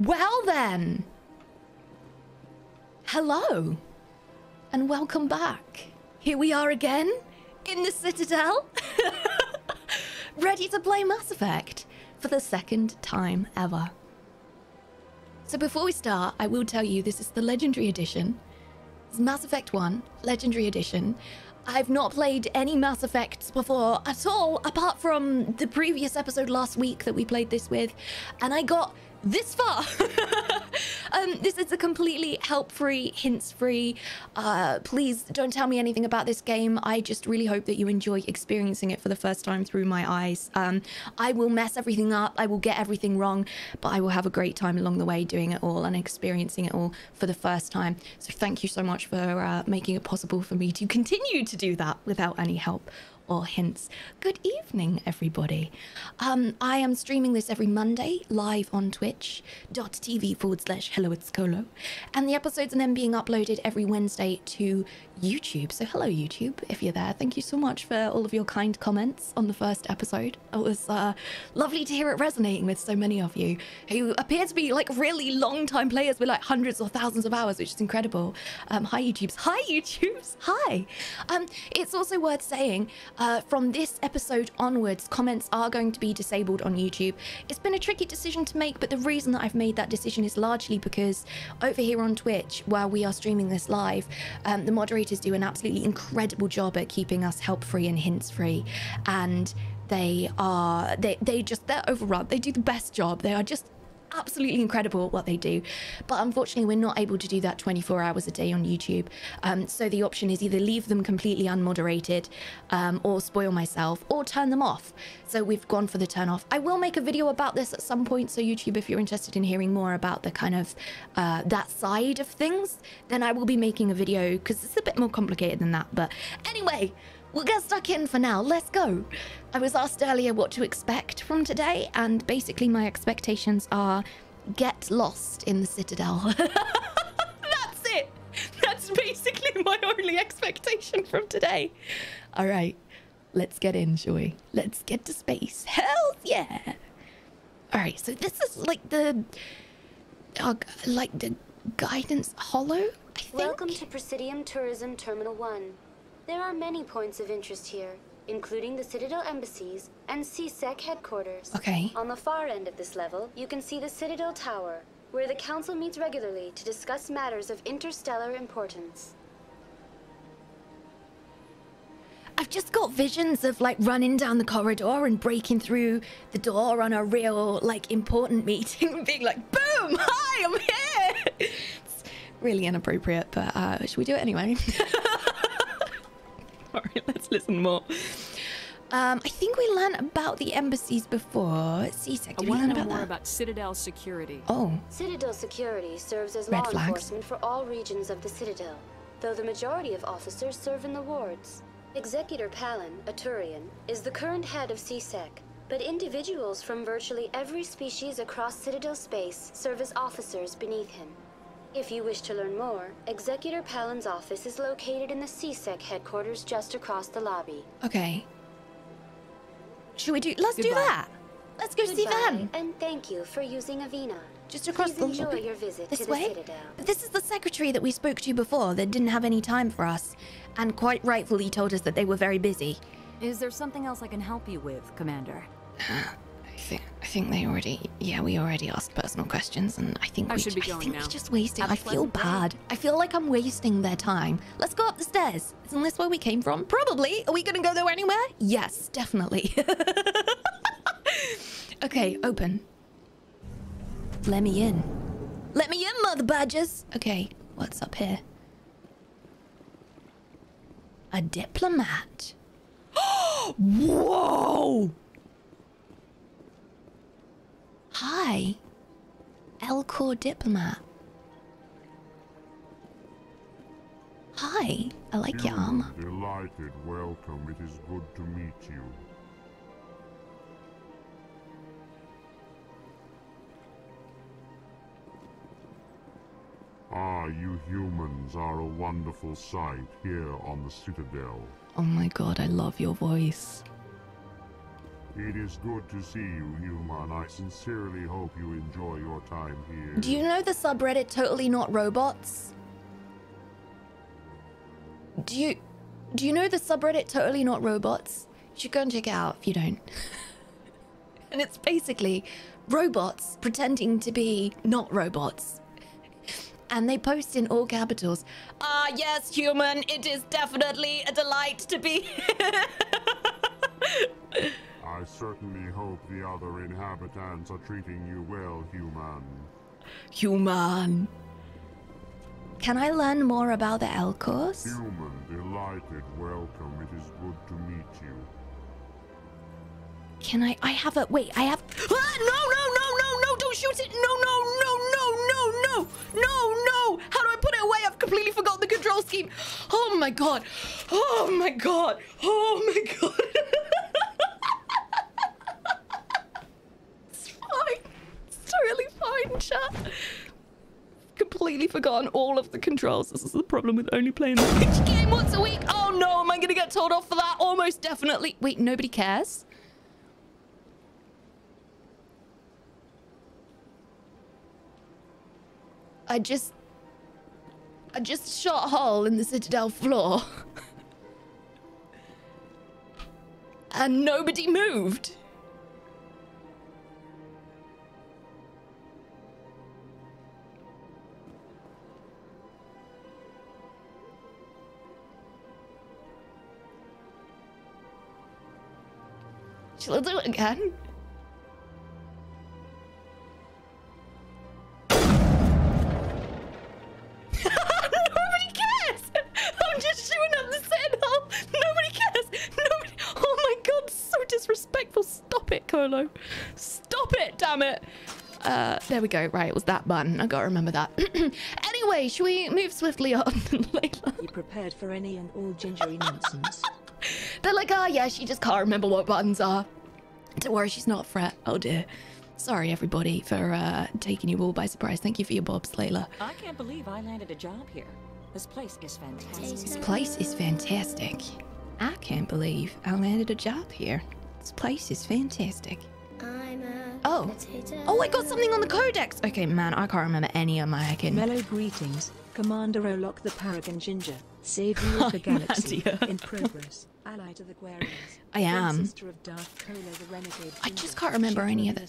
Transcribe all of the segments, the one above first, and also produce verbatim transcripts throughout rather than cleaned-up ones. Well then, hello and welcome back. Here we are again in the Citadel, ready to play Mass Effect for the second time ever. So before we start, I will tell you this is the Legendary Edition. It's Mass Effect one, Legendary Edition. I've not played any Mass Effects before at all, apart from the previous episode last week that we played this with, and I got this far. um, this is a completely help-free, hints-free, uh, please don't tell me anything about this game. I just really hope that you enjoy experiencing it for the first time through my eyes. Um, I will mess everything up, I will get everything wrong, but I will have a great time along the way doing it all and experiencing it all for the first time. So thank you so much for uh, making it possible for me to continue to do that without any help or hints. Good evening, everybody. Um, I am streaming this every Monday live on twitch.tv forward slash hello it's Colo, and the episodes are then being uploaded every Wednesday to YouTube. So hello, YouTube, if you're there. Thank you so much for all of your kind comments on the first episode. It was uh, lovely to hear it resonating with so many of you who appear to be like really long time players with like hundreds or thousands of hours, which is incredible. Um, hi, YouTubes. Hi, YouTubes. Hi. Um, it's also worth saying, Uh, from this episode onwards, comments are going to be disabled on YouTube. It's been a tricky decision to make, but the reason that I've made that decision is largely because over here on Twitch, while we are streaming this live, um, the moderators do an absolutely incredible job at keeping us help-free and hints-free, and they are, they, they just, they're overrun. They do the best job. They are just absolutely incredible at what they do, but unfortunately we're not able to do that twenty-four hours a day on YouTube. Um, so the option is either leave them completely unmoderated, um, or spoil myself, or turn them off. So we've gone for the turn off. I will make a video about this at some point, so YouTube, if you're interested in hearing more about the kind of uh, that side of things, then I will be making a video, because it's a bit more complicated than that. But anyway, we'll get stuck in for now. Let's go. I was asked earlier what to expect from today, and basically my expectations are get lost in the Citadel. That's it. That's basically my only expectation from today. All right, let's get in, shall we? Let's get to space. Hell yeah. All right, so this is like the, uh, like the guidance hollow, I think. Welcome to Presidium Tourism Terminal one. There are many points of interest here, including the Citadel Embassies and C-Sec headquarters. Okay. On the far end of this level, you can see the Citadel Tower, where the Council meets regularly to discuss matters of interstellar importance. I've just got visions of like running down the corridor and breaking through the door on a real like important meeting, being like, boom, hi, I'm here. It's really inappropriate, but uh, should we do it anyway? Sorry, let's listen more. Um, I think we learned about the embassies before. C-Sec, did we learn about that? I want to know more about Citadel Security. Oh. Citadel Security serves as law enforcement for all regions of the Citadel, though the majority of officers serve in the wards. Executor Pallin, a Turian, is the current head of C-Sec, but individuals from virtually every species across Citadel space serve as officers beneath him. If you wish to learn more, Executor Pallin's office is located in the C-Sec headquarters just across the lobby. Okay. Should we do... Let's Goodbye. do that. Let's go Goodbye, see them. And thank you for using Avina. Just across Please the enjoy lobby. Your visit this to the way? Citadel. But this is the secretary that we spoke to before that didn't have any time for us, and quite rightfully told us that they were very busy. Is there something else I can help you with, Commander? I think, I think they already, yeah, we already asked personal questions, and I think, I we, should be going I think now. we're just wasting, Have I feel bad. Day. I feel like I'm wasting their time. Let's go up the stairs. Isn't this where we came from? Probably. Are we going to go there anywhere? Yes, definitely. Okay, open. Let me in. Let me in, mother badgers. Okay, what's up here? A diplomat. Whoa! Hi, Elcor diplomat. Hi, I like you, your armor. Delighted, welcome. It is good to meet you. Ah, you humans are a wonderful sight here on the Citadel. Oh my god, I love your voice. It is good to see you, human. I sincerely hope you enjoy your time here. Do you know the subreddit Totally Not Robots? Do you do you know the subreddit Totally Not Robots? You should go and check it out if you don't. And it's basically robots pretending to be not robots. And they post in all capitals, ah, yes, human, it is definitely a delight to be here. I certainly hope the other inhabitants are treating you well, human. Human. Can I learn more about the Elcors? Human, delighted, welcome. It is good to meet you. Can I? I have a. Wait, I have. Ah, no, no, no, no, no! Don't shoot it! No, no, no, no, no, no, no, no! How do I put it away? I've completely forgotten the control scheme. Oh my god! Oh my god! Oh my god! It's fine. It's totally fine, chat. Completely forgotten all of the controls. This is the problem with only playing the Twitch game once a week. Oh no! Am I gonna get told off for that? Almost definitely. Wait, nobody cares. I just... I just shot a hole in the Citadel floor. And nobody moved. Shall I do it again? Nobody cares! I'm just shooting up the Citadel! Nobody cares! Nobody... Oh my god, so disrespectful! Stop it, Colo! Stop it, damn it! Uh, there we go. Right, it was that button. I gotta remember that. Anyway, should we move swiftly on, Layla? You prepared for any and all gingery nonsense. They're like, oh yeah, she just can't remember what buttons are. Don't worry, she's not a fret. Oh dear. Sorry, everybody, for uh, taking you all by surprise. Thank you for your bobs, Layla. I can't believe I landed a job here. This place is fantastic. This place is fantastic. I can't believe I landed a job here. This place is fantastic. I'm a oh. Potato. Oh, I got something on the codex. Okay, man, I can't remember any of my hacking. Mellow greetings, Commander Olok the Paragon Ginger. Savior of the galaxy in progress. Ally to the Quarians. I am. Sister of Dark Cola, the renegade. I just can't remember any of it.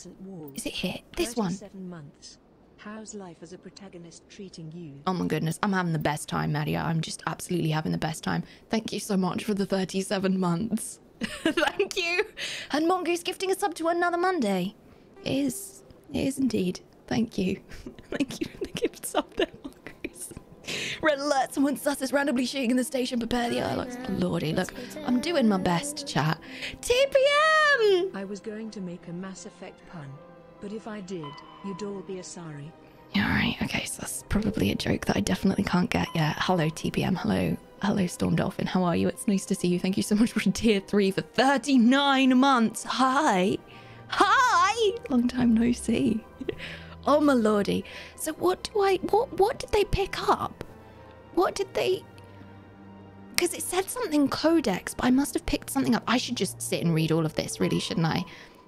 Is it here? This one. seven months. How's life as a protagonist treating you? Oh my goodness, I'm having the best time, Maria. I'm just absolutely having the best time. Thank you so much for the thirty-seven months. Thank you. And Mongoose gifting a sub to another Monday. It is. It is indeed. Thank you. Thank you for the gift sub there, Mongoose. Red alert, someone sus is randomly shooting in the station. Prepare the airlocks. Lordy, look, I'm doing my best, chat. T P M! I was going to make a Mass Effect pun, but if I did, you'd all be Asari. Alright, okay, so that's probably a joke that I definitely can't get yet. Hello, T P M. Hello, hello, Storm Dolphin. How are you? It's nice to see you. Thank you so much for tier three for thirty-nine months. Hi. Hi! Long time no see. Oh my lordy. So what do I, what, what did they pick up? What did they, because it said something codex, but I must have picked something up. I should just sit and read all of this, really, shouldn't I?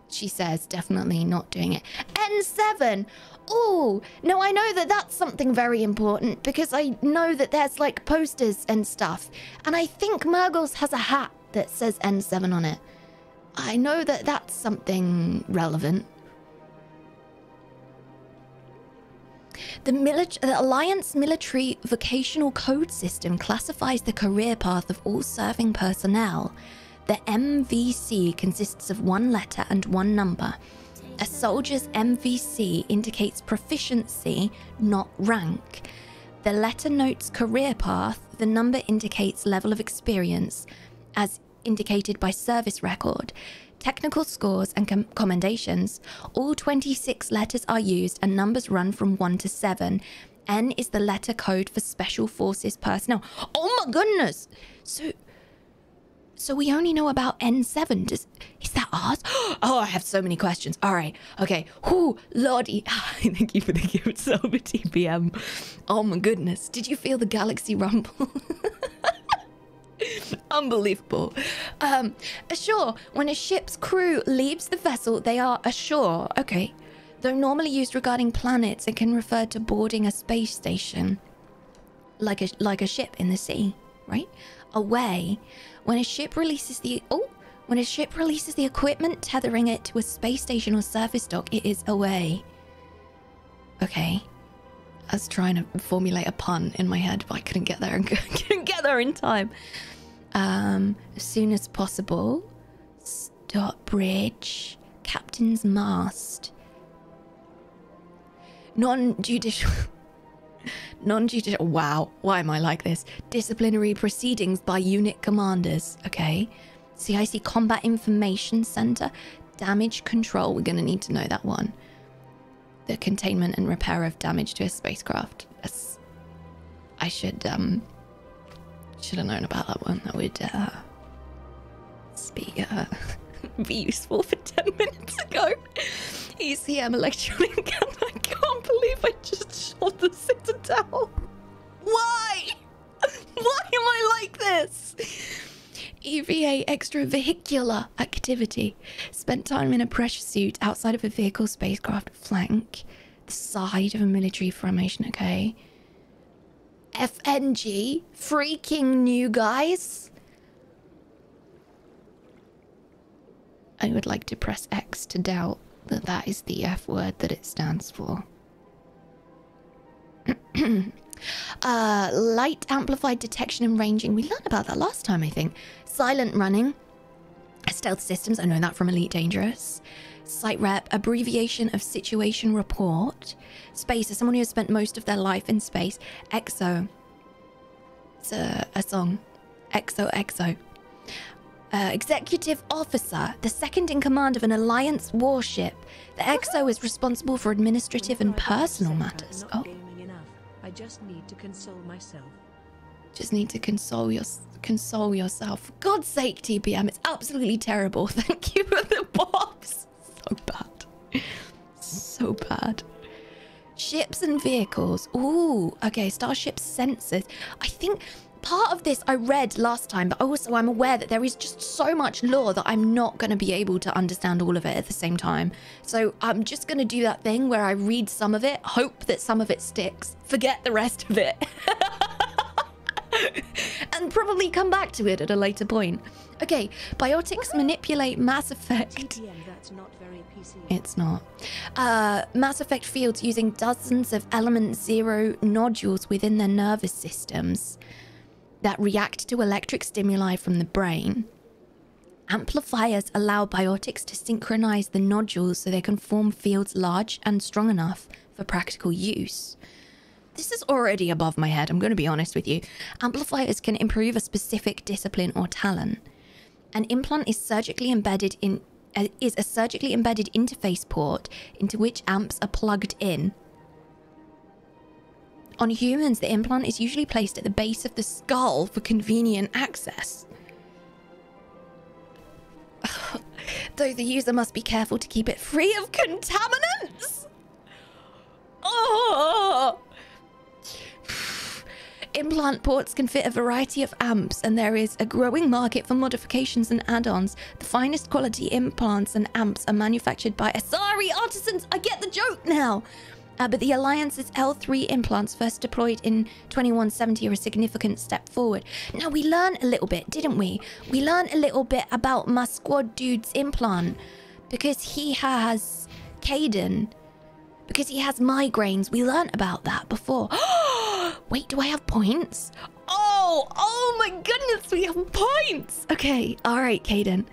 She says, definitely not doing it. N seven. Oh, no, I know that that's something very important because I know that there's like posters and stuff. And I think Murgles has a hat that says N seven on it. I know that that's something relevant. The, the Alliance Military Vocational Code System classifies the career path of all serving personnel. The M V C consists of one letter and one number. A soldier's M V C indicates proficiency, not rank. The letter notes career path, the number indicates level of experience, as indicated by service record. Technical scores and com commendations. All twenty-six letters are used and numbers run from one to seven. N is the letter code for Special Forces personnel. Oh my goodness! So... So we only know about N seven. Does, is that ours? Oh, I have so many questions. Alright, okay. Whoo, lordy. Thank you for the gift sub, T P M. Oh my goodness. Did you feel the galaxy rumble? Unbelievable. Um, ashore. When a ship's crew leaves the vessel, they are ashore. Okay. Though normally used regarding planets, it can refer to boarding a space station. Like a, like a ship in the sea, right? Away. When a ship releases the... Oh! When a ship releases the equipment tethering it to a space station or surface dock, it is away. Okay. I was trying to formulate a pun in my head, but I couldn't get there and couldn't get there in time. Um, as soon as possible. Stop bridge. Captain's mast. Non-judicial... Non-judicial... Wow. Why am I like this? Disciplinary proceedings by unit commanders. Okay. C I C Combat Information Center. Damage control. We're going to need to know that one. The containment and repair of damage to a spacecraft. That's, I should um should have known about that one. That would uh, be uh, be useful for ten minutes ago. E C M electronic gun. I can't believe I just shot the Citadel. Why? Why am I like this? E V A extravehicular activity. Spent time in a pressure suit outside of a vehicle, spacecraft, flank, the side of a military formation, okay. F N G, freaking new guys. I would like to press X to doubt that that is the F word that it stands for. Uh, light amplified detection and ranging. We learned about that last time, I think. Silent running. Stealth systems. I know that from Elite Dangerous. Site rep. Abbreviation of situation report. Spacer. Someone who has spent most of their life in space. Exo. It's a, a song. Exo, Exo. Uh, executive officer. The second in command of an Alliance warship. The Exo is responsible for administrative and personal matters. Oh. I just need to console myself. Just need to console your console yourself. For God's sake, T B M, it's absolutely terrible. Thank you for the bobs. So bad. So bad. Ships and vehicles. Ooh, okay, starship sensors. I think part of this I read last time, but also I'm aware that there is just so much lore that I'm not going to be able to understand all of it at the same time. So I'm just going to do that thing where I read some of it, hope that some of it sticks, forget the rest of it. And probably come back to it at a later point. Okay, biotics manipulate Mass Effect. That's not very P C. It's not. Uh, Mass Effect fields using dozens of element zero nodules within their nervous systems that react to electric stimuli from the brain. Amplifiers allow biotics to synchronize the nodules so they can form fields large and strong enough for practical use. This is already above my head, I'm going to be honest with you. Amplifiers can improve a specific discipline or talent. An implant is surgically embedded in uh, is a surgically embedded interface port into which amps are plugged in. On humans, the implant is usually placed at the base of the skull for convenient access. Though the user must be careful to keep it free of contaminants! Oh! Implant ports can fit a variety of amps, and there is a growing market for modifications and add-ons. The finest quality implants and amps are manufactured by Asari artisans! I get the joke now! Uh, but the Alliance's L three implants first deployed in twenty-one seventy are a significant step forward. Now, we learned a little bit, didn't we? We learned a little bit about my squad dude's implant. Because he has Kaidan. Because he has migraines. We learned about that before. Wait, do I have points? Oh, oh my goodness, we have points! Okay, all right, Kaidan.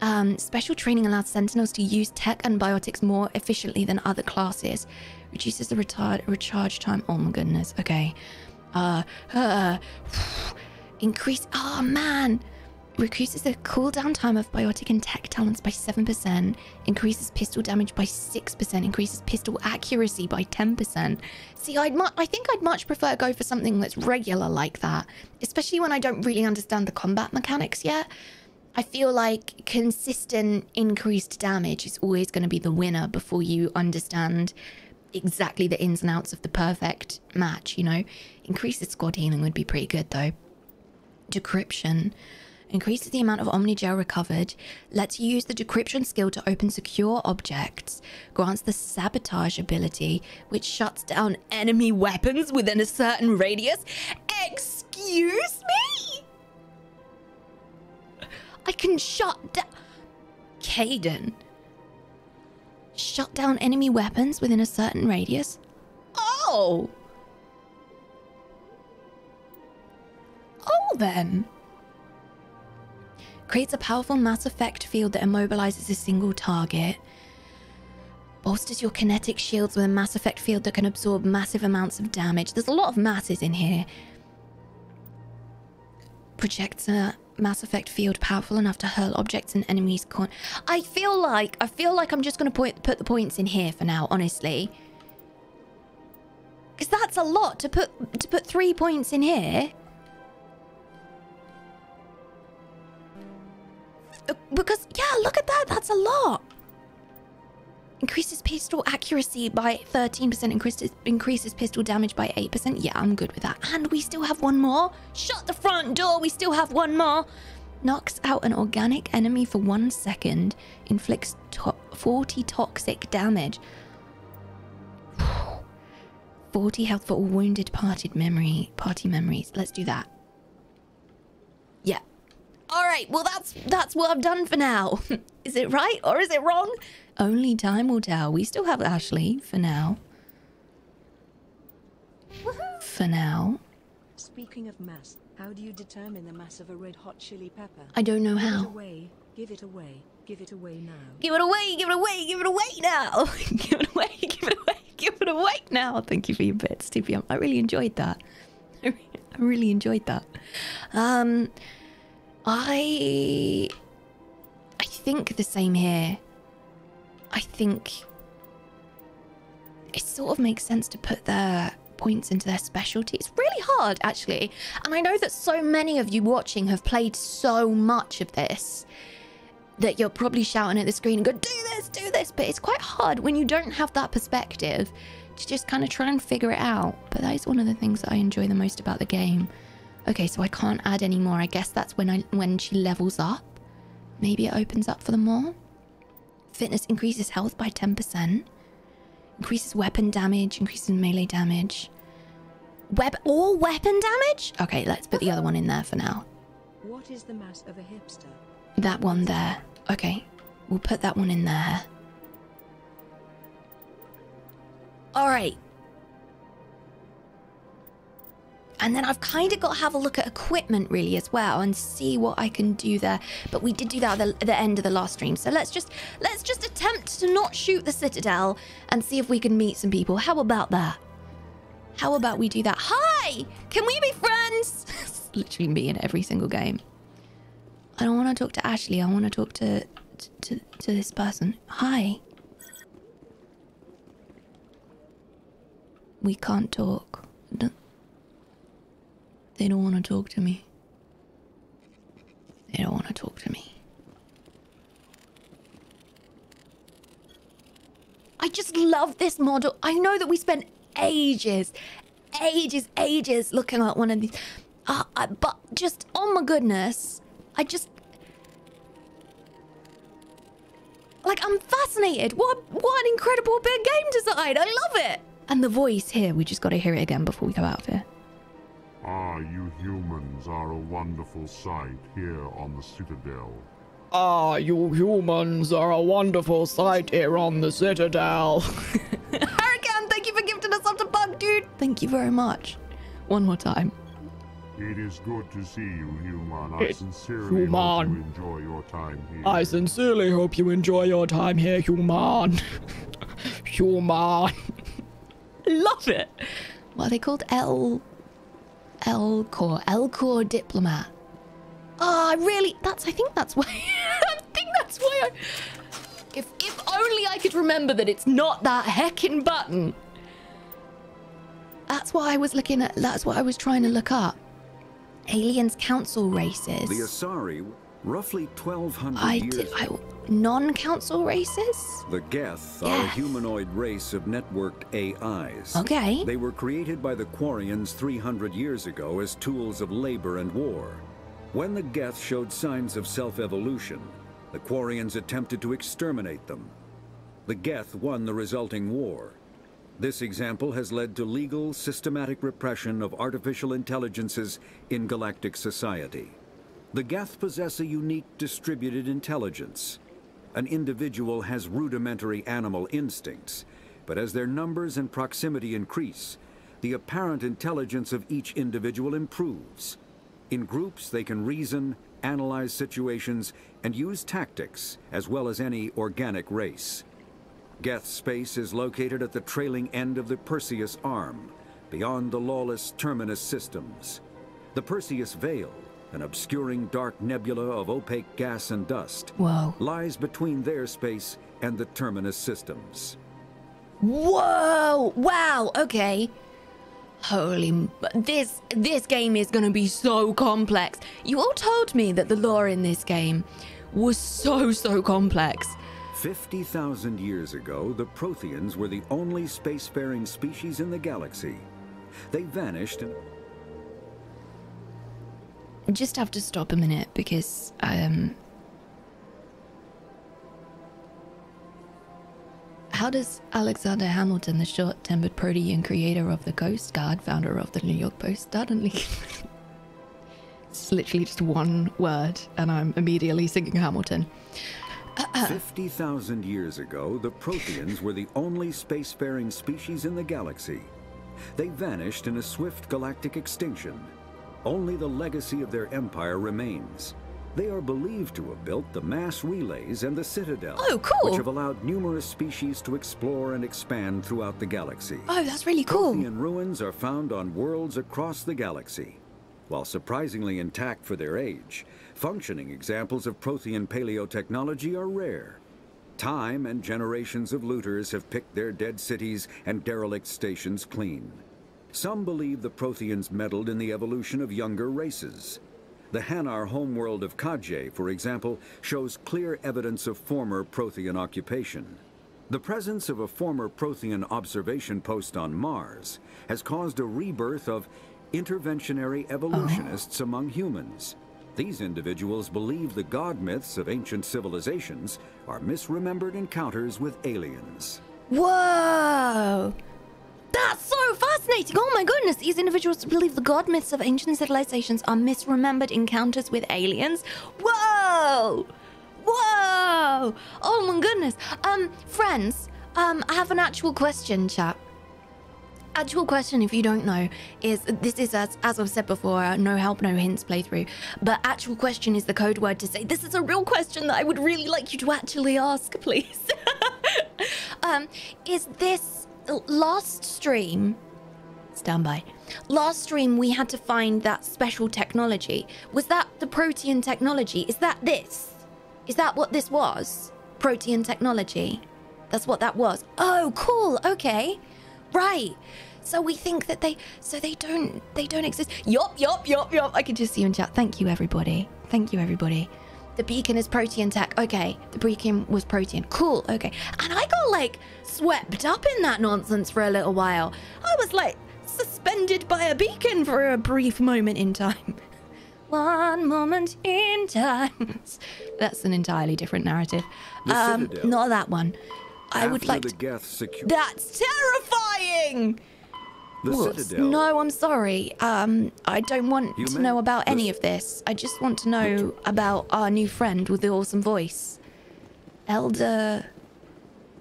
Um, special training allows Sentinels to use tech and biotics more efficiently than other classes. Reduces the retard recharge time. Oh my goodness. Okay. Uh, uh, increase. Oh man. Reduces the cooldown time of biotic and tech talents by seven percent. Increases pistol damage by six percent. Increases pistol accuracy by ten percent. See, I'd mu I think I'd much prefer go for something that's regular like that. Especially when I don't really understand the combat mechanics yet. I feel like consistent increased damage is always going to be the winner before you understand exactly the ins and outs of the perfect match, you know? Increased squad healing would be pretty good, though. decryption. Increases the amount of Omnigel recovered, lets you use the decryption skill to open secure objects, grants the sabotage ability, which shuts down enemy weapons within a certain radius. Excuse me? I can shut down... Kaidan. Shut down enemy weapons within a certain radius? Oh! Oh then! Creates a powerful Mass Effect field that immobilizes a single target. Bolsters your kinetic shields with a Mass Effect field that can absorb massive amounts of damage. There's a lot of masses in here. Projects a Mass Effect field powerful enough to hurl objects in enemies' corner. I feel like, I feel like I'm just going to point, put the points in here for now, honestly. Because that's a lot to put, to put three points in here. Because, yeah, look at that. That's a lot. Increases pistol accuracy by thirteen percent. Increases, increases pistol damage by eight percent. Yeah, I'm good with that. And we still have one more. Shut the front door. We still have one more. Knocks out an organic enemy for one second. Inflicts to forty toxic damage. forty health for all wounded party memory, party memories. Let's do that. Yeah. All right, well, that's that's what I've done for now. Is it right or is it wrong? Only time will tell. We still have Ashley for now. Woohoo! For now. Speaking of mass, how do you determine the mass of a red hot chili pepper? I don't know how. Give it away, give it away, give it away now. Give it away, give it away, give it away now. Give it away, give it away, give it away now. Thank you for your bits, T P M. I really enjoyed that. I really enjoyed that. Um... I... I think the same here. I think... It sort of makes sense to put their points into their specialty. It's really hard, actually. And I know that so many of you watching have played so much of this that you're probably shouting at the screen and go, do this, do this. But it's quite hard when you don't have that perspective to just kind of try and figure it out. But that is one of the things that I enjoy the most about the game. Okay, so I can't add any more. I guess that's when I when she levels up. Maybe it opens up for them more. Fitness increases health by ten percent. Increases weapon damage. Increases melee damage. Web or weapon damage? Okay, let's put the other one in there for now. What is the mass of a hipster? That one there. Okay, we'll put that one in there. All right. And then I've kind of got to have a look at equipment really as well and see what I can do there. But we did do that at the, the end of the last stream. So let's just let's just attempt to not shoot the Citadel and see if we can meet some people. How about that? How about we do that? Hi! Can we be friends? It's literally me in every single game. I don't want to talk to Ashley. I want to talk to, to, to this person. Hi. We can't talk. No. They don't want to talk to me. They don't want to talk to me. I just love this model. I know that we spent ages, ages, ages looking at one of these. Uh, I, but just, oh my goodness. I just... Like, I'm fascinated. What, what an incredible bit of game design. I love it. And the voice here, we just got to hear it again before we go out of here. Ah, you humans are a wonderful sight here on the Citadel. Ah, you humans are a wonderful sight here on the Citadel. Harkin, thank you for gifting us up to Bug, dude. Thank you very much. One more time. It is good to see you, human. I it's sincerely human. hope you enjoy your time here. I sincerely hope you enjoy your time here, human. Human. Love it. What are they called? L... Elcor, Elcor diplomat. Oh, I really, that's, I think that's why, I think that's why I, if, if only I could remember that it's not that heckin' button. That's what I was looking at, that's what I was trying to look up. Aliens council races. The Asari, roughly twelve hundred I years did, I, non-council races? The Geth are yes. a humanoid race of networked A Is. Okay. They were created by the Quarians three hundred years ago as tools of labor and war. When the Geth showed signs of self-evolution, the Quarians attempted to exterminate them. The Geth won the resulting war. This example has led to legal, systematic repression of artificial intelligences in galactic society. The Geth possess a unique distributed intelligence. An individual has rudimentary animal instincts, but as their numbers and proximity increase, the apparent intelligence of each individual improves. In groups, they can reason, analyze situations, and use tactics, as well as any organic race. Geth space is located at the trailing end of the Perseus Arm, beyond the lawless Terminus systems. The Perseus Veil, an obscuring dark nebula of opaque gas and dust, whoa, lies between their space and the Terminus systems. Whoa! Wow, okay. Holy... This, this game is gonna be so complex. You all told me that the lore in this game was so, so complex. fifty thousand years ago, the Protheans were the only spacefaring species in the galaxy. They vanished and... Just have to stop a minute because, um... how does Alexander Hamilton, the short-tempered Protean creator of the Coast Guard, founder of the New York Post, suddenly... It's literally just one word and I'm immediately singing Hamilton. fifty thousand years ago, the Protheans were the only spacefaring species in the galaxy. They vanished in a swift galactic extinction. Only the legacy of their empire remains. They are believed to have built the mass relays and the Citadel, oh, cool, which have allowed numerous species to explore and expand throughout the galaxy. Oh, that's really cool. Prothean ruins are found on worlds across the galaxy. While surprisingly intact for their age, functioning examples of Prothean paleotechnology are rare. Time and generations of looters have picked their dead cities and derelict stations clean. Some believe the Protheans meddled in the evolution of younger races. The Hanar homeworld of Kajay, for example, shows clear evidence of former Prothean occupation. The presence of a former Prothean observation post on Mars has caused a rebirth of interventionary evolutionists oh. among humans. These individuals believe the god myths of ancient civilizations are misremembered encounters with aliens. Whoa! That's so fascinating! Oh my goodness! These individuals believe the god myths of ancient civilizations are misremembered encounters with aliens. Whoa! Whoa! Oh my goodness! Um, friends, um, I have an actual question, chat. Actual question, if you don't know, is this is as, as I've said before, no help, no hints playthrough. But actual question is the code word to say, this is a real question that I would really like you to actually ask, please. um, is this last stream? Standby. Last stream, we had to find that special technology. Was that the Protean technology? Is that this? Is that what this was? Protean technology. That's what that was. Oh, cool. Okay. Right, so we think that they, so they don't, they don't exist. Yup, yup, yup, yup. I could just see you in chat. Thank you, everybody. Thank you, everybody. The beacon is Protean tech. Okay, the beacon was Protean. Cool, okay. And I got, like, swept up in that nonsense for a little while. I was, like, suspended by a beacon for a brief moment in time. One moment in time. That's an entirely different narrative. Um, not that one. I would like to... That's terrifying! No, I'm sorry. Um, I don't want to know about any of this. I just want to know about our new friend with the awesome voice. Elder...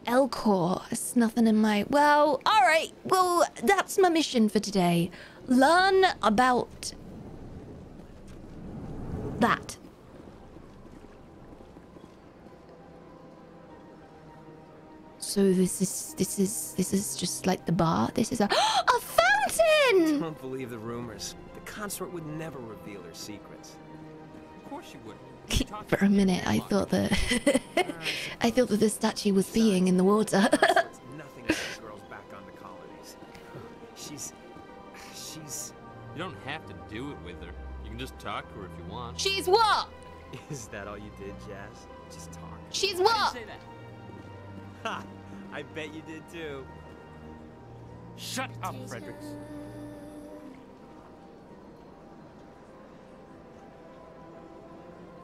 Elcor. It's nothing in my... Well, alright. Well, that's my mission for today. Learn about... that. So this is this is this is just like the bar. This is a a fountain. Don't believe the rumors. The consort would never reveal her secrets. Of course you wouldn't. For a minute, I thought that I thought that the statue was being in the water. Nothing about girls back on the colonies. She's she's. You don't have to do it with her. You can just talk to her if you want. She's what? Is that all you did, Jazz? Just talk. She's what? Ha! I bet you did too. Shut up, Fredericks.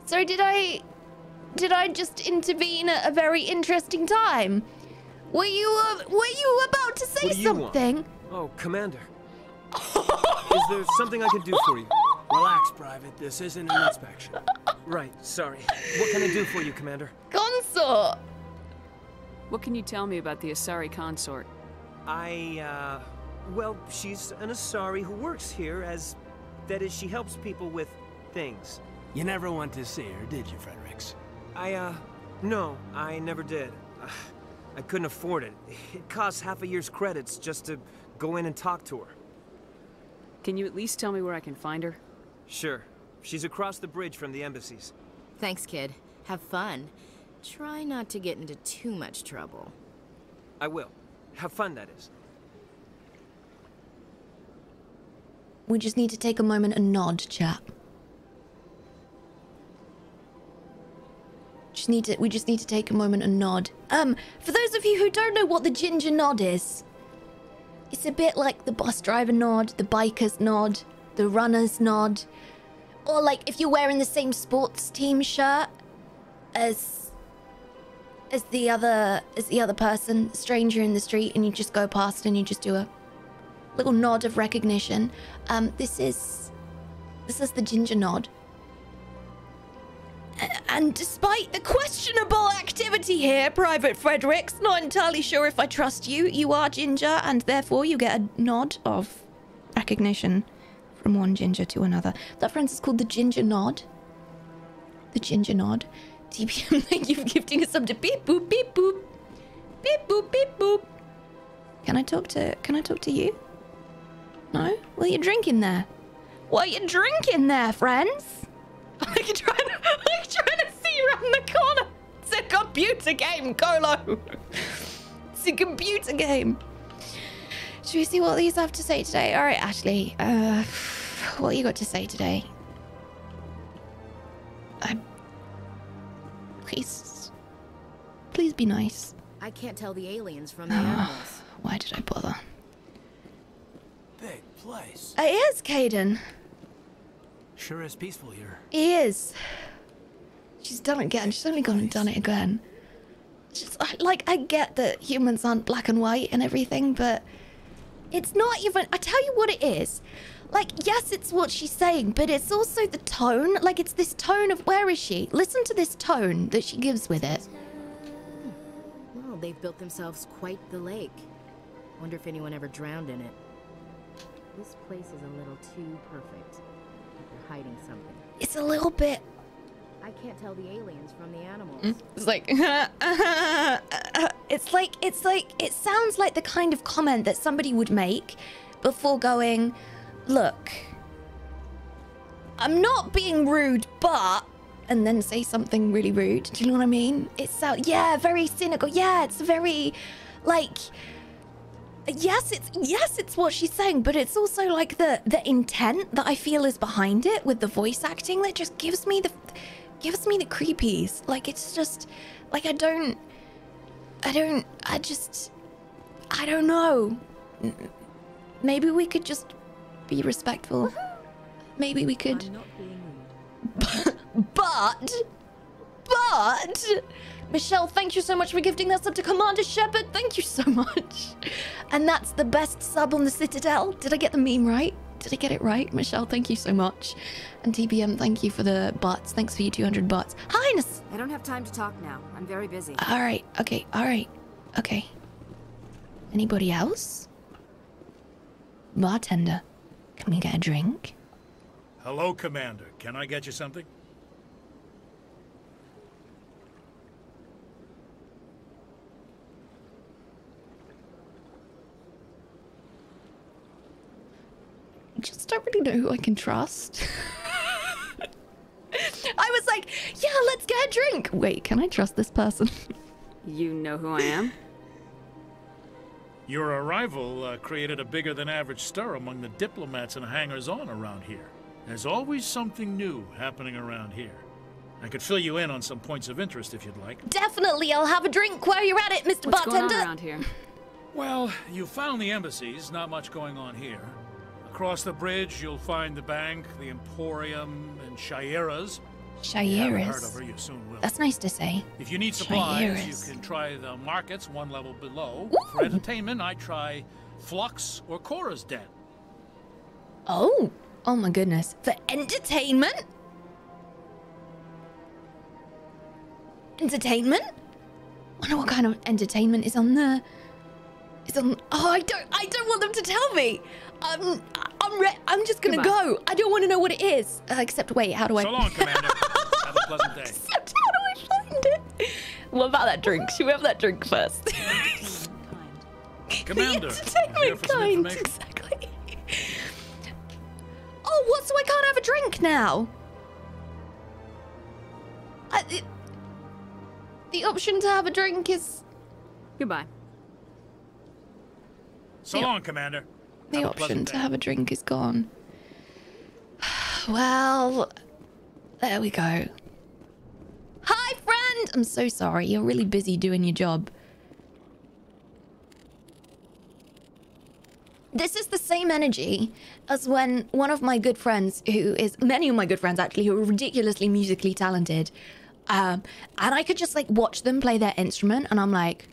So did I... Did I just intervene at a very interesting time? Were you... Uh, were you about to say something? Want? Oh, Commander. Is there something I can do for you? Relax, Private. This isn't an inspection. Right, sorry. What can I do for you, Commander? Consort! What can you tell me about the Asari consort? I, uh... Well, she's an Asari who works here as... That is, she helps people with things. You never went to see her, did you, Fredericks? I, uh... No, I never did. Uh, I couldn't afford it. It costs half a year's credits just to go in and talk to her. Can you at least tell me where I can find her? Sure. She's across the bridge from the embassies. Thanks, kid. Have fun. Try not to get into too much trouble. I will. Have fun, that is. We just need to take a moment and nod, chat. Just need to, we just need to take a moment and nod. Um, for those of you who don't know what the ginger nod is, it's a bit like the bus driver nod, the biker's nod, the runner's nod. Or like if you're wearing the same sports team shirt as as the other as the other person, stranger in the street, and you just go past and you just do a little nod of recognition. Um, this is this is the ginger nod. And despite the questionable activity here, Private Fredericks, not entirely sure if I trust you. You are ginger, and therefore you get a nod of recognition from one ginger to another. That, friends, is called the ginger nod. The ginger nod. T B M, thank you for gifting us up to beep boop, beep boop. Beep boop, beep boop. Can I talk to, can I talk to you? No? What are you drinking there? What are you drinking there, friends? Like you're trying to, like trying to see around the corner. It's a computer game, Colo. It's a computer game. Should we see what these have to say today? All right, Ashley. Uh, what you got to say today? Um, please, please be nice. I can't tell the aliens from the animals. Why did I bother? Big place. It is, Kaidan. Sure is peaceful here. He is. She's done it again. She's only gone and done it again. Just, like, I get that humans aren't black and white and everything, but it's not even... I tell you what it is. Like, yes, it's what she's saying, but it's also the tone. Like, it's this tone of where is she? Listen to this tone that she gives with it. Well, they've built themselves quite the lake. Wonder if anyone ever drowned in it. This place is a little too perfect. Hiding something. It's a little bit. I can't tell the aliens from the animals. It's like, it's like, it's like, it sounds like the kind of comment that somebody would make before going, look, I'm not being rude, but, and then say something really rude. Do you know what I mean? It's so, yeah, very cynical. Yeah, it's very, like, Yes, it's yes, it's what she's saying, but it's also like the the intent that I feel is behind it with the voice acting that just gives me the gives me the creepies. Like it's just like I don't, I don't, I just, I don't know. Maybe we could just be respectful. Maybe we could. I'm not being rude. But, but. Michelle, thank you so much for gifting that sub to Commander Shepard. Thank you so much. And that's the best sub on the Citadel. Did I get the meme right? Did I get it right? Michelle, thank you so much. And T B M, thank you for the bots. Thanks for your two hundred bots. Highness! I don't have time to talk now. I'm very busy. All right. Okay. All right. Okay. Anybody else? Bartender, can we get a drink? Hello, Commander. Can I get you something? I just don't really know who I can trust. I was like, yeah, let's get a drink. Wait, can I trust this person? You know who I am? Your arrival uh, created a bigger than average stir among the diplomats and hangers-on around here. There's always something new happening around here. I could fill you in on some points of interest if you'd like. Definitely, I'll have a drink while you're at it, Mister What's Bartender. What's going on around here? Well, you found the embassies, not much going on here. Across the bridge, you'll find the bank, the emporium, and Shiera's. Shairis. That's nice to say. If you need supplies, you can try the markets one level below. Ooh. For entertainment, I try Flux or Chora's Den. Oh, oh my goodness. For entertainment? Entertainment? I wonder what kind of entertainment is on there. Is on. Oh, I don't. I don't want them to tell me. Um, I'm. Re I'm just gonna Goodbye. go. I don't want to know what it is. Uh, except wait, how do I? So long, Commander. Have a pleasant day. Except how do I find it? What about that drink? Should we have that drink first? Commander. The entertainment kind. Exactly. Oh, what? So I can't have a drink now. I, it, the option to have a drink is goodbye. So long, Commander. The option to have a drink is gone. Well, there we go. Hi, friend. I'm so sorry. You're really busy doing your job. This is the same energy as when one of my good friends, who is many of my good friends actually, who are ridiculously musically talented. Um, and I could just like watch them play their instrument and I'm like,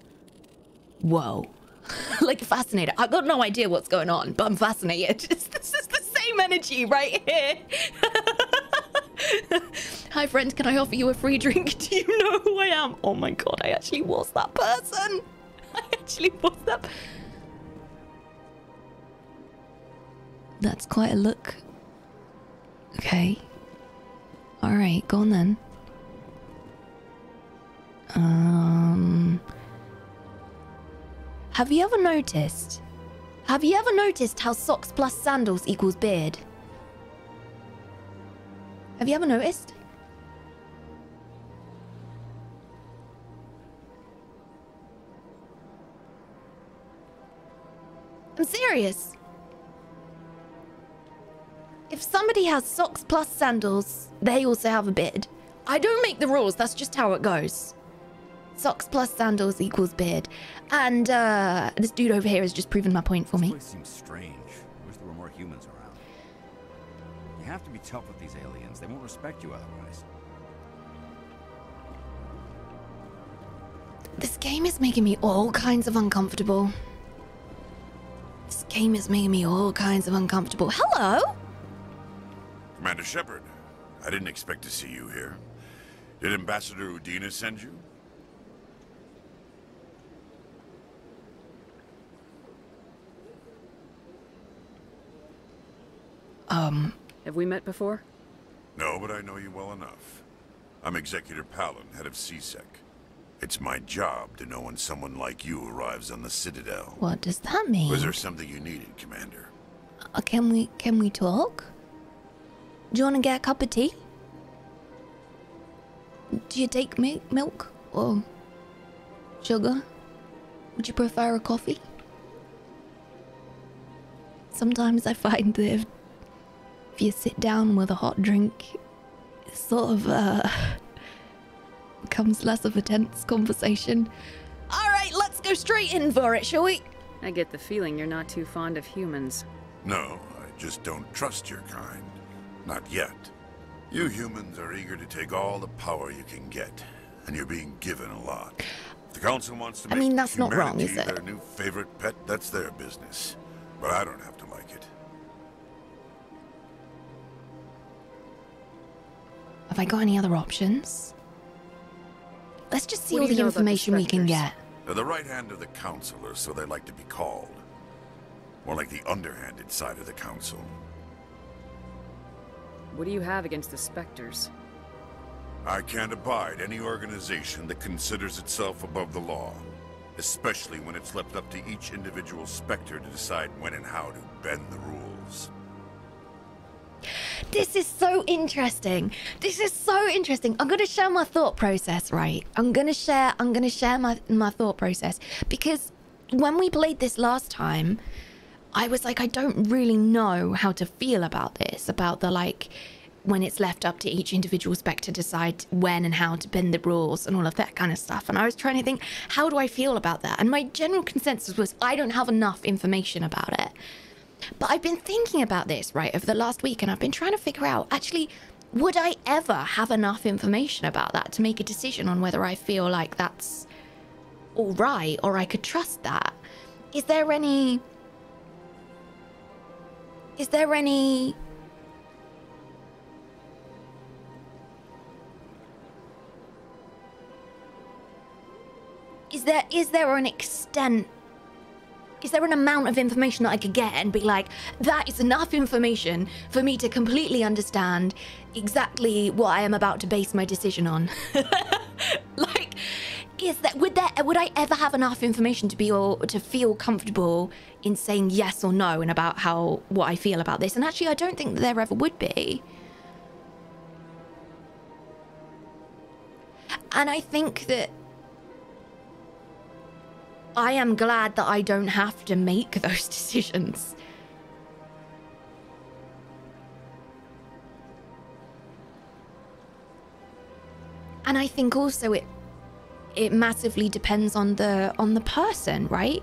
whoa, like fascinated. I've got no idea what's going on, but I'm fascinated. Just, this is the same energy right here. Hi friend, can I offer you a free drink? Do you know who I am? Oh my God, I actually was that person. I actually was that. That's quite a look. Okay. All right, go on then. Um, have you ever noticed? Have you ever noticed how socks plus sandals equals beard? Have you ever noticed? I'm serious. If somebody has socks plus sandals, they also have a beard. I don't make the rules, that's just how it goes. Socks plus sandals equals beard. And uh, this dude over here has just proven my point for me. This place seems strange. Wish there were more humans around. You have to be tough with these aliens. They won't respect you otherwise. This game is making me all kinds of uncomfortable. This game is making me all kinds of uncomfortable. Hello? Commander Shepard, I didn't expect to see you here. Did Ambassador Udina send you? Um, have we met before? No, but I know you well enough. I'm Executor Pallin, head of C-Sec. It's my job to know when someone like you arrives on the Citadel. What does that mean? Was there something you needed, Commander? Uh, can we, can we talk? Do you want to get a cup of tea? Do you take milk, milk or sugar? Would you prefer a coffee? Sometimes I find that if If you sit down with a hot drink, it sort of uh, becomes less of a tense conversation. All right, let's go straight in for it, shall we? I get the feeling you're not too fond of humans. No, I just don't trust your kind. Not yet. You humans are eager to take all the power you can get, and you're being given a lot. If the Council wants to make I mean, that's not wrong, is it? Their new favorite pet, that's their business. But I don't have to like it. Have I got any other options? Let's just see all the information we can get. They're the right hand of the Council, or so they like to be called. More like the underhanded side of the Council. What do you have against the Spectres? I can't abide any organization that considers itself above the law, especially when it's left up to each individual Spectre to decide when and how to bend the rules. This is so interesting. This is so interesting. I'm going to share my thought process, right? I'm going to share, I'm going to share my, my thought process, because when we played this last time, I was like, I don't really know how to feel about this, about the like, when it's left up to each individual Spectre to decide when and how to bend the rules and all of that kind of stuff. And I was trying to think, how do I feel about that? And my general consensus was, I don't have enough information about it. But I've been thinking about this, right, over the last week, and I've been trying to figure out, actually, Would I ever have enough information about that to make a decision on whether I feel like that's all right or I could trust that? Is there any... Is there any... Is there, is there an extent... Is there an amount of information that I could get and be like, that is enough information for me to completely understand exactly what I am about to base my decision on? Like, is that would there would I ever have enough information to be or to feel comfortable in saying yes or no and about how what I feel about this? And actually, I don't think that there ever would be. And I think that I am glad that I don't have to make those decisions. And I think also it it massively depends on the on the person, right?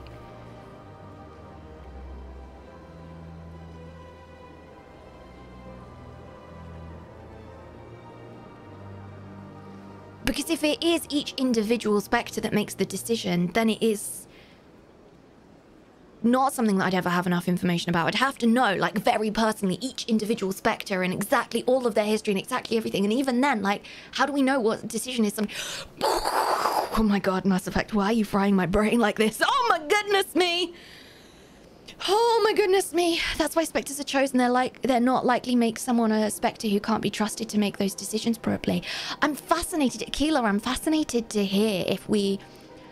Because if it is each individual Spectre that makes the decision, then it is not something that I'd ever have enough information about. I'd have to know, like, very personally, each individual Spectre and exactly all of their history and exactly everything. And even then, like, how do we know what decision is? Some... Oh my God, Mass Effect, why are you frying my brain like this? Oh my goodness me! Oh my goodness me! That's why Spectres are chosen. They're like they're not likely make someone a Spectre who can't be trusted to make those decisions properly. I'm fascinated, Keela. I'm fascinated to hear if we,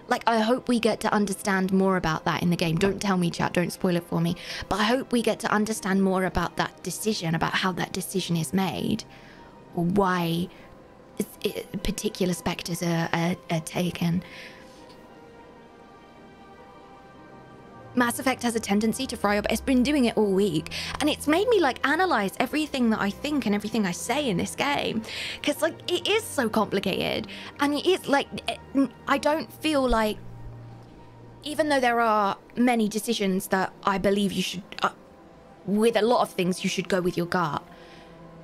like, I hope we get to understand more about that in the game. Don't tell me, chat. Don't spoil it for me. But I hope we get to understand more about that decision, about how that decision is made, or why it, particular Spectres are, are, are taken. Mass Effect has a tendency to fry up. It's been doing it all week. And it's made me, like, analyze everything that I think and everything I say in this game. Because, like, it is so complicated. And it is, like, it, I don't feel like... Even though there are many decisions that I believe you should... Uh, with a lot of things, you should go with your gut.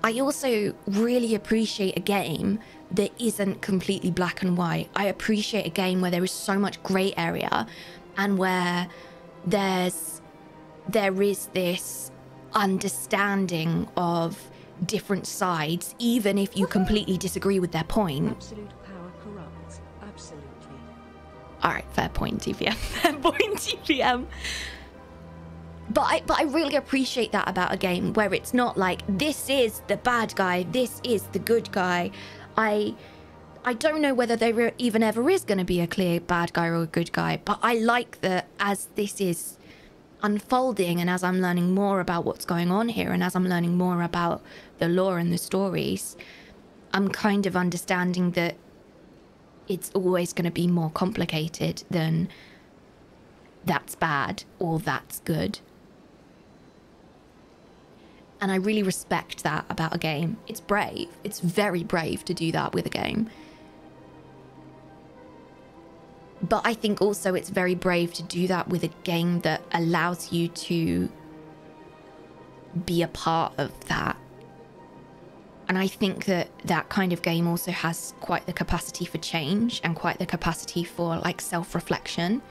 I also really appreciate a game that isn't completely black and white. I appreciate a game where there is so much grey area. And where... There's, there is this understanding of different sides, even if you completely disagree with their point. Absolute power corrupts, absolutely. All right, fair point, T V M. Fair point, T V M. But I, but I really appreciate that about a game where it's not like this is the bad guy, this is the good guy. I. I don't know whether there even ever is going to be a clear bad guy or a good guy, but I like that as this is unfolding and as I'm learning more about what's going on here and as I'm learning more about the lore and the stories, I'm kind of understanding that it's always going to be more complicated than that's bad or that's good. And I really respect that about a game. It's brave. It's very brave to do that with a game. But I think also it's very brave to do that with a game that allows you to be a part of that. And I think that that kind of game also has quite the capacity for change and quite the capacity for, like, self-reflection.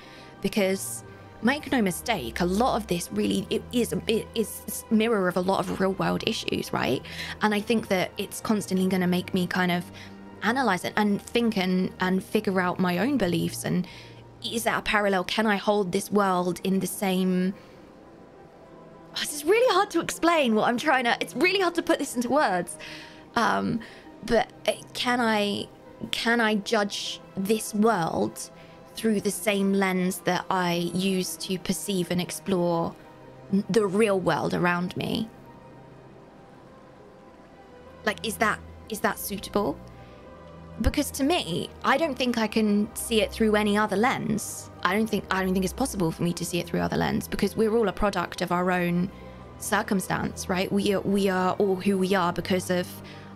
Because make no mistake, a lot of this really it is it is a mirror of a lot of real world issues, right? And I think that it's constantly going to make me kind of analyze it and think and and figure out my own beliefs and is that a parallel? Can I hold this world in the same? Oh, this is really hard to explain what I'm trying to. It's really hard to put this into words. Um, but can I can I judge this world through the same lens that I use to perceive and explore the real world around me? Like, is that is that suitable? Because to me, I don't think I can see it through any other lens. I don't think I don't think it's possible for me to see it through other lens because we're all a product of our own circumstance, right? We are, we are all who we are because of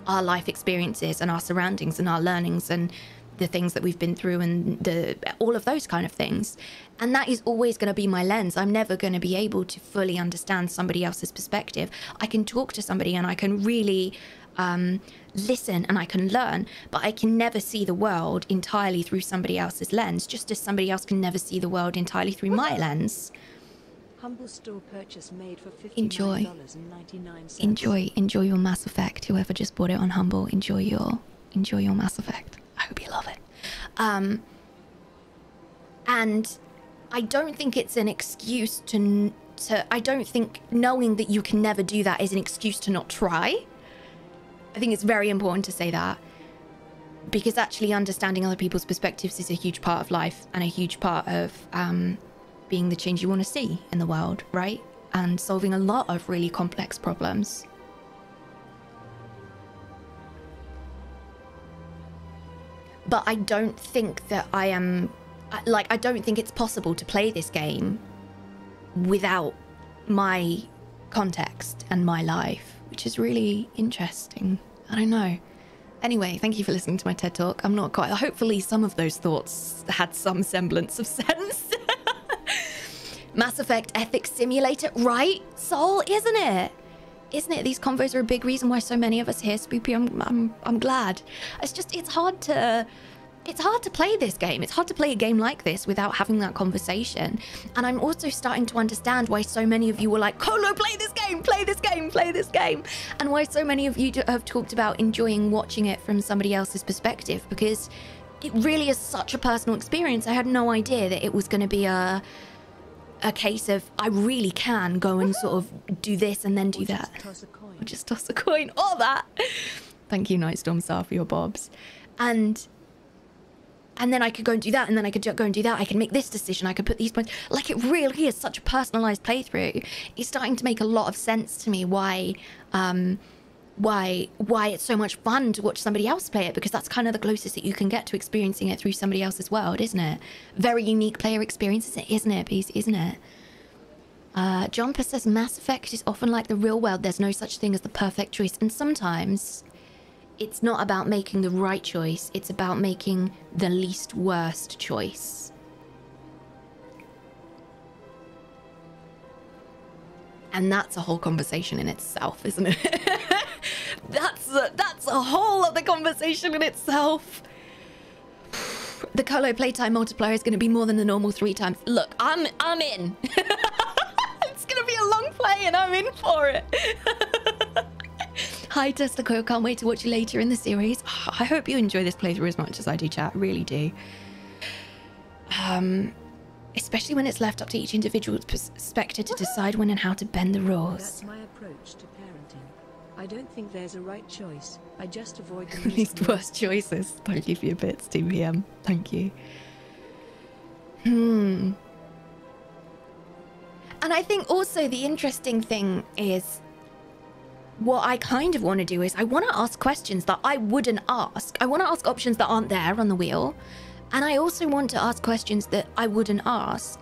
our life experiences and our surroundings and our learnings and the things that we've been through and the, all of those kind of things. And that is always going to be my lens. I'm never going to be able to fully understand somebody else's perspective. I can talk to somebody and I can really um, listen and I can learn, but I can never see the world entirely through somebody else's lens, just as somebody else can never see the world entirely through my lens. Humble store purchase made for fifty-nine dollars and ninety-nine cents. Enjoy. Enjoy. Enjoy your Mass Effect. Whoever just bought it on Humble, enjoy your enjoy your Mass Effect. I hope you love it. Um, and I don't think it's an excuse to, to... I don't think knowing that you can never do that is an excuse to not try. I think it's very important to say that. Because actually understanding other people's perspectives is a huge part of life and a huge part of... Um, being the change you want to see in the world, right? And solving a lot of really complex problems. But I don't think that I am, like, I don't think it's possible to play this game without my context and my life, which is really interesting. I don't know. Anyway, thank you for listening to my TED Talk. I'm not quite, hopefully some of those thoughts had some semblance of sense. Mass Effect Ethics Simulator, right? Soul, isn't it? Isn't it? These convos are a big reason why so many of us here, Spoopy. I'm, I'm, I'm glad. It's just, it's hard to, it's hard to play this game. It's hard to play a game like this without having that conversation. And I'm also starting to understand why so many of you were like, Colo, play this game, play this game, play this game. And why so many of you have talked about enjoying watching it from somebody else's perspective, because it really is such a personal experience. I had no idea that it was going to be a... a case of I really can go and sort of do this and then do that, or just toss a coin, all that. Thank you, Nightstorm Star, for your bobs. And and then I could go and do that, and then I could go and do that. I could make this decision. I could put these points. Like, it really is such a personalized playthrough. It's starting to make a lot of sense to me why um why why it's so much fun to watch somebody else play it, because that's kind of the closest that you can get to experiencing it through somebody else's world, isn't it? Very unique player experience, isn't it, Peace, isn't it? Uh, Jumper says, Mass Effect is often like the real world. There's no such thing as the perfect choice. And sometimes it's not about making the right choice. It's about making the least worst choice. And that's a whole conversation in itself, isn't it? That's a, that's a whole other conversation in itself. The Colo playtime multiplier is going to be more than the normal three times. Look, I'm I'm in. It's going to be a long play, and I'm in for it. Hi, Tesla Coil. Can't wait to watch you later in the series. Oh, I hope you enjoy this playthrough as much as I do, chat. Really do. Um, especially when it's left up to each individual spectator to decide when and how to bend the rules. That's my approach to parenting. I don't think there's a right choice. I just avoid the least worst choices. Thank you for your bits, T B M. Thank you. Hmm. And I think also the interesting thing is what I kind of want to do is I want to ask questions that I wouldn't ask. I want to ask options that aren't there on the wheel. And I also want to ask questions that I wouldn't ask.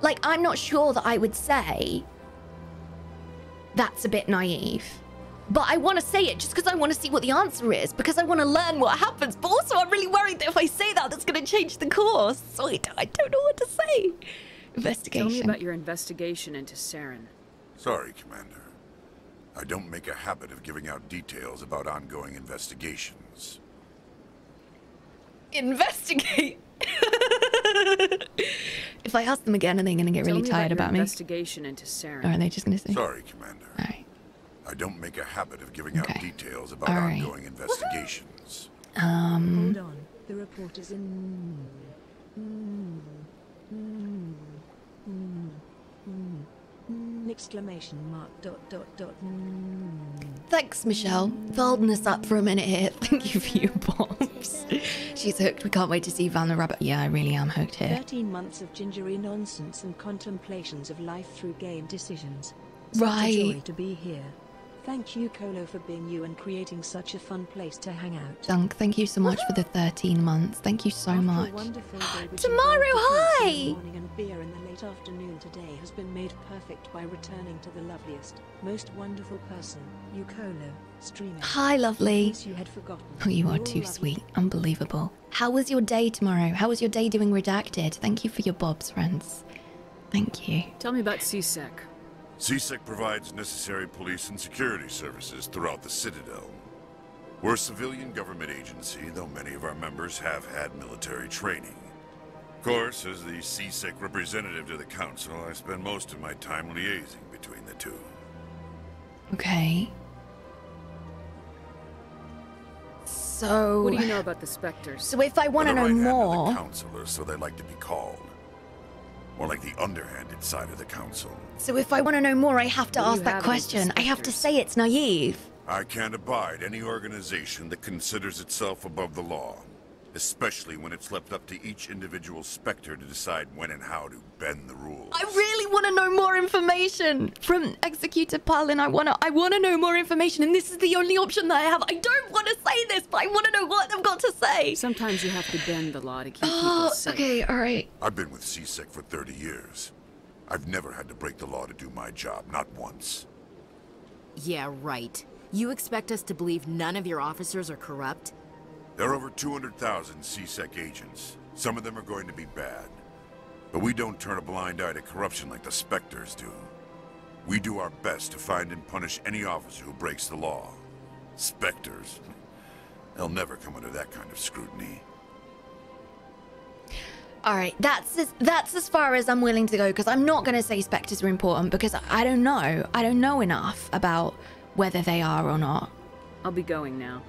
Like, I'm not sure that I would say... that's a bit naive. But I want to say it just because I want to see what the answer is, because I want to learn what happens. But also I'm really worried that if I say that, that's going to change the course. So I don't, I don't know what to say. Investigation. Tell me about your investigation into Saren. Sorry, Commander. I don't make a habit of giving out details about ongoing investigations. Investigate. If I ask them again, are they going to get Tell really me tired about, about me? Investigation into Saren. Or are they just going to say? Sorry, Commander. All right. I don't make a habit of giving okay. out details about All right. ongoing investigations. Um. Hold on. The report is in. Mm, mm, mm, mm, mm, exclamation mark. Dot. Dot. Dot. Mm. Thanks, Michelle. For holding us up for a minute here. Thank you for your bombs. She's hooked. We can't wait to see Van the Rabbit. Yeah, I really am hooked here. Thirteen months of gingery nonsense and contemplations of life through game decisions. Such right. A joy to be here. Thank you, Colo, for being you and creating such a fun place to hang out. Dunk, thank you so much for the thirteen months. Thank you so much. Tomorrow, hi! Morning and beer in the late afternoon today has been made perfect by returning to the loveliest, most wonderful person, you, Colo, streaming. Hi, lovely. You had forgotten. Oh, you are too sweet. Unbelievable. How was your day tomorrow? How was your day doing Redacted? Thank you for your bobs, friends. Thank you. Tell me about C-Sec. C-Sec provides necessary police and security services throughout the Citadel. We're a civilian government agency, though many of our members have had military training. Of course, as the C-Sec representative to the Council, I spend most of my time liaising between the two. Okay. So... What do you know about the Spectres? So if I want to know more... The Councilors, so they like to be called. More like the underhanded side of the Council. So if I want to know more, I have to ask that question. I have to say it's naive. I can't abide any organization that considers itself above the law, especially when it's left up to each individual Spectre to decide when and how to bend the rules. I really want to know more information from Executor Pallin. I want to I want to know more information, and this is the only option that I have. I don't want to say this, but I want to know what they've got to say. Sometimes you have to bend the law to keep people safe. Okay, all right. I've been with C-Sec for thirty years. I've never had to break the law to do my job, not once. Yeah, right. You expect us to believe none of your officers are corrupt? There are over two hundred thousand C-Sec agents. Some of them are going to be bad. But we don't turn a blind eye to corruption like the Spectres do. We do our best to find and punish any officer who breaks the law. Spectres? They'll never come under that kind of scrutiny. Alright, that's as, that's as far as I'm willing to go, because I'm not going to say Spectres are important, because I don't know. I don't know enough about whether they are or not. I'll be going now.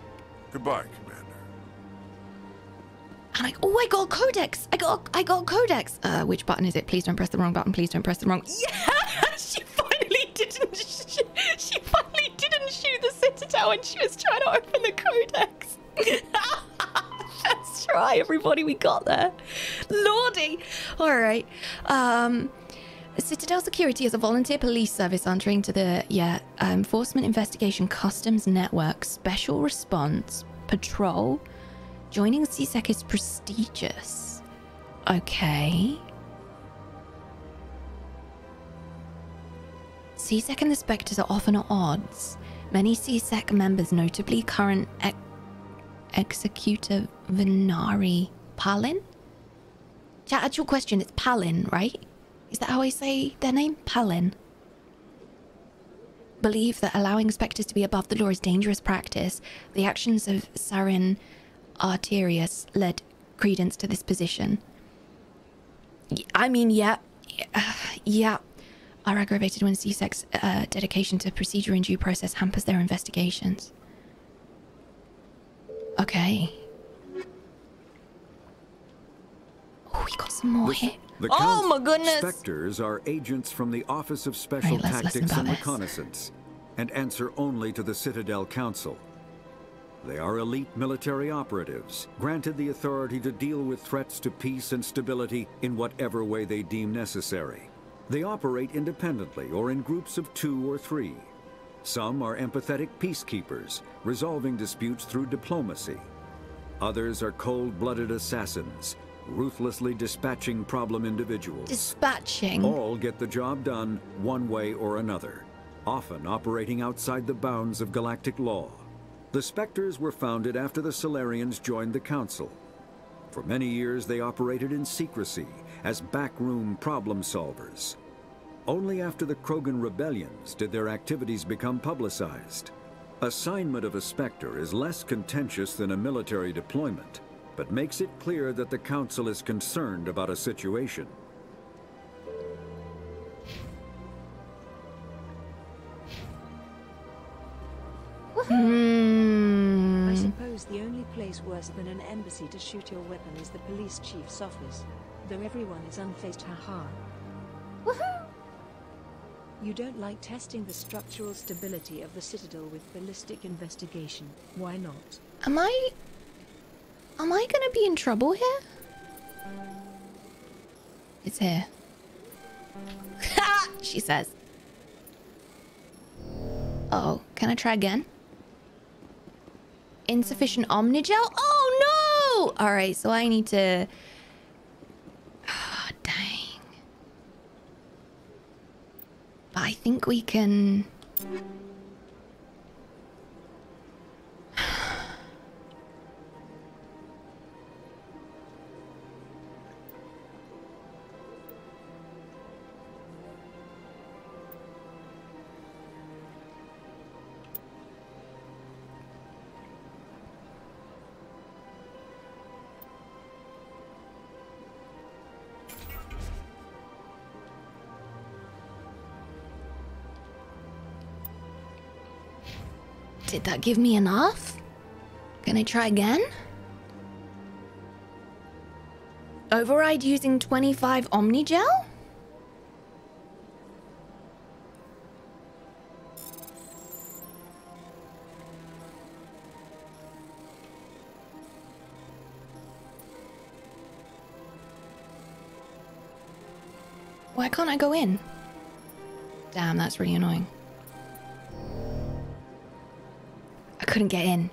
Goodbye, Commander. And I, oh, I got a codex. I got I got a codex. Uh, which button is it? Please don't press the wrong button. Please don't press the wrong. Yeah, she finally didn't. She, she finally didn't shoot the Citadel when she was trying to open the codex. Let's try, everybody. We got there. Lordy. All right. Um. Citadel Security is a volunteer police service entering to the yeah enforcement, investigation, customs network, special response, patrol. Joining C-Sec is prestigious. Okay. C-Sec and the Spectres are often at odds. Many C-Sec members, notably current ex Executor Venari Pallin? Chat, actual question, it's Pallin, right? Is that how I say their name? Pallin. Believe that allowing Spectres to be above the law is dangerous practice. The actions of Saren... Arterius led credence to this position. I mean, yeah, yeah, yeah. Are aggravated when C-Sec's uh, dedication to procedure and due process hampers their investigations. Okay. Oh, we got some more the, here. The oh my goodness! Spectres are agents from the Office of Special right, Tactics and this. Reconnaissance, and answer only to the Citadel Council. They are elite military operatives, granted the authority to deal with threats to peace and stability in whatever way they deem necessary. They operate independently or in groups of two or three. Some are empathetic peacekeepers, resolving disputes through diplomacy. Others are cold-blooded assassins, ruthlessly dispatching problem individuals. Dispatching. All get the job done one way or another, often operating outside the bounds of galactic law. The Spectres were founded after the Solarians joined the Council. For many years, they operated in secrecy as backroom problem solvers. Only after the Krogan rebellions did their activities become publicized. Assignment of a Spectre is less contentious than a military deployment, but makes it clear that the Council is concerned about a situation. Mm. I suppose the only place worse than an embassy to shoot your weapon is the police chief's office, though everyone is unfazed. Haha. Woohoo! You don't like testing the structural stability of the Citadel with ballistic investigation. Why not? Am I... Am I gonna be in trouble here? It's here. Ha! She says. Oh, can I try again? Insufficient Omnigel? Oh no! Alright, so I need to... Oh, dang. But I think we can... Did that give me enough? Can I try again? Override using twenty-five Omnigel? Why can't I go in? Damn, that's really annoying. Couldn't get in.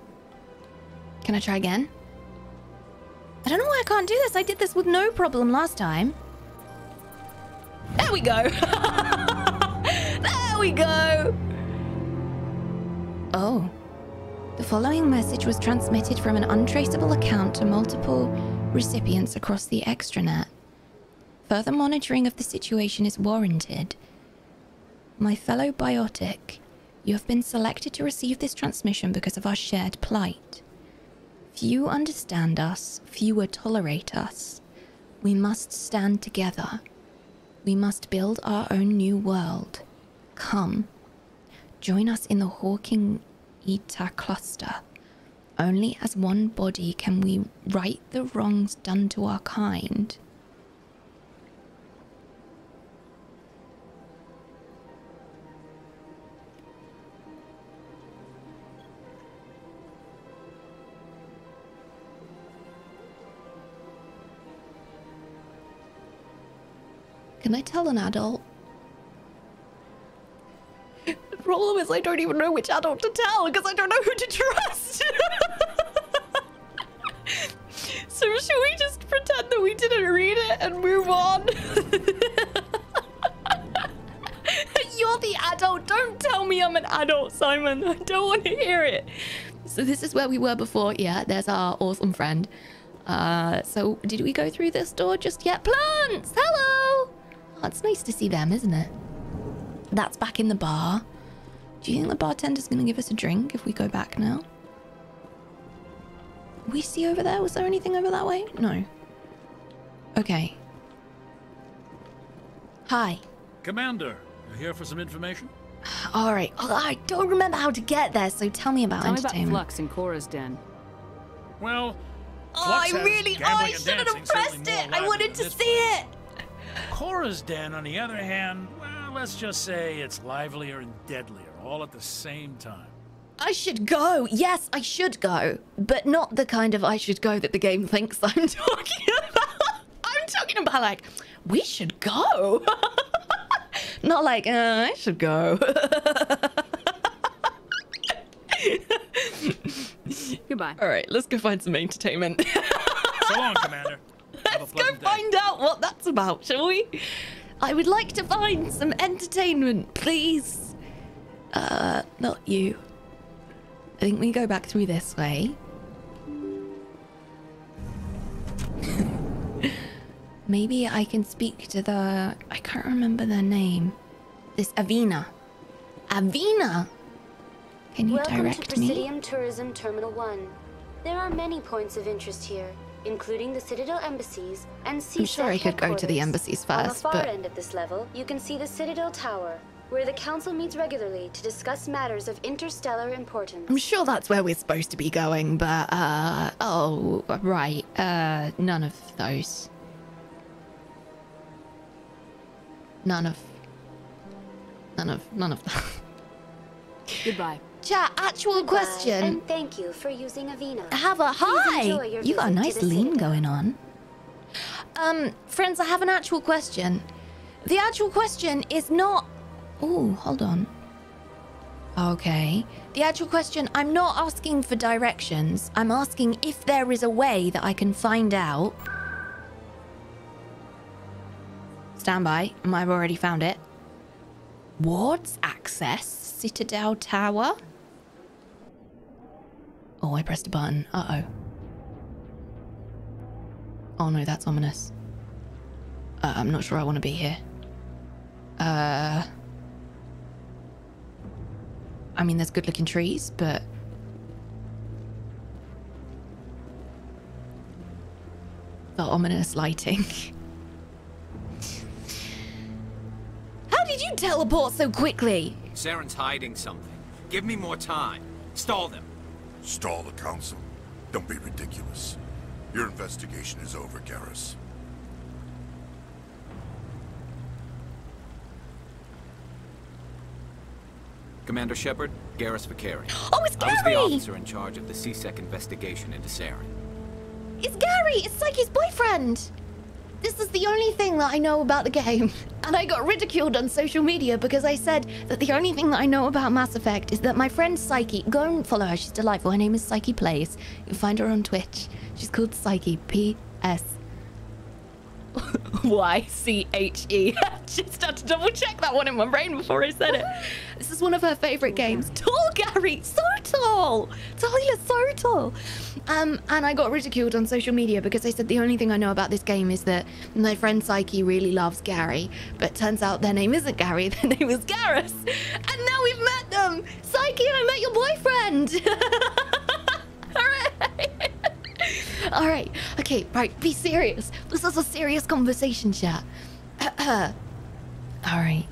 Can I try again? I don't know why I can't do this. I did this with no problem last time. There we go. There we go. Oh. The following message was transmitted from an untraceable account to multiple recipients across the extranet. Further monitoring of the situation is warranted. My fellow biotic, you have been selected to receive this transmission because of our shared plight. Few understand us, fewer tolerate us. We must stand together. We must build our own new world. Come, join us in the Hawking Eta cluster. Only as one body can we right the wrongs done to our kind. Can I tell an adult? The problem is I don't even know which adult to tell because I don't know who to trust. So should we just pretend that we didn't read it and move on? You're the adult. Don't tell me I'm an adult, Simon. I don't want to hear it. So this is where we were before. Yeah, there's our awesome friend. Uh, so did we go through this door just yet? Plants! Hello! Oh, it's nice to see them, isn't it? That's back in the bar. Do you think the bartender's going to give us a drink if we go back now? We see over there? Was there anything over that way? No. Okay. Hi. Commander, you're here for some information? All right. Oh, I don't remember how to get there, so tell me about entertainment. Tell me about Flux and Chora's Den. Well, oh, Flux I really... Oh, I shouldn't have pressed it! I wanted to see it! Chora's Den, on the other hand, well, let's just say it's livelier and deadlier, all at the same time. I should go. Yes, I should go. But not the kind of I should go that the game thinks I'm talking about. I'm talking about, like, we should go. Not like, uh, I should go. Goodbye. All right, let's go find some entertainment. So long, Commander. Let's go find out what that's about, shall we? I would like to find some entertainment, please. Uh, not you. I think we go back through this way. Maybe I can speak to the... I can't remember their name. This Avina. Avina! Can you Welcome direct to Presidium me? Tourism Terminal one. There are many points of interest here, including the Citadel embassies and C-Sec. I'm sure I could go to the embassies first. On the far but... end of this level, you can see the Citadel Tower, where the Council meets regularly to discuss matters of interstellar importance. I'm sure that's where we're supposed to be going, but, uh, oh, right, uh, none of those. None of, none of, none of that. Goodbye. Chat, actual Goodbye, question. And thank you for using Avina. Have a hi. You got a nice lean going on. Um, friends, I have an actual question. The actual question is not. Oh, hold on. Okay. The actual question, I'm not asking for directions. I'm asking if there is a way that I can find out. Stand by. I've already found it. Wards access. Citadel Tower. Oh, I pressed a button. Uh-oh. Oh no, that's ominous. Uh, I'm not sure I want to be here. Uh... I mean, there's good looking trees, but... the ominous lighting. How did you teleport so quickly? Saren's hiding something. Give me more time. Stall them. Stall the council? Don't be ridiculous. Your investigation is over, Garrus. Commander Shepard, Garrus Vakarian. Oh, it's Gary! I was the officer in charge of the C-Sec investigation into Saren. It's Gary! It's Psyche's boyfriend! This is the only thing that I know about the game. And I got ridiculed on social media because I said that the only thing that I know about Mass Effect is that my friend Psyche... Go and follow her, she's delightful. Her name is Psyche Plays. You can find her on Twitch. She's called Psyche. P S Y C H E. Just had to double check that one in my brain before I said it. This is one of her favorite games. Tall Gary, so tall. Talia, so tall. Um, and I got ridiculed on social media because I said the only thing I know about this game is that my friend Psyche really loves Gary, but turns out their name isn't Gary, their name is Garrus. And now we've met them. Psyche, I met your boyfriend. Hooray. All right. Okay, right. Be serious. This is a serious conversation, chat. All right.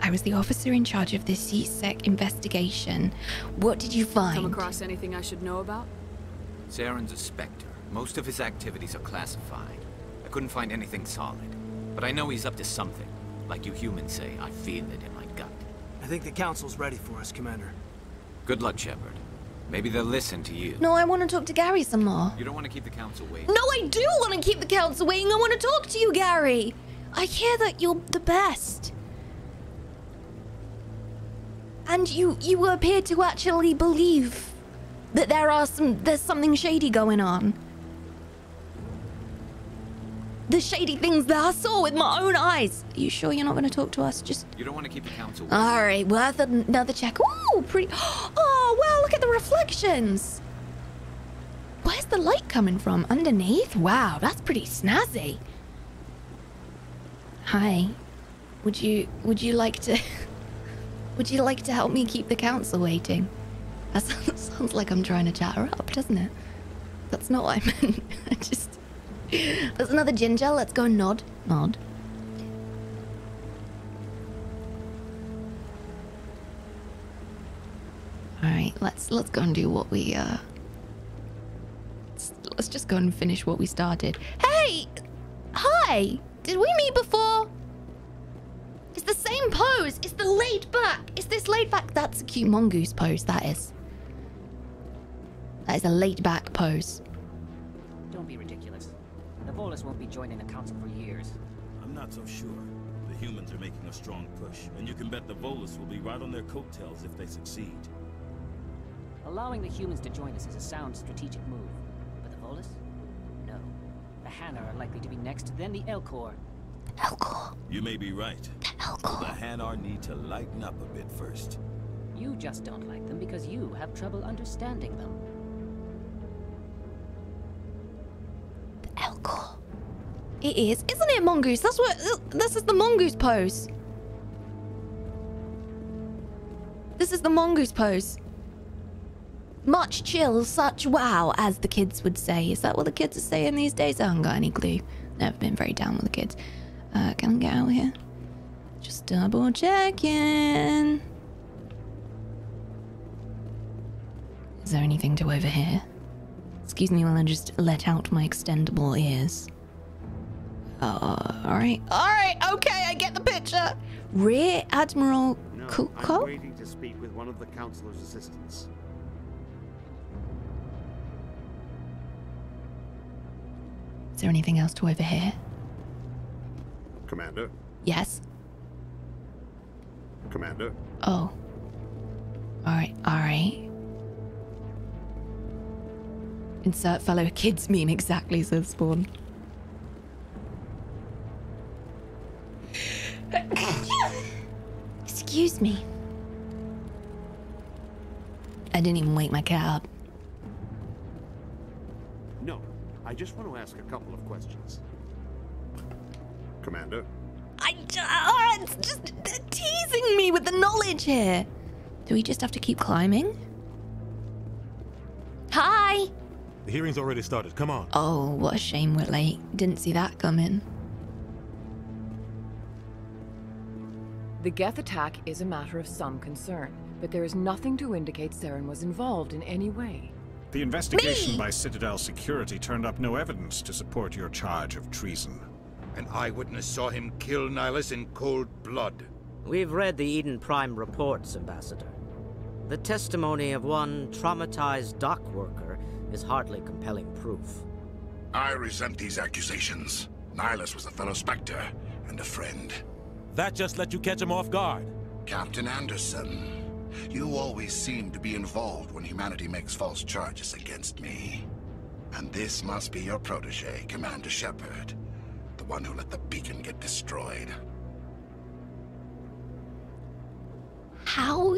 I was the officer in charge of the C-Sec investigation. What did you find? Come across anything I should know about? Saren's a Spectre. Most of his activities are classified. I couldn't find anything solid. But I know he's up to something. Like you humans say, I feel it in my gut. I think the council's ready for us, Commander. Good luck, Shepard. Maybe they'll listen to you. No, I want to talk to Gary some more. You don't want to keep the council waiting. No, I do want to keep the council waiting. I want to talk to you, Gary. I hear that you're the best. And you you appear to actually believe that there are some there's something shady going on. The shady things that I saw with my own eyes. Are you sure you're not going to talk to us? Just... You don't want to keep the council waiting. All right, worth another check. Ooh, pretty... Oh, wow, look at the reflections. Where's the light coming from? Underneath? Wow, that's pretty snazzy. Hi. Would you... Would you like to... Would you like to help me keep the council waiting? That sounds like I'm trying to chat her up, doesn't it? That's not what I meant. I just... There's another ginger. Let's go nod. Nod. Alright, let's let's go and do what we uh let's, let's just go and finish what we started. Hey! Hi! Did we meet before? It's the same pose! It's the laid back! It's this laid back that's a cute mongoose pose, that is. That is a laid back pose. Don't be ridiculous. Volus won't be joining the council for years. I'm not so sure. The humans are making a strong push, and you can bet the Volus will be right on their coattails if they succeed. Allowing the humans to join us is a sound strategic move. But the Volus? No. The Hanar are likely to be next, then the Elcor. The Elcor? You may be right. The Elcor. The Hanar need to lighten up a bit first. You just don't like them because you have trouble understanding them. Elcor. It is. Isn't it, mongoose? That's what... This is the mongoose pose. This is the mongoose pose. Much chill, such wow, as the kids would say. Is that what the kids are saying these days? I haven't got any clue. Never been very down with the kids. Uh, can I get out of here? Just double checking. Is there anything to over here? Excuse me while I just let out my extendable ears. Uh, alright. Alright, okay, I get the picture. Rear Admiral no, Kuko? I'm waiting to speak with one of the Councilor's assistants. Is there anything else to overhear? Commander, Yes? Commander? Oh. Alright, alright. Insert fellow kids meme exactly, says Spawn. Excuse me. I didn't even wake my cat up. No, I just want to ask a couple of questions. Commander? I uh, it's just teasing me with the knowledge here. Do we just have to keep climbing? Hi! The hearing's already started, come on. Oh, what a shame we're late. Didn't see that coming. The Geth attack is a matter of some concern, but there is nothing to indicate Saren was involved in any way. The investigation me? by Citadel security turned up no evidence to support your charge of treason. An eyewitness saw him kill Nihlus in cold blood. We've read the Eden Prime reports, Ambassador. The testimony of one traumatized dock worker is hardly compelling proof. I resent these accusations. Nihlus was a fellow Spectre and a friend. That just let you catch him off guard. Captain Anderson, you always seem to be involved when humanity makes false charges against me. And this must be your protege, Commander Shepard. The one who let the beacon get destroyed. How...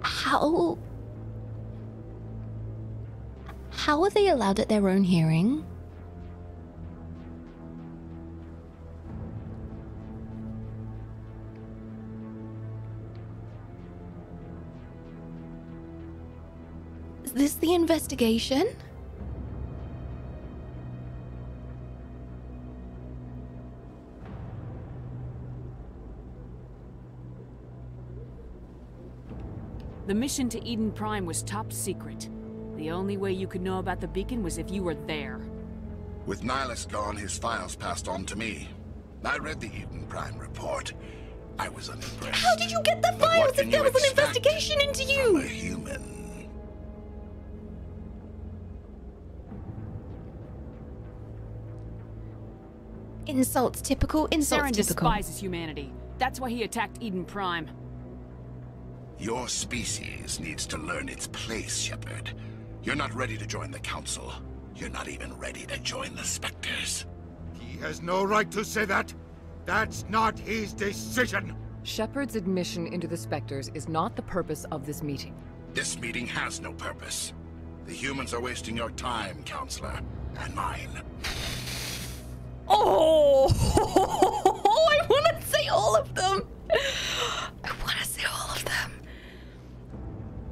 how... how are they allowed at their own hearing? Is this the investigation? The mission to Eden Prime was top secret. The only way you could know about the beacon was if you were there. With Nihlus gone, his files passed on to me. I read the Eden Prime report. I was unimpressed. How did you get the files if there was an investigation into you? A human. Insults typical, insults Saren typical. Saren despises humanity. That's why he attacked Eden Prime. Your species needs to learn its place, Shepard. You're not ready to join the Council. You're not even ready to join the Spectres. He has no right to say that. That's not his decision. Shepard's admission into the Spectres is not the purpose of this meeting. This meeting has no purpose. The humans are wasting your time, Counselor, and mine. Oh, I want to say all of them. I want to say all of them.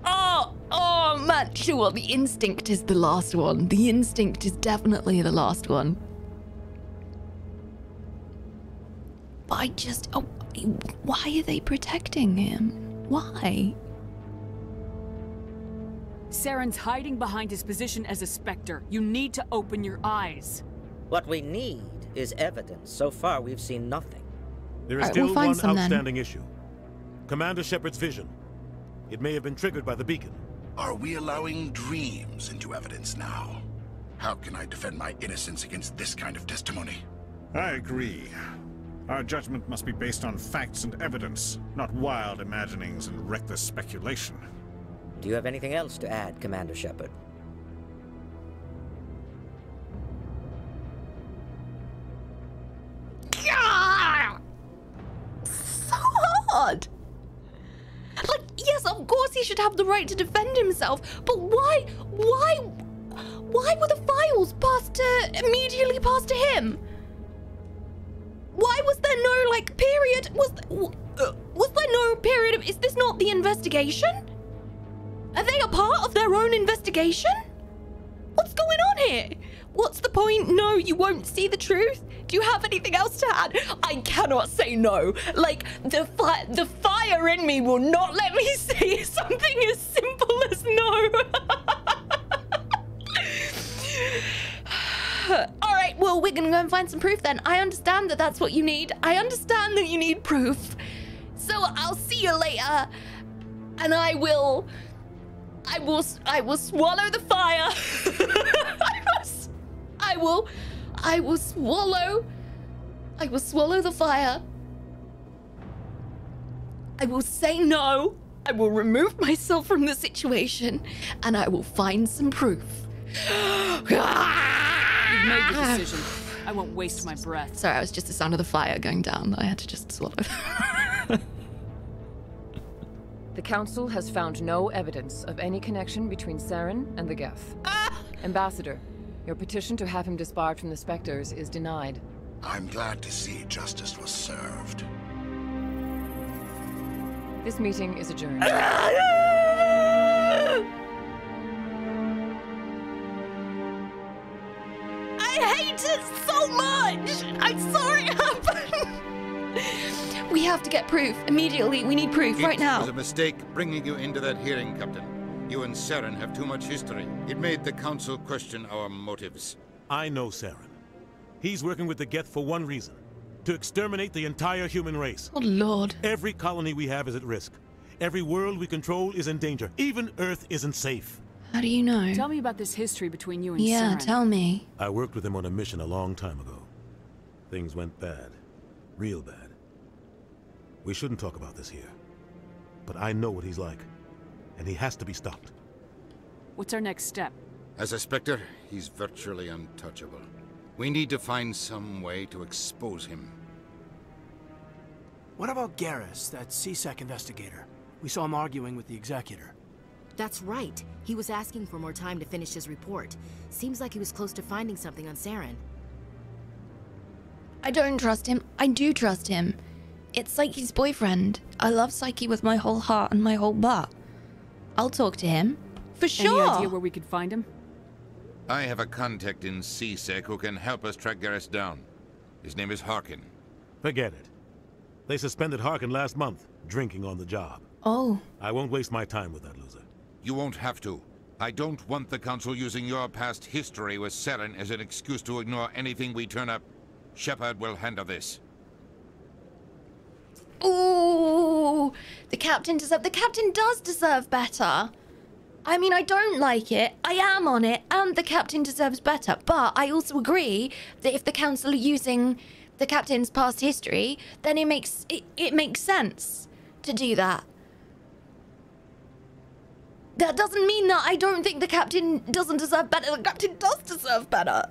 Oh, oh man, sure, the instinct is the last one. The instinct is definitely the last one. But I just, oh, why are they protecting him? Why? Saren's hiding behind his position as a Spectre. You need to open your eyes. What we need is evidence. So far, we've seen nothing. There is right, still we'll one outstanding then. issue. Commander Shepard's vision. It may have been triggered by the beacon. Are we allowing dreams into evidence now? How can I defend my innocence against this kind of testimony? I agree. Our judgment must be based on facts and evidence, not wild imaginings and reckless speculation. Do you have anything else to add, Commander Shepard? Yeah! So hard! Like, yes, of course he should have the right to defend himself, but why, why, why were the files passed to, immediately passed to him? Why was there no, like, period, was, uh, was there no period of, is this not the investigation? Are they a part of their own investigation? What's going on here? What's the point? No, you won't see the truth. Do you have anything else to add? I cannot say no. Like, the, fi the fire in me will not let me say something as simple as no. All right, well, we're gonna go and find some proof then. I understand that that's what you need. I understand that you need proof. So I'll see you later. And I will... I will, I will swallow the fire. I, must, I will, I will swallow, I will swallow the fire I will say no. I will remove myself from the situation, and I will find some proof. You've made your decision. I won't waste my breath. Sorry, I was just the sound of the fire going down that I had to just swallow. The Council has found no evidence of any connection between Saren and the Geth. Ah! Ambassador, your petition to have him disbarred from the Spectres is denied. I'm glad to see justice was served. This meeting is adjourned. I hate it so much! I'm sorry it happened! We have to get proof. Immediately, we need proof, it right now. It was a mistake bringing you into that hearing, Captain. You and Saren have too much history. It made the Council question our motives. I know Saren. He's working with the Geth for one reason. To exterminate the entire human race. Oh, Lord. Every colony we have is at risk. Every world we control is in danger. Even Earth isn't safe. How do you know? Tell me about this history between you and yeah, Saren. Yeah, tell me. I worked with him on a mission a long time ago. Things went bad. Real bad. We shouldn't talk about this here. But I know what he's like. And he has to be stopped. What's our next step? As a Spectre, he's virtually untouchable. We need to find some way to expose him. What about Garrus, that C-Sec investigator? We saw him arguing with the Executor. That's right. He was asking for more time to finish his report. Seems like he was close to finding something on Saren. I don't trust him. I do trust him. It's Psyche's boyfriend. I love Psyche with my whole heart and my whole butt. I'll talk to him. For sure! Any idea where we could find him? I have a contact in C-Sec who can help us track Garrus down. His name is Harkin. Forget it. They suspended Harkin last month, drinking on the job. Oh. I won't waste my time with that loser. You won't have to. I don't want the Council using your past history with Saren as an excuse to ignore anything we turn up. Shepard will handle this. Ooh! The Captain deserve- the Captain does deserve better! I mean, I don't like it, I am on it, and the Captain deserves better, but I also agree that if the Council are using the Captain's past history, then it makes it, it makes sense to do that. That doesn't mean that I don't think the Captain doesn't deserve better, the Captain does deserve better.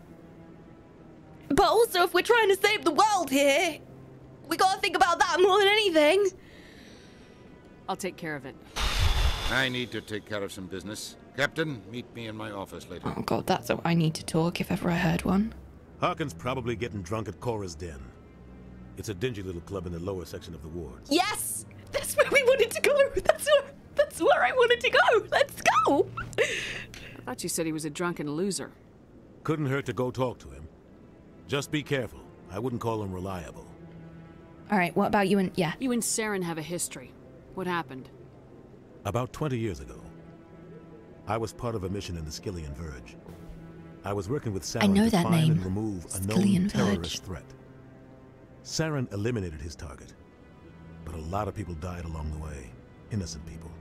But also, if we're trying to save the world here, we gotta think about that more than anything. I'll take care of it. I need to take care of some business. Captain, meet me in my office later. Oh god, that's what I need to talk if ever I heard one. Harkin's probably getting drunk at Chora's Den. It's a dingy little club in the lower section of the wards. Yes! That's where we wanted to go! That's where, that's where I wanted to go! Let's go! I thought you said he was a drunken loser. Couldn't hurt to go talk to him. Just be careful. I wouldn't call him reliable. Alright, what about you and... yeah. You and Saren have a history. What happened? About twenty years ago, I was part of a mission in the Skillian Verge. I was working with Saren to find name. and remove a known terrorist threat. Saren eliminated his target, but a lot of people died along the way, innocent people.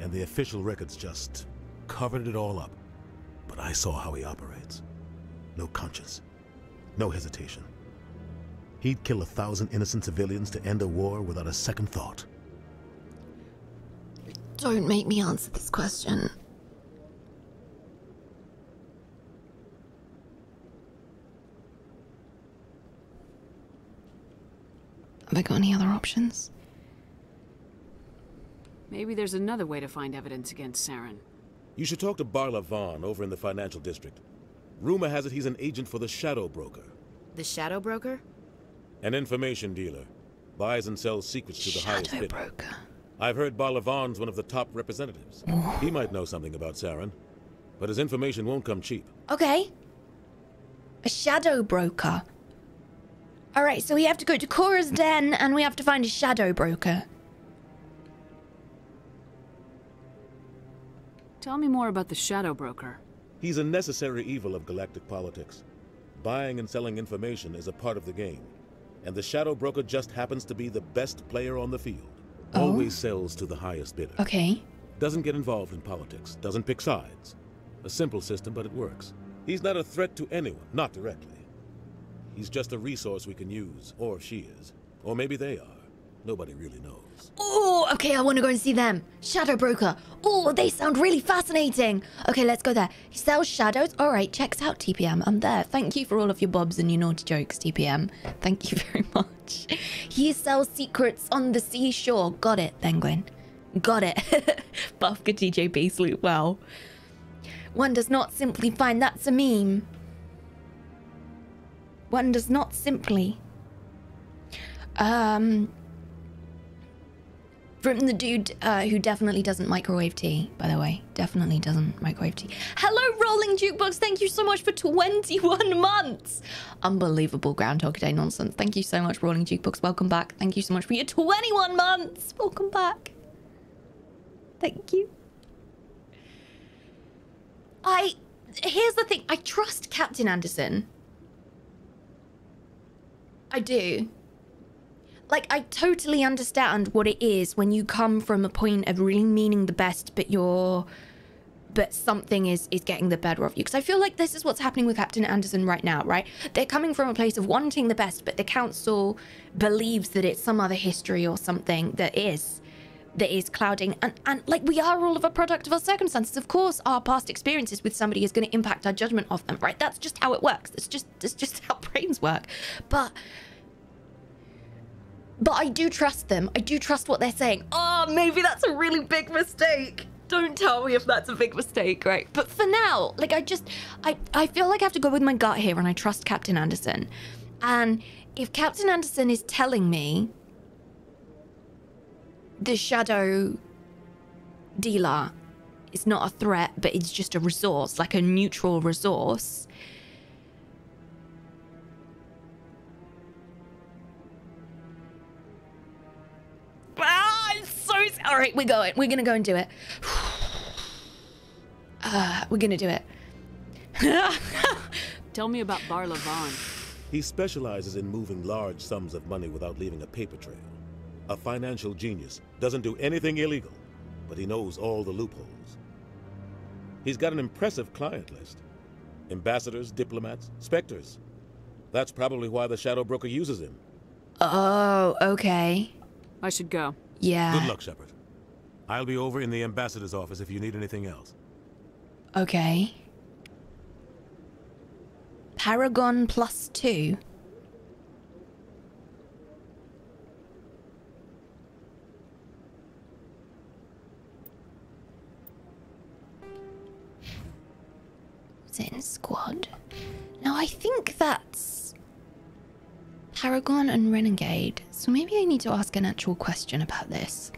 And the official records just covered it all up. But I saw how he operates. No conscience, no hesitation. He'd kill a thousand innocent civilians to end a war without a second thought. Don't make me answer this question. Have I got any other options? Maybe there's another way to find evidence against Saren. You should talk to Barla Vaughn over in the financial district. Rumor has it he's an agent for the Shadow Broker. The Shadow Broker? An information dealer. Buys and sells secrets to the highest bidder. Shadow Broker. I've heard Balavon's one of the top representatives. He might know something about Saren, but his information won't come cheap. Okay. A Shadow Broker. Alright, so we have to go to Chora's Den and we have to find a Shadow Broker. Tell me more about the Shadow Broker. He's a necessary evil of galactic politics. Buying and selling information is a part of the game, and the Shadow Broker just happens to be the best player on the field. Oh. Always sells to the highest bidder. Okay. Doesn't get involved in politics, doesn't pick sides. A simple system, but it works. He's not a threat to anyone, not directly. He's just a resource we can use, or she is, or maybe they are. Nobody really knows. Oh, okay, I want to go and see them. Shadow Broker. Oh, they sound really fascinating. Okay, let's go there. He sells shadows. All right, checks out, T P M. I'm there. Thank you for all of your bobs and your naughty jokes, T P M. Thank you very much. He sells secrets on the seashore. Got it, Penguin. Got it. Bufka T J base loot. Wow. One does not simply find that's a meme. One does not simply. Um, from the dude uh, who definitely doesn't microwave tea, by the way. Definitely doesn't microwave tea. Hello, Rolling Jukebox. Thank you so much for twenty-one months. Unbelievable Groundhog Day nonsense. Thank you so much, Rolling Jukebox. Welcome back. Thank you so much for your twenty-one months. Welcome back. Thank you. I, here's the thing. I trust Captain Anderson. I do. Like, I totally understand what it is when you come from a point of really meaning the best, but you're, but something is, is getting the better of you. Because I feel like this is what's happening with Captain Anderson right now, right? They're coming from a place of wanting the best, but the council believes that it's some other history or something that is, that is clouding. And, and like, we are all of a product of our circumstances. Of course, our past experiences with somebody is going to impact our judgment of them, right? That's just how it works. That's just, that's just how brains work. But... But I do trust them. I do trust what they're saying. Oh, maybe that's a really big mistake. Don't tell me if that's a big mistake, right? But for now, like, I just, I, I feel like I have to go with my gut here, and I trust Captain Anderson. And if Captain Anderson is telling me the shadow dealer is not a threat, but it's just a resource, like a neutral resource, ah, it's so... All right, we're going. We're going to go and do it. uh, we're going to do it. Tell me about Barla Vaughn. He specializes in moving large sums of money without leaving a paper trail. A financial genius, doesn't do anything illegal, but he knows all the loopholes. He's got an impressive client list. Ambassadors, diplomats, specters. That's probably why the Shadow Broker uses him. Oh, okay. I should go. Yeah. Good luck, Shepard. I'll be over in the ambassador's office if you need anything else. Okay. Paragon plus two. Is it in squad? Now I think that's... Paragon and Renegade. So maybe I need to ask an actual question about this.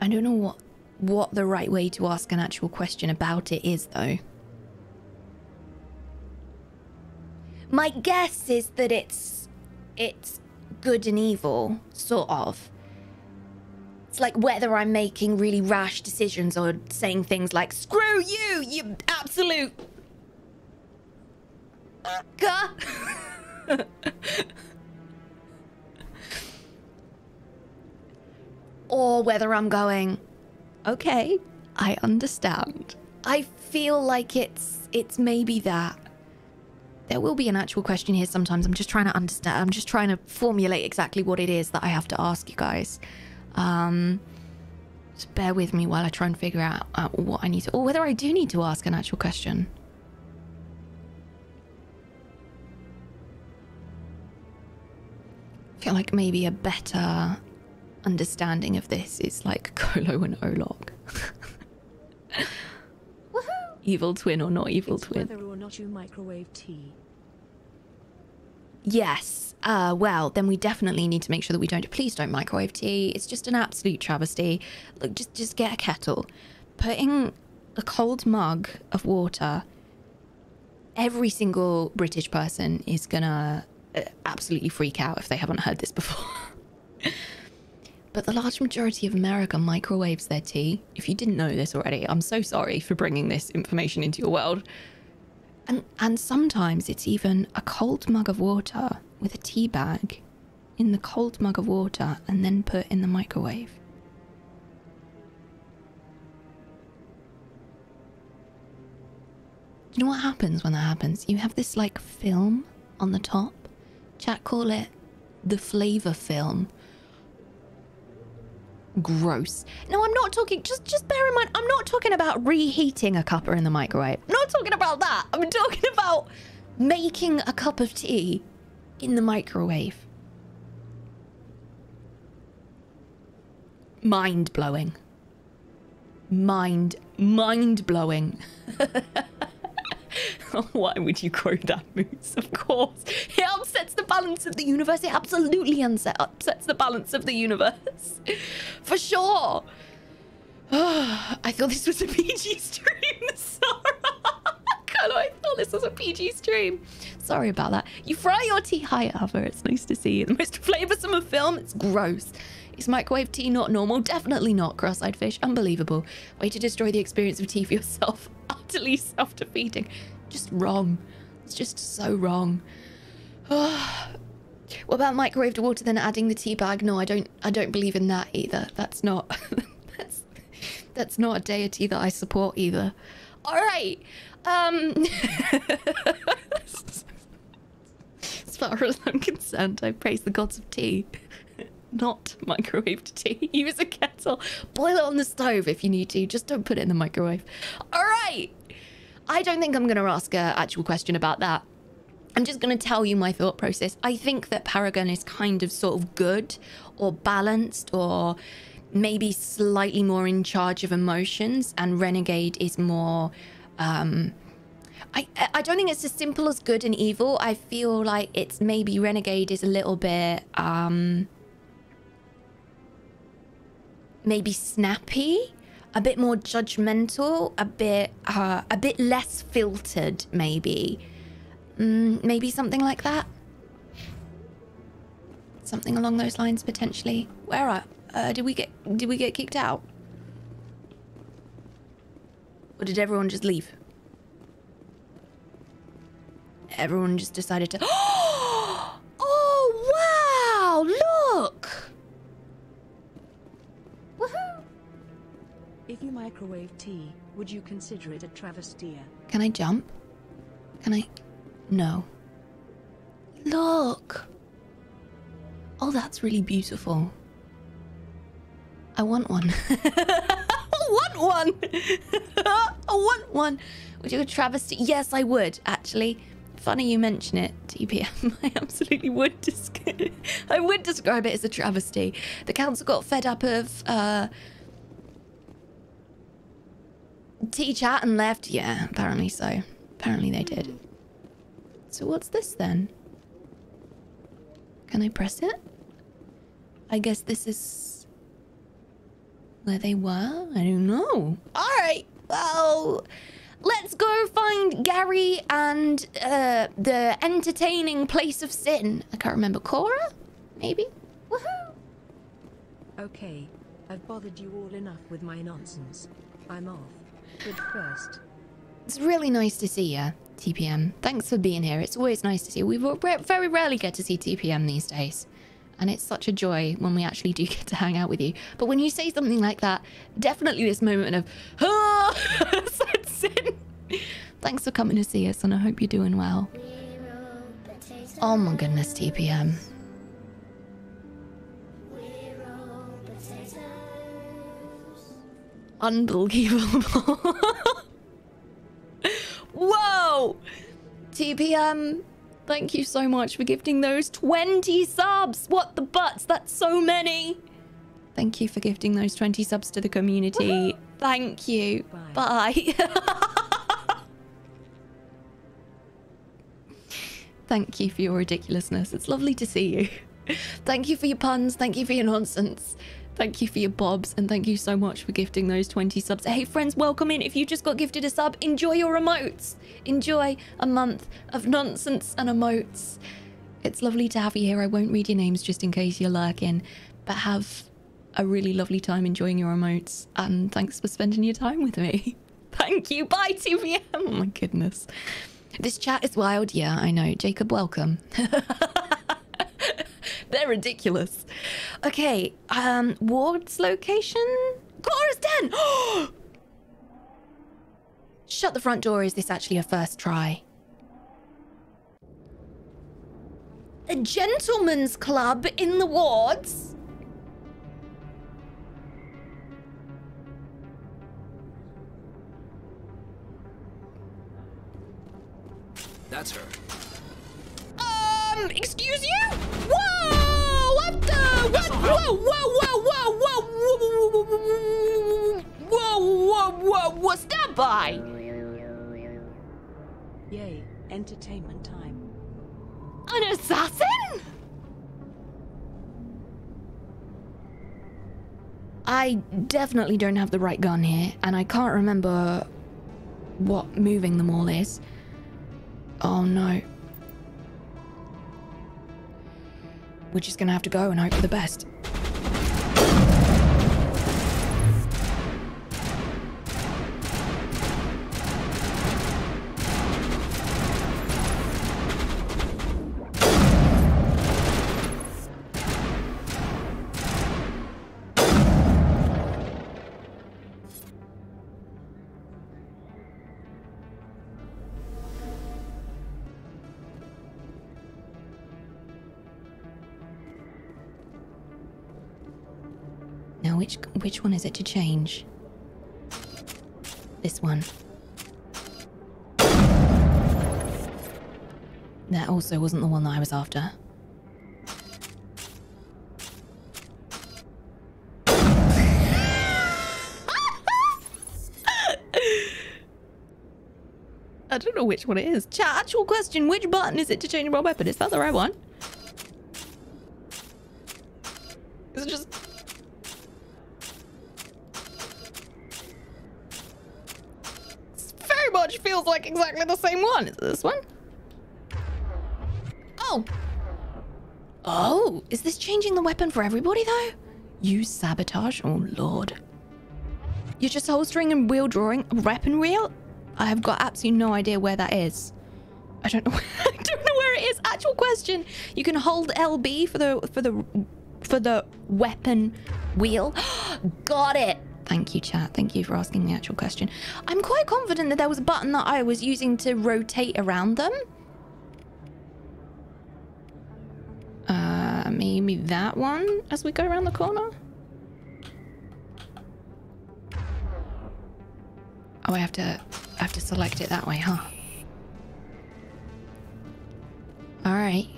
I don't know what, what the right way to ask an actual question about it is, though. My guess is that it's, it's good and evil, sort of. It's like whether I'm making really rash decisions or saying things like, screw you, you absolute... Or whether I'm going, okay, I understand. I feel like it's, it's maybe that. There will be an actual question here sometimes. I'm just trying to understand. I'm just trying to formulate exactly what it is that I have to ask you guys. Um, just bear with me while I try and figure out uh, what I need to, or whether I do need to ask an actual question. I feel like maybe a better understanding of this is like Kolo and Olog. Evil twin or not evil it's twin. Whether or not you microwave tea. Yes. Uh, well, then we definitely need to make sure that we don't... Please don't microwave tea. It's just an absolute travesty. Look, just, just get a kettle. Putting a cold mug of water... Every single British person is gonna uh, absolutely freak out if they haven't heard this before. But the large majority of America microwaves their tea. If you didn't know this already, I'm so sorry for bringing this information into your world. And, and sometimes it's even a cold mug of water with a tea bag in the cold mug of water and then put in the microwave. you know what happens when that happens? You have this like film on the top. Chat call it the flavor film. Gross. No, I'm not talking, just just bear in mind, I'm not talking about reheating a cuppa in the microwave. I'm not talking about that. I'm talking about making a cup of tea in the microwave. Mind-blowing. Mind, mind-blowing. Why would you grow that moose? Of course. It upsets the balance of the universe. It absolutely upsets the balance of the universe. For sure. Oh, I thought this was a P G stream, Sarah. God, I thought this was a P G stream. Sorry about that. You fry your tea. Hi, Ava. It's nice to see you. The most flavoursome of film. It's gross. Is microwave tea not normal? Definitely not. Cross-eyed fish. Unbelievable. Way to destroy the experience of tea for yourself. Utterly self-defeating. Just wrong. It's just so wrong. Oh. What about microwaved water then adding the tea bag? No, I don't I don't believe in that either. That's not that's that's not a deity that I support either. Alright. Um As far as I'm concerned, I praise the gods of tea. Not microwaved tea. Use a kettle. Boil it on the stove if you need to. Just don't put it in the microwave. All right. I don't think I'm going to ask an actual question about that. I'm just going to tell you my thought process. I think that Paragon is kind of sort of good or balanced or maybe slightly more in charge of emotions, and Renegade is more... Um, I, I don't think it's as simple as good and evil. I feel like it's maybe Renegade is a little bit... Um, maybe snappy, a bit more judgmental, a bit uh, a bit less filtered, maybe. Mm, maybe something like that. Something along those lines, potentially. Where are... Uh, did we get did we get kicked out? Or did everyone just leave? Everyone just decided to... Oh, wow! Look! Woohoo! If you microwave tea, would you consider it a travesty? Can I jump? Can I? No. Look! Oh, that's really beautiful. I want one. I want one! I want one! Would you a travesty? Yes, I would, actually. Funny you mention it, T P M. I absolutely would describe I would describe it as a travesty. The council got fed up of uh, tea chat and left. Yeah, apparently so. Apparently they did. So what's this then? Can I press it? I guess this is where they were. I don't know. All right. Well. Let's go find Gary and uh, the entertaining place of sin. I can't remember. Cora? Maybe? Woohoo! Okay. I've bothered you all enough with my nonsense. I'm off. But first... It's really nice to see you, T P M. Thanks for being here. It's always nice to see you. We very rarely get to see T P M these days. And it's such a joy when we actually do get to hang out with you. But when you say something like that, definitely this moment of... Ah! Thanks for coming to see us, and I hope you're doing well. Oh my goodness, T P M. Unbelievable. Whoa! T P M, thank you so much for gifting those twenty subs. What the butts? That's so many. Thank you for gifting those twenty subs to the community. Thank you. Bye. Bye. Thank you for your ridiculousness. It's lovely to see you. Thank you for your puns. Thank you for your nonsense. Thank you for your bobs. And thank you so much for gifting those twenty subs. Hey, friends, welcome in. If you just got gifted a sub, enjoy your emotes. Enjoy a month of nonsense and emotes. It's lovely to have you here. I won't read your names just in case you're lurking. But have a really lovely time enjoying your emotes. And thanks for spending your time with me. Thank you. Bye, T V M. Oh, my goodness. This chat is wild. Yeah, I know. Jacob, welcome. They're ridiculous. Okay, um, ward's location? Chora's Den! Shut the front door. Is this actually a first try? A gentleman's club in the wards? That's her. Um, excuse you? Whoa! What the? What? Whoa! Whoa! Whoa! Whoa! Whoa! Whoa! Whoa! Whoa! What's that by? Yay! Entertainment time. An assassin? I definitely don't have the right gun here, and I can't remember what moving them all is. Oh no. We're just gonna have to go and hope for the best. Which, which one is it to change? This one. That also wasn't the one that I was after. I don't know which one it is. Chat, actual question, which button is it to change my weapon? Is that the right one? Is it just... much feels like exactly the same one. Is it this one? Oh. Oh, is this changing the weapon for everybody though? Use sabotage? Oh lord. You're just holstering and wheel drawing a weapon wheel? I have got absolutely no idea where that is. I don't know. I don't know where it is. Actual question. You can hold L B for the for the for the weapon wheel. Got it. Thank you, chat. Thank you for asking the actual question. I'm quite confident that there was a button that I was using to rotate around them. Uh, maybe that one as we go around the corner? Oh, I have to, I have to select it that way, huh? All right.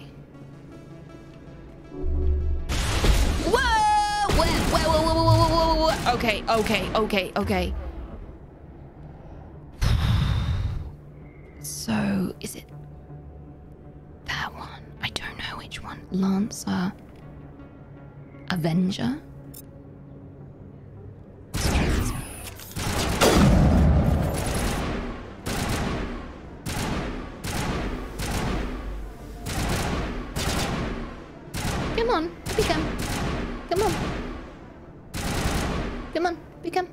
Whoa! Whoa, whoa, whoa, whoa, whoa, whoa. Okay, okay, okay, okay. So, is it that one? I don't know which one. Lancer. Avenger. Come on, up you come. Come on. Come on, we come.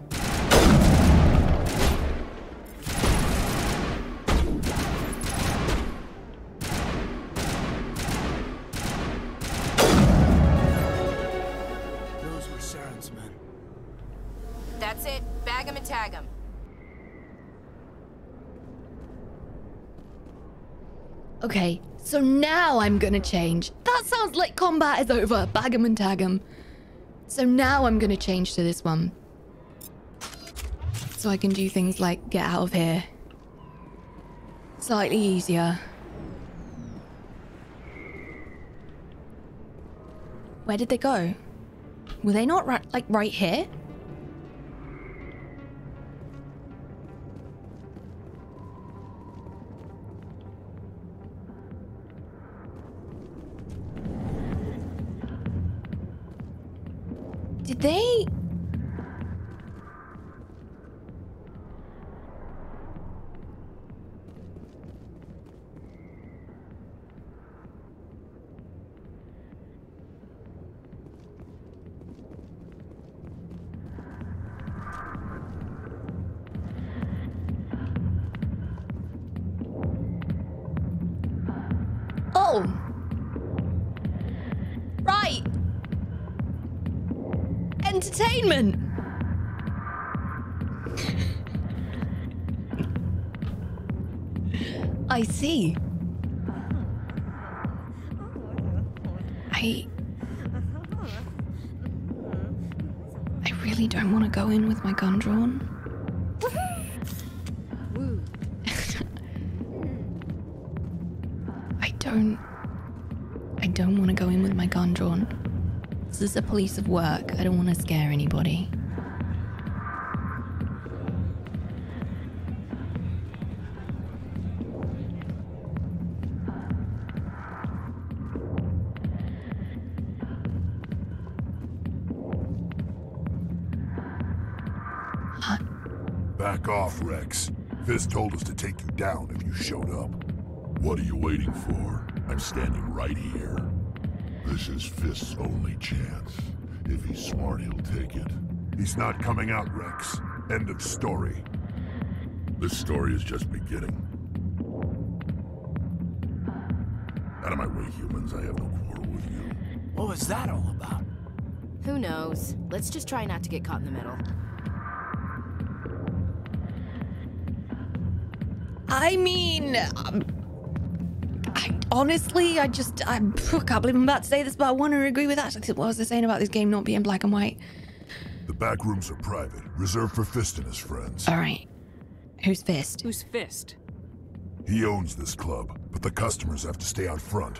Those were Saren's men. That's it. Bag him and tag him. Okay, so now I'm gonna change. That sounds like combat is over. Bag him and tag him. So now I'm going to change to this one. So I can do things like get out of here. Slightly easier. Where did they go? Were they not right, like right here? Did they? Oh. Right. Entertainment. I see. I... I really don't want to go in with my gun drawn. I don't... I don't want to go in with my gun drawn. This is the police of work. I don't want to scare anybody. Off, Rex. Fist told us to take you down if you showed up. What are you waiting for? I'm standing right here. This is Fist's only chance. If he's smart, he'll take it. He's not coming out, Rex. End of story. This story is just beginning. Out of my way, humans. I have no quarrel with you. What was that all about? Who knows? Let's just try not to get caught in the middle. I mean, um, I, honestly, I just, I, I can't believe I'm about to say this, but I want to agree with that. What was I saying about this game not being black and white? The back rooms are private, reserved for Fist and his friends. All right. Who's Fist? Who's Fist? He owns this club, but the customers have to stay out front.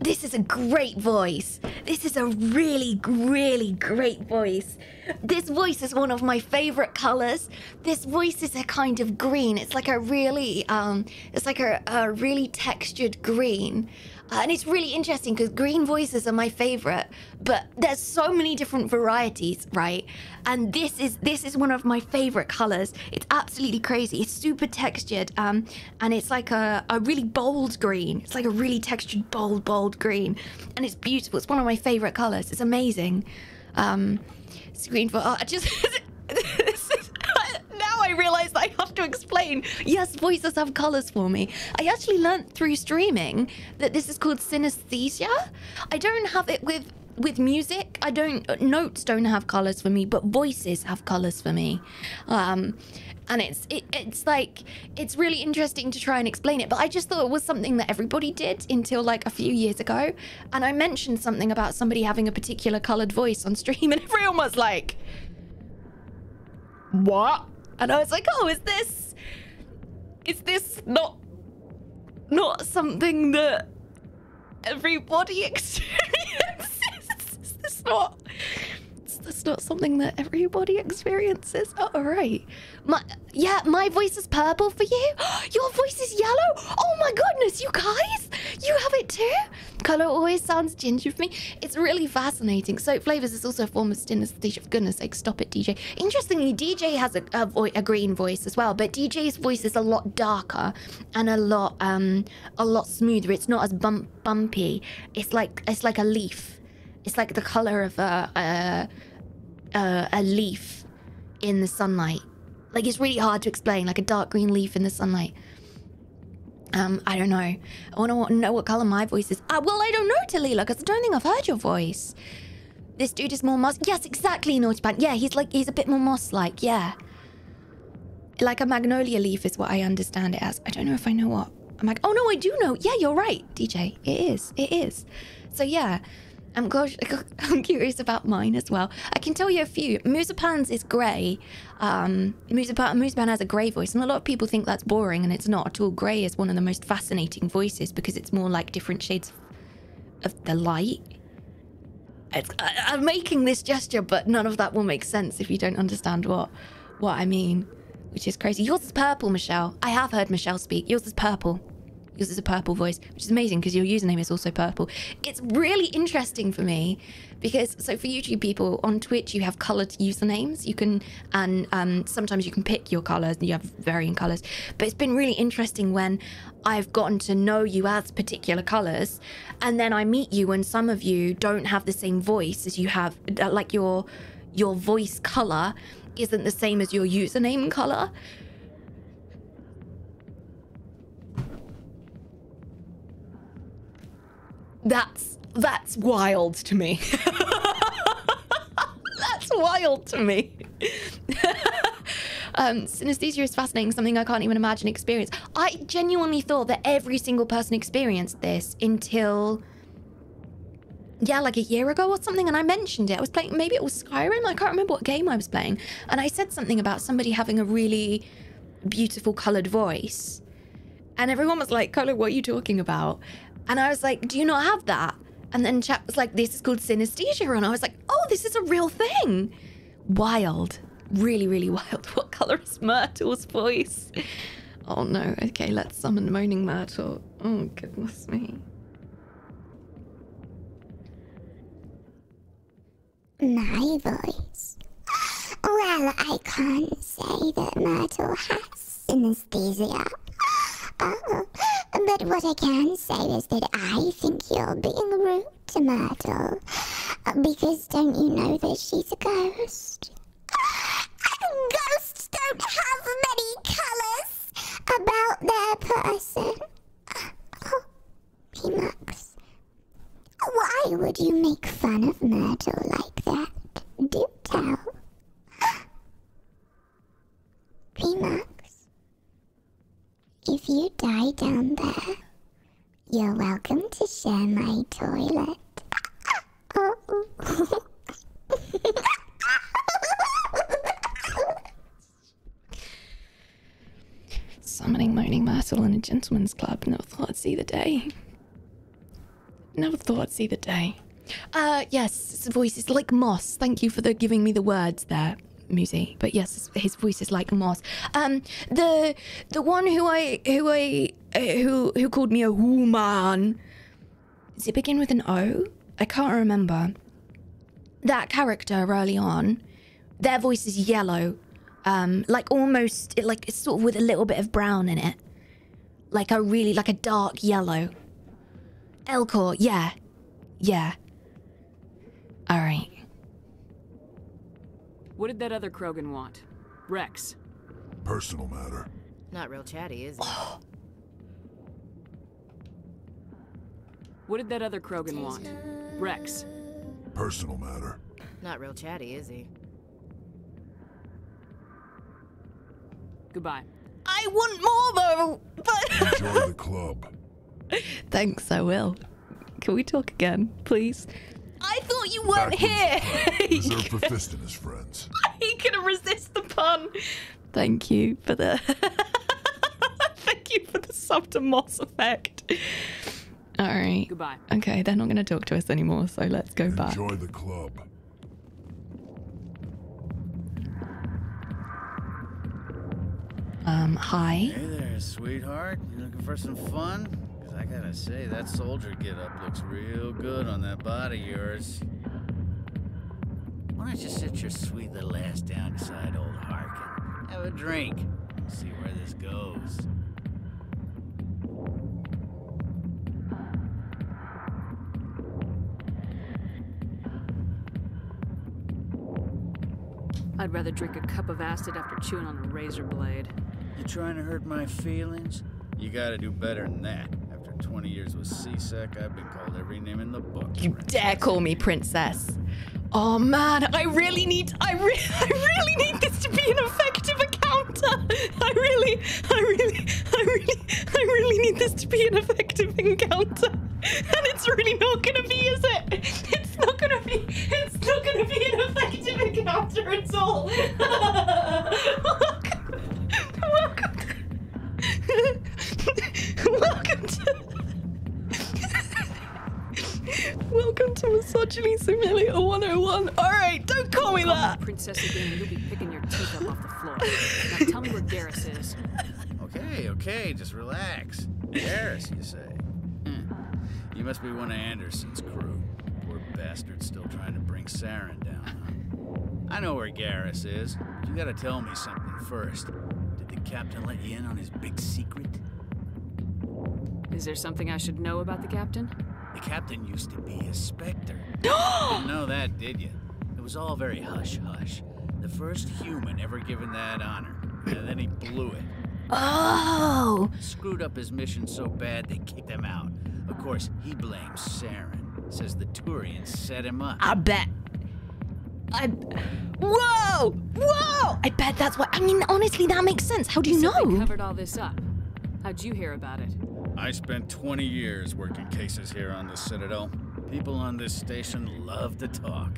This is a great voice. This is a really, really great voice. This voice is one of my favorite colors. This voice is a kind of green. It's like a really, um, it's like a, a really textured green. Uh, and it's really interesting because green voices are my favorite, but there's so many different varieties, right? And this is this is one of my favorite colors. It's absolutely crazy. It's super textured, um, and it's like a, a really bold green. It's like a really textured, bold, bold green, and it's beautiful. It's one of my favorite colors. It's amazing. Um, it's green for art. I just now I realize that I have to explain. Yes, voices have colors for me. I actually learned through streaming that this is called synesthesia. I don't have it with with music. I don't notes don't have colors for me, but voices have colors for me. Um, and it's it, it's like it's really interesting to try and explain it. But I just thought it was something that everybody did until like a few years ago. And I mentioned something about somebody having a particular colored voice on stream, and everyone was like, "What?" And I was like, oh, is this, is this not, not something that everybody experiences? Is this not, is this not something that everybody experiences? Oh, all right. My, yeah, my voice is purple for you. Your voice is yellow. Oh my goodness, you guys, you have it too? Color always sounds ginger for me. It's really fascinating. Soap flavors is also a form of synesthesia. For goodness sake, stop it, D J. Interestingly, D J has a, a, a green voice as well, but D J's voice is a lot darker and a lot, um, a lot smoother. It's not as bump, bumpy. It's like, it's like a leaf. It's like the color of a, a, a, a leaf in the sunlight. Like, it's really hard to explain, like a dark green leaf in the sunlight. Um, I don't know. I want to know what color my voice is. Uh, well, I don't know, Talila, because I don't think I've heard your voice. This dude is more moss. Yes, exactly, Naughty Pant. Yeah, he's like, he's a bit more moss-like, yeah. Like a magnolia leaf is what I understand it as. I don't know if I know what. I'm like, oh, no, I do know. Yeah, you're right, D J. It is, it is. So, yeah. I'm, gosh, I'm curious about mine as well. I can tell you a few. Musapan's is grey. Um, Musapan, Musapan has a grey voice, and a lot of people think that's boring, and it's not at all. Grey is one of the most fascinating voices because it's more like different shades of the light. It's, I, I'm making this gesture, but none of that will make sense if you don't understand what, what I mean, which is crazy. Yours is purple, Michelle. I have heard Michelle speak. Yours is purple. Yours is a purple voice, which is amazing because your username is also purple. It's really interesting for me because, so for YouTube people, on Twitch you have colored usernames. You can, and um, sometimes you can pick your colors and you have varying colors. But it's been really interesting when I've gotten to know you as particular colors and then I meet you and some of you don't have the same voice as you have, like your, your voice color isn't the same as your username color. That's, that's wild to me. That's wild to me. Um, synesthesia is fascinating, something I can't even imagine experience. I genuinely thought that every single person experienced this until, yeah, like a year ago or something, and I mentioned it. I was playing, maybe it was Skyrim, I can't remember what game I was playing, and I said something about somebody having a really beautiful coloured voice. And everyone was like, Colo, what are you talking about? And I was like, do you not have that? And then chat was like, this is called synesthesia. And I was like, oh, this is a real thing. Wild. Really, really wild. What colour is Myrtle's voice? Oh no, okay, let's summon Moaning Myrtle. Oh, goodness me. My voice. Well, I can't say that Myrtle has synesthesia. Oh, but what I can say is that I think you're being rude to Myrtle, because don't you know that she's a ghost? Ghosts don't have many colours about their person. Oh, he mucks. Why would you make fun of Myrtle like that? Do tell. He mucks. If you die down there, you're welcome to share my toilet. Oh. Summoning Moaning Myrtle in a gentleman's club. Never thought I'd see the day. Never thought I'd see the day. Uh, yes, his voice is like moss. Thank you for the giving me the words there. Musi, but yes, his voice is like moss. Um, the the one who I who I uh, who who called me a woman. Does it begin with an O? I can't remember. That character early on, their voice is yellow, um, like almost like it's sort of with a little bit of brown in it, like a really like a dark yellow. Elcor, yeah, yeah. All right. What did that other Krogan want? Wrex. Personal matter. Not real chatty, is it? What did that other Krogan want? Wrex. Personal matter. Not real chatty, is he? Goodbye. I want more, though, but... Enjoy the club. Thanks, I will. Can we talk again, please? I thought you weren't here. Reserved for Fist and his friends. He couldn't resist the pun. Thank you for the thank you for the sub to Mass Effect. All right. Goodbye. Okay, they're not going to talk to us anymore, so let's go Enjoy back. Enjoy the club. Um, hi. Hey there, sweetheart. You looking for some fun? I gotta say, that soldier get-up looks real good on that body of yours. Why don't you sit your sweet little ass down beside old Harkin? Have a drink. See where this goes. I'd rather drink a cup of acid after chewing on a razor blade. You trying to hurt my feelings? You gotta do better than that. twenty years with C-Sec, I've been called every name in the book. You princess. Dare call me princess. Oh man, I really need, I, re I really need this to be an effective encounter. I really, I really, I really, I really need this to be an effective encounter. And it's really not gonna be, is it? It's not gonna be, it's not gonna be an effective encounter at all. Welcome, welcome to welcome to welcome to Misogyny Simulator one oh one. Alright, don't call me that! Princess again, you'll be picking your teeth up off the floor. Now tell me where Garrus is. Okay, okay, just relax. Garrus, you say? Hmm. You must be one of Anderson's crew. Poor bastard still trying to bring Saren down, huh? I know where Garrus is, but you gotta tell me something first. Did the captain let you in on his big secret? Is there something I should know about the captain? The captain used to be a Spectre. You didn't know that, did you? It was all very hush-hush. The first human ever given that honor. And then he blew it. Oh! Screwed up his mission so bad they kicked him out. Of course, he blames Saren. Says the Turians set him up. I bet. I... Whoa! Whoa! I bet that's what... I mean, honestly, that makes sense. How do you know? So I covered all this up. How'd you hear about it? I spent twenty years working cases here on the Citadel. People on this station love to talk.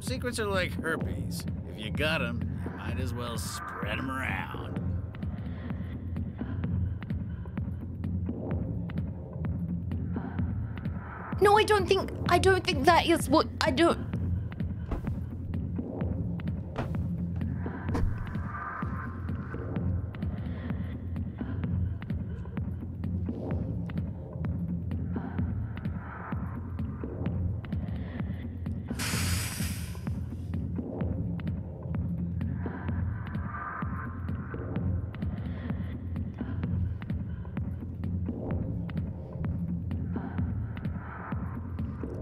Secrets are like herpes. If you got them, you might as well spread them around. No, I don't think... I don't think that is what... I don't...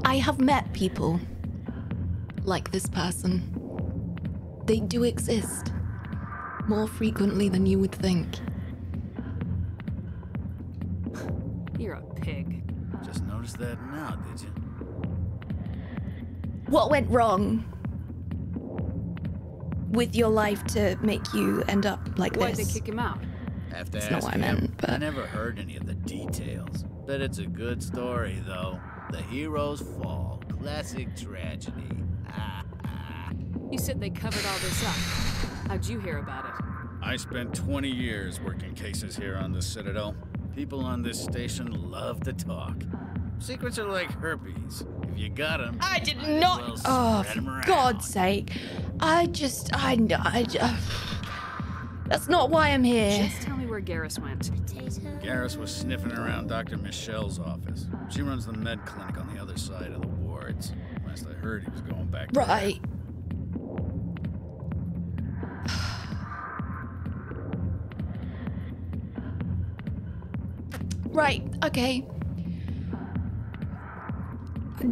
I have met people like this person. They do exist more frequently than you would think. You're a pig. Just noticed that now, did you? What went wrong with your life to make you end up like Why'd this? Why'd they kick him out? Have to That's ask not what him. I meant, but... I never heard any of the details. Bet it's a good story, though. The heroes fall. Classic tragedy. Ah, ah. You said they covered all this up. How'd you hear about it? I spent twenty years working cases here on the Citadel. People on this station love to talk. Secrets are like herpes. If you got them, I did might not. As well spread them around. Oh, for God's sake! I just, I, I, I that's not why I'm here. Just tell me where Garrus went. Garrus was sniffing around Doctor Michelle's office. She runs the med clinic on the other side of the wards. Last I heard, he was going back to Right. Right, okay.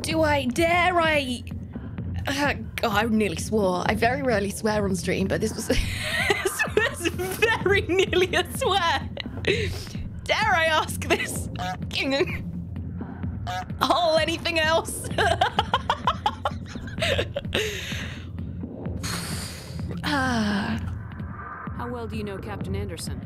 Do I, dare I? Uh, oh, I nearly swore. I very rarely swear on stream, but this was, this was very nearly a swear. Dare I ask this? Oh, anything else? uh. How well do you know Captain Anderson?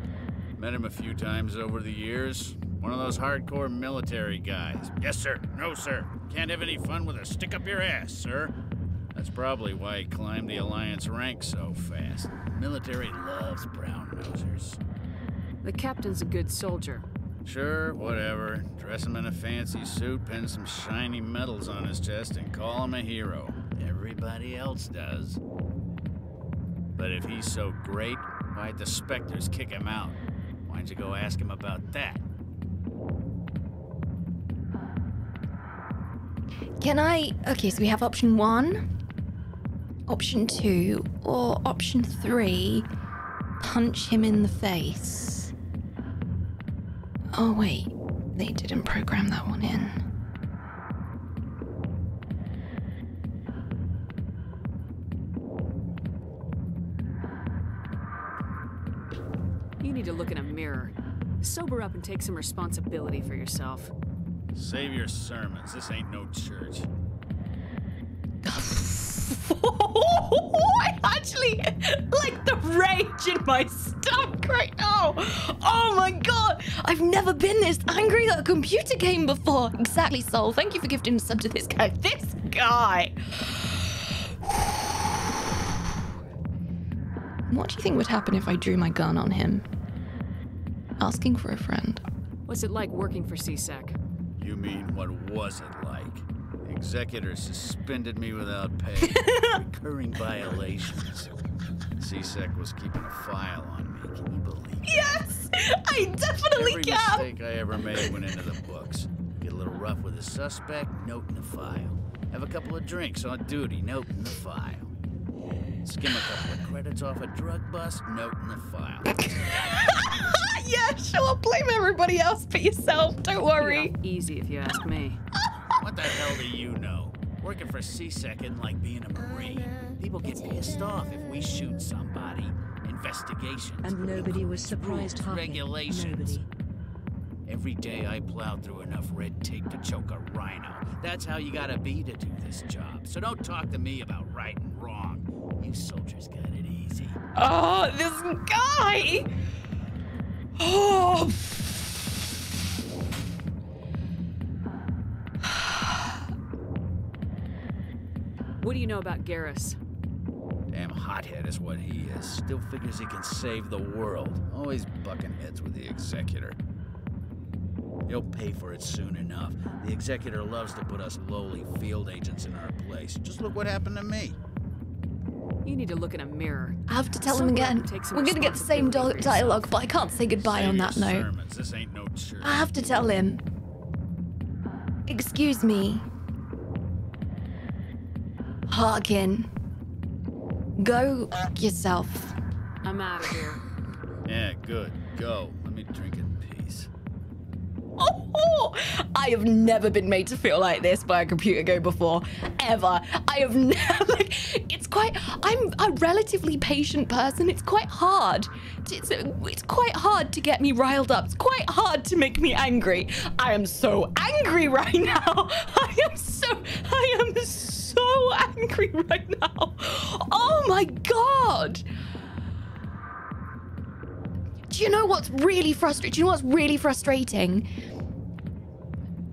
Met him a few times over the years. One of those hardcore military guys. Yes, sir. No, sir. Can't have any fun with a stick up your ass, sir. That's probably why he climbed the Alliance rank so fast. Military loves brown nosers. The captain's a good soldier. Sure, whatever. Dress him in a fancy suit, pin some shiny medals on his chest, and call him a hero. Everybody else does. But if he's so great, why'd the Spectres kick him out? Why don't you go ask him about that? Can I... Okay, so we have option one, option two, or option three, punch him in the face. Oh wait, they didn't program that one in. You need to look in a mirror. Sober up and take some responsibility for yourself. Save your sermons, this ain't no church. I actually, like, the rage in my stomach right now. Oh my God, I've never been this angry at a computer game before. Exactly, Sol. Thank you for gifting a sub to this guy. This guy. What do you think would happen if I drew my gun on him? Asking for a friend. What's it like working for C-Sec? You mean, what was it like? Executor suspended me without pay. Recurring violations. C-Sec was keeping a file on me. Can you believe it? Yes! I definitely Every can! Every mistake I ever made went into the books. Get a little rough with a suspect, note in the file. Have a couple of drinks on duty, note in the file. Skim a couple of credits off a drug bust, note in the file. Yeah, sure, blame everybody else but yourself, don't worry. Yeah, easy if you ask me. What the hell do you know? Working for C-Sec isn't like being a Marine. People get pissed off if we shoot somebody. Investigations. And nobody was surprised, Harkin. Regulations. Nobody. Every day I plowed through enough red tape to choke a rhino. That's how you gotta be to do this job. So don't talk to me about right and wrong. You soldiers got it easy. Oh, this guy! Oh! What do you know about Garrus? Damn hothead is what he is. Still figures he can save the world. Always bucking heads with the Executor. He'll pay for it soon enough. The Executor loves to put us lowly field agents in our place. Just look what happened to me. You need to look in a mirror. I have to tell Someone him again. We're gonna get the same dialogue, but I can't say goodbye Save on that note. This ain't no church. I have to tell him. Excuse me. Harkin. Go yourself. I'm out of here. Yeah, good. Go. Let me drink in peace. Oh, oh! I have never been made to feel like this by a computer game before, ever. I have never. It's quite. I'm a relatively patient person. It's quite hard. It's, it's quite hard to get me riled up. It's quite hard to make me angry. I am so angry right now. I am so. I am so angry right now. Oh my god. Do you know what's really frustrating? Do you know what's really frustrating?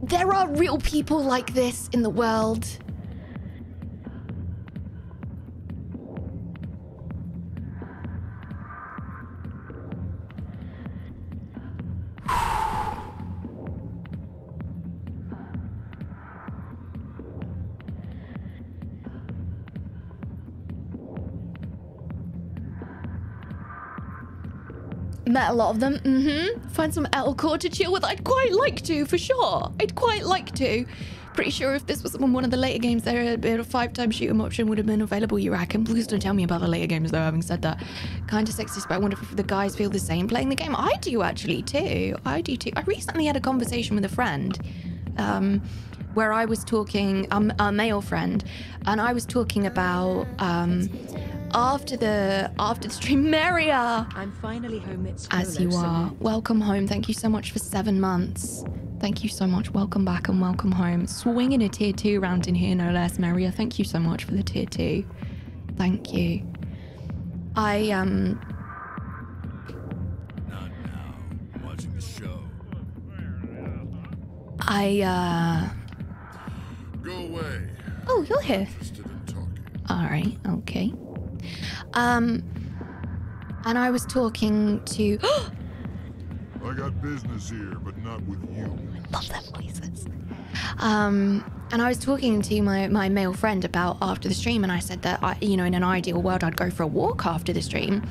There are real people like this in the world. Met a lot of them. Mm-hmm. Find some Elcor to chill with. I'd quite like to, for sure. I'd quite like to. Pretty sure if this was one of the later games, there a five-time shoot 'em option would have been available, you reckon? Please don't tell me about the later games, though, having said that. Kind of sexist, but I wonder if the guys feel the same playing the game. I do, actually, too. I do, too. I recently had a conversation with a friend um, where I was talking, um, a male friend, and I was talking about... Um, After the after the stream, Maria. I'm finally home. It's as you are. Welcome home. Thank you so much for seven months. Thank you so much. Welcome back and welcome home. Swinging a tier two round in here, no less, Maria. Thank you so much for the tier two. Thank you. I um. Not now. I'm watching the show. I uh. Go away. Oh, you're here. All right. Okay. Um, and I was talking to. I got business here, but not with you. I love that voices. Um, and I was talking to my my male friend about after the stream, and I said that I, you know, in an ideal world, I'd go for a walk after the stream.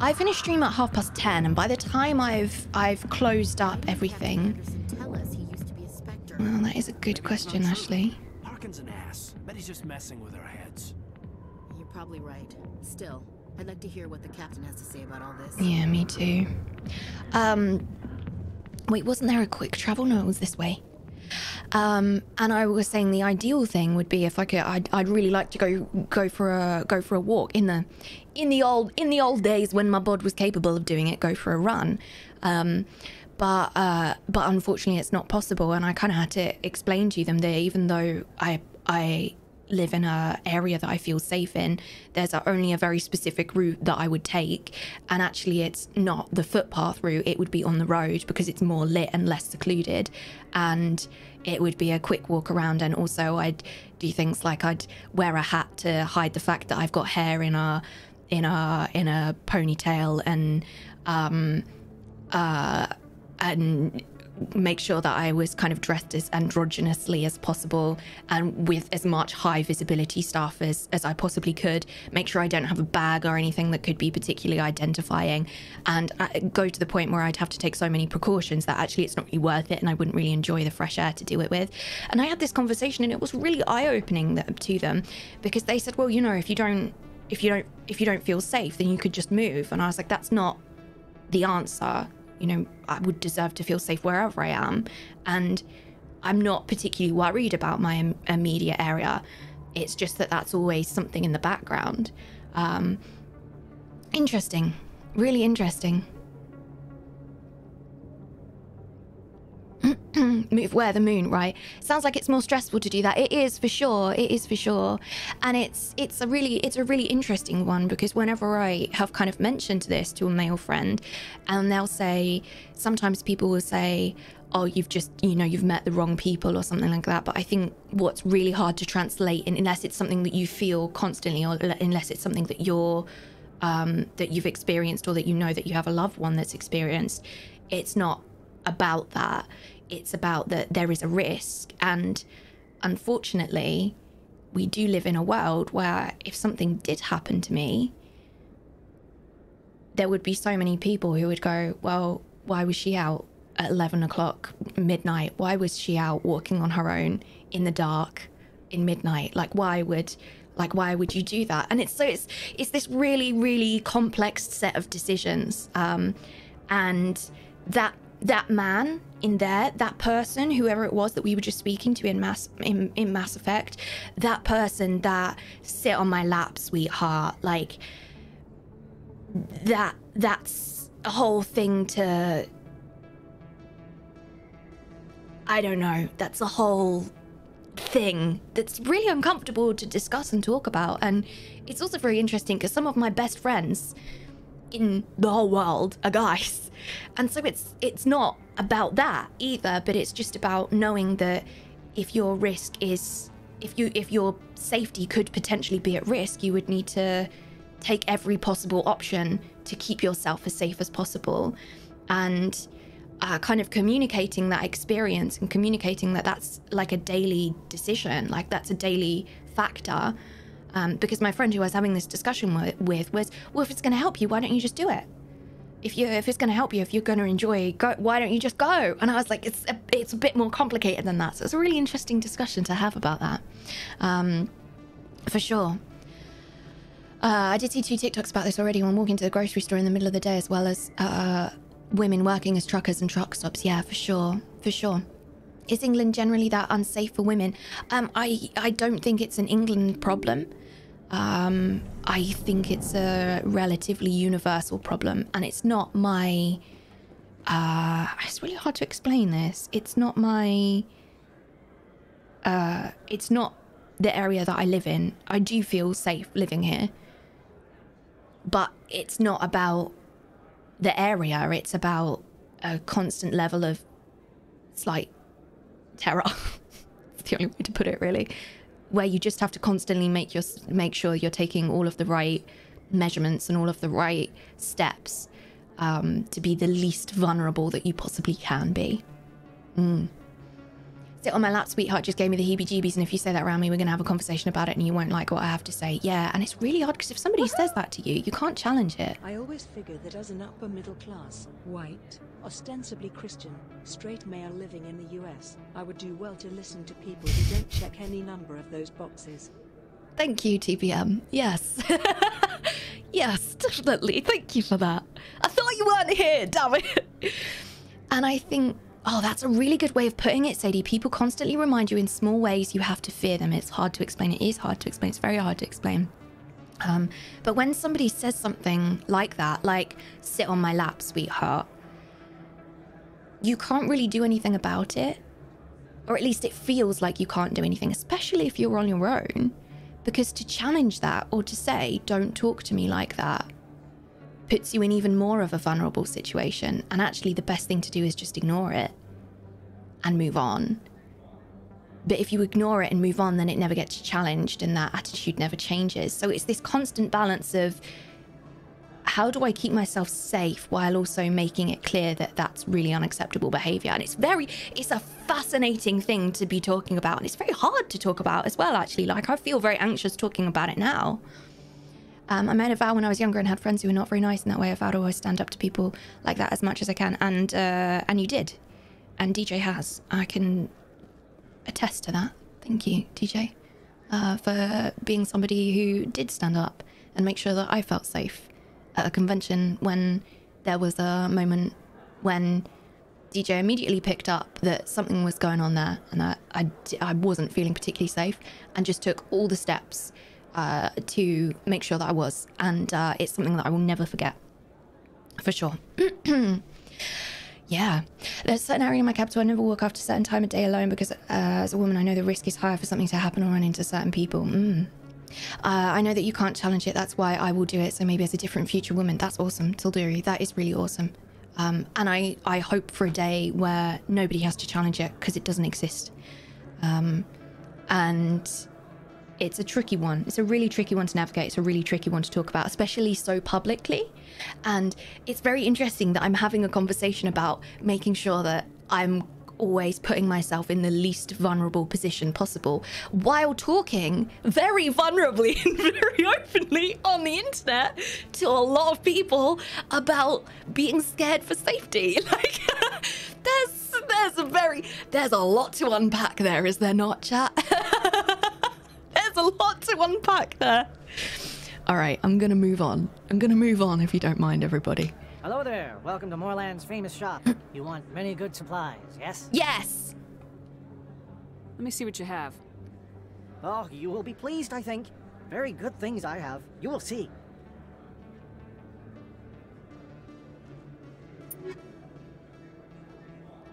I finished stream at half past ten, and by the time I've I've closed up everything. Captain Anderson, tell us he used to be a Spectre. Well, that is a good question, Ashley. Harkin's an ass, but he's just messing with our heads. Probably right. Still, I'd like to hear what the captain has to say about all this. Yeah, me too. Um, wait, wasn't there a quick travel? No, it was this way. Um, and I was saying the ideal thing would be if I could. I'd, I'd really like to go go for a go for a walk in the in the old in the old days when my bod was capable of doing it. Go for a run. Um, but uh, but unfortunately, it's not possible. And I kind of had to explain to them that even though I I. live in a area that I feel safe in, there's only a very specific route that I would take, and actually it's not the footpath route, it would be on the road because it's more lit and less secluded, and it would be a quick walk around. And also I'd do things like I'd wear a hat to hide the fact that I've got hair in a in a in a ponytail, and um uh and make sure that I was kind of dressed as androgynously as possible and with as much high visibility stuff as, as I possibly could. Make sure I don't have a bag or anything that could be particularly identifying, and I go to the point where I'd have to take so many precautions that actually it's not really worth it and I wouldn't really enjoy the fresh air to do it with. And I had this conversation and it was really eye-opening to them, because they said, well, you know, if you don't if you don't if you don't feel safe, then you could just move. And I was like, that's not the answer. You know, I would deserve to feel safe wherever I am, and I'm not particularly worried about my immediate area. It's just that that's always something in the background. Um, interesting, really interesting. move where the moon, right? Sounds like it's more stressful to do that. It is for sure. It is for sure. And it's it's a really it's a really interesting one, because whenever I have kind of mentioned this to a male friend, and they'll say, sometimes people will say, oh, you've just, you know, you've met the wrong people or something like that. But I think what's really hard to translate, and unless it's something that you feel constantly, or unless it's something that you're um, that you've experienced, or that you know that you have a loved one that's experienced, it's not about that. It's about that there is a risk. And unfortunately, we do live in a world where if something did happen to me, there would be so many people who would go, well, why was she out at eleven o'clock midnight? Why was she out walking on her own in the dark in midnight? Like, why would like why would you do that? And it's so it's it's this really, really complex set of decisions. Um, and that that man in there, that person, whoever it was that we were just speaking to in Mass in, in Mass Effect, that person that sit on my lap, sweetheart, like that that's a whole thing to, I don't know, that's a whole thing that's really uncomfortable to discuss and talk about. And it's also very interesting because some of my best friends in the whole world are guys, and so it's it's not about that either, but it's just about knowing that if your risk is if you if your safety could potentially be at risk, you would need to take every possible option to keep yourself as safe as possible. And uh, kind of communicating that experience, and communicating that that's like a daily decision, like that's a daily factor. Um, because my friend who I was having this discussion with, with was, well, if it's going to help you, why don't you just do it? If you, if it's going to help you, if you're going to enjoy, go, why don't you just go? And I was like, it's a, it's a bit more complicated than that. So it's a really interesting discussion to have about that, um, for sure. Uh, I did see two TikToks about this already when walking to the grocery store in the middle of the day, as well as uh, women working as truckers and truck stops. Yeah, for sure, for sure. Is England generally that unsafe for women? Um, I, I don't think it's an England problem. Um, I think it's a relatively universal problem, and it's not my, uh, it's really hard to explain this. It's not my, uh, it's not the area that I live in. I do feel safe living here, but it's not about the area. It's about a constant level of slight terror. It's the only way to put it, really, where you just have to constantly make your make sure you're taking all of the right measurements and all of the right steps um, to be the least vulnerable that you possibly can be. Mm. Sit on my lap, sweetheart, just gave me the heebie-jeebies, and if you say that around me, we're going to have a conversation about it, and you won't like what I have to say. Yeah, and it's really hard, because if somebody says that to you, you can't challenge it. I always figured that as an upper middle class, white, ostensibly Christian, straight male living in the U S, I would do well to listen to people who don't check any number of those boxes. Thank you, T B M. Yes. Yes, definitely. Thank you for that. I thought you weren't here, damn it. And I think... oh, that's a really good way of putting it, Sadie. People constantly remind you in small ways you have to fear them. It's hard to explain. It is hard to explain. It's very hard to explain. Um, but when somebody says something like that, like, sit on my lap, sweetheart, you can't really do anything about it. Or at least it feels like you can't do anything, especially if you're on your own. Because to challenge that, or to say, don't talk to me like that, puts you in even more of a vulnerable situation. And actually the best thing to do is just ignore it and move on. But if you ignore it and move on, then it never gets challenged, and that attitude never changes. So it's this constant balance of, how do I keep myself safe while also making it clear that that's really unacceptable behavior? And it's very, it's a fascinating thing to be talking about. And it's very hard to talk about as well, actually. Like, I feel very anxious talking about it now. Um, I made a vow when I was younger and had friends who were not very nice in that way. I vowed to always stand up to people like that as much as I can. And uh, and you did. And D J has. I can attest to that. Thank you, D J, uh, for being somebody who did stand up and make sure that I felt safe at a convention when there was a moment when D J immediately picked up that something was going on there and that I, I wasn't feeling particularly safe, and just took all the steps Uh, to make sure that I was. And uh, it's something that I will never forget, for sure. Yeah. There's a certain area in my capital I never walk after a certain time of day alone because uh, as a woman I know the risk is higher for something to happen or run into certain people. Mm. Uh, I know that you can't challenge it, that's why I will do it, so maybe as a different future woman. That's awesome, Tilduri, that is really awesome. Um, and I, I hope for a day where nobody has to challenge it because it doesn't exist. Um, and it's a tricky one. It's a really tricky one to navigate. It's a really tricky one to talk about, especially so publicly. And it's very interesting that I'm having a conversation about making sure that I'm always putting myself in the least vulnerable position possible while talking very vulnerably and very openly on the internet to a lot of people about being scared for safety. Like, there's, there's a very, there's a lot to unpack there, is there not, chat? There's a lot to unpack there. All right, I'm gonna move on. I'm gonna move on if you don't mind, everybody. Hello there. Welcome to Moorland's famous shop. You want many good supplies, yes? Yes! Let me see what you have. Oh, you will be pleased, I think. Very good things I have. You will see.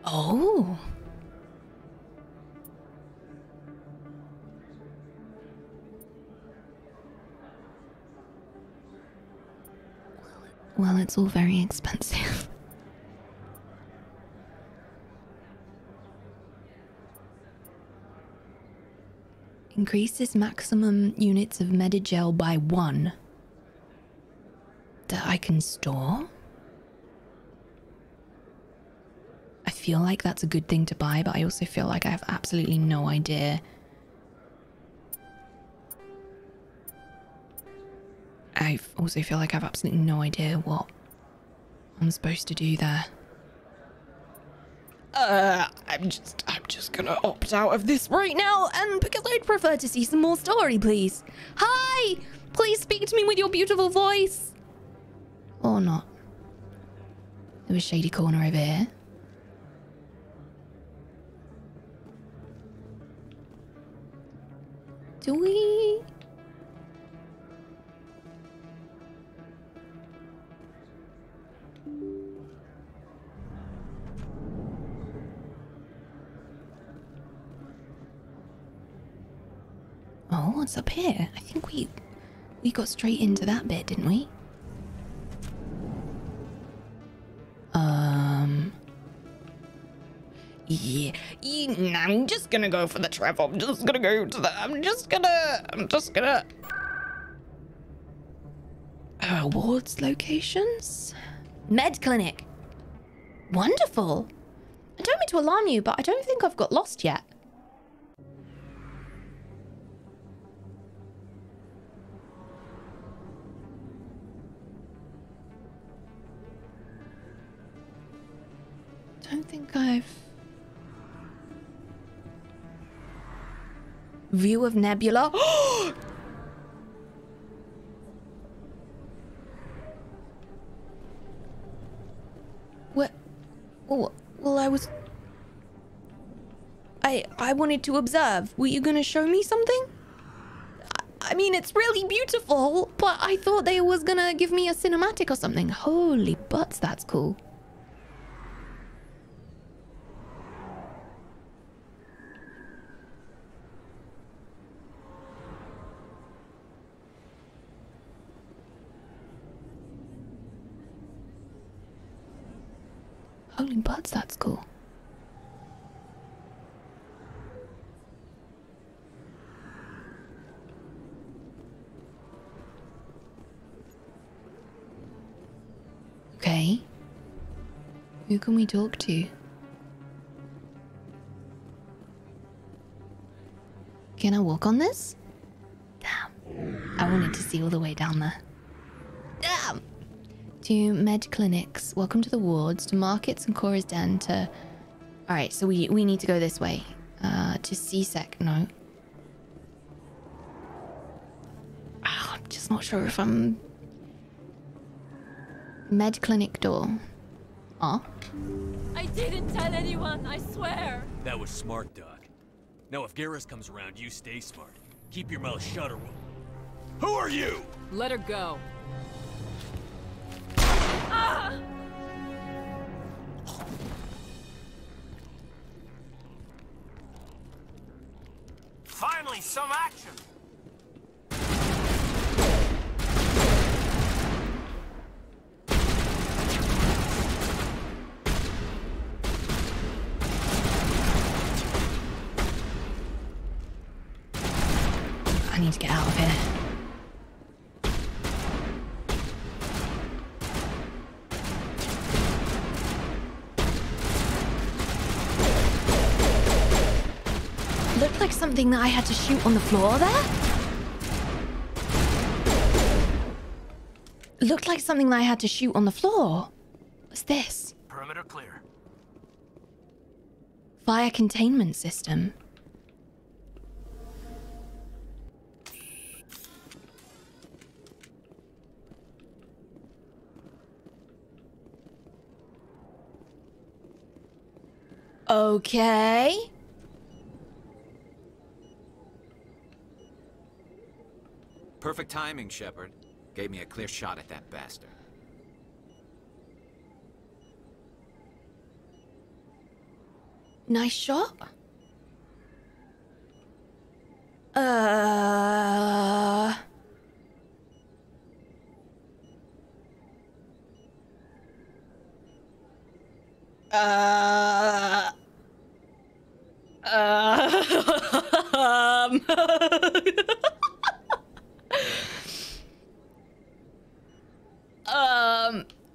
Oh. Well, it's all very expensive. Increases maximum units of Medigel by one that I can store. I feel like that's a good thing to buy, but I also feel like I have absolutely no idea I also feel like I have absolutely no idea what I'm supposed to do there. Uh, I'm just, I'm just gonna opt out of this right now, and because I'd prefer to see some more story, please. Hi! Please speak to me with your beautiful voice. Or not. There's a shady corner over here. Do we... Oh, what's up here? I think we we got straight into that bit, didn't we? Um. Yeah. yeah I'm just gonna go for the trap. I'm just gonna go to the. I'm just gonna. I'm just gonna. Uh, awards locations. Med clinic. Wonderful. I don't mean to alarm you, but I don't think I've got lost yet. I don't think I've... View of Nebula. What? Well, well, I was... I, I wanted to observe. Were you going to show me something? I, I mean, it's really beautiful, but I thought they was going to give me a cinematic or something. Holy butts, that's cool. Holy butts, that's cool. Okay. Who can we talk to? Can I walk on this? Damn. I wanted to see all the way down there. Damn! To med clinics, welcome to the wards, to markets and Chora's Den, to... Alright, so we, we need to go this way. Uh, to C-Sec, no. Oh, I'm just not sure if I'm... Med clinic door. Ah. I didn't tell anyone, I swear! That was smart, Doc. Now if Garrus comes around, you stay smart. Keep your mouth shut or we'll... Who are you? Let her go. Ah! Finally, some action! I need to get out of here. Something that I had to shoot on the floor there? Looked like something that I had to shoot on the floor. What's this? Perimeter clear. Fire containment system. Okay. Perfect timing, Shepard. Gave me a clear shot at that bastard. Nice shot. Uh... Uh... Uh... Um... Um...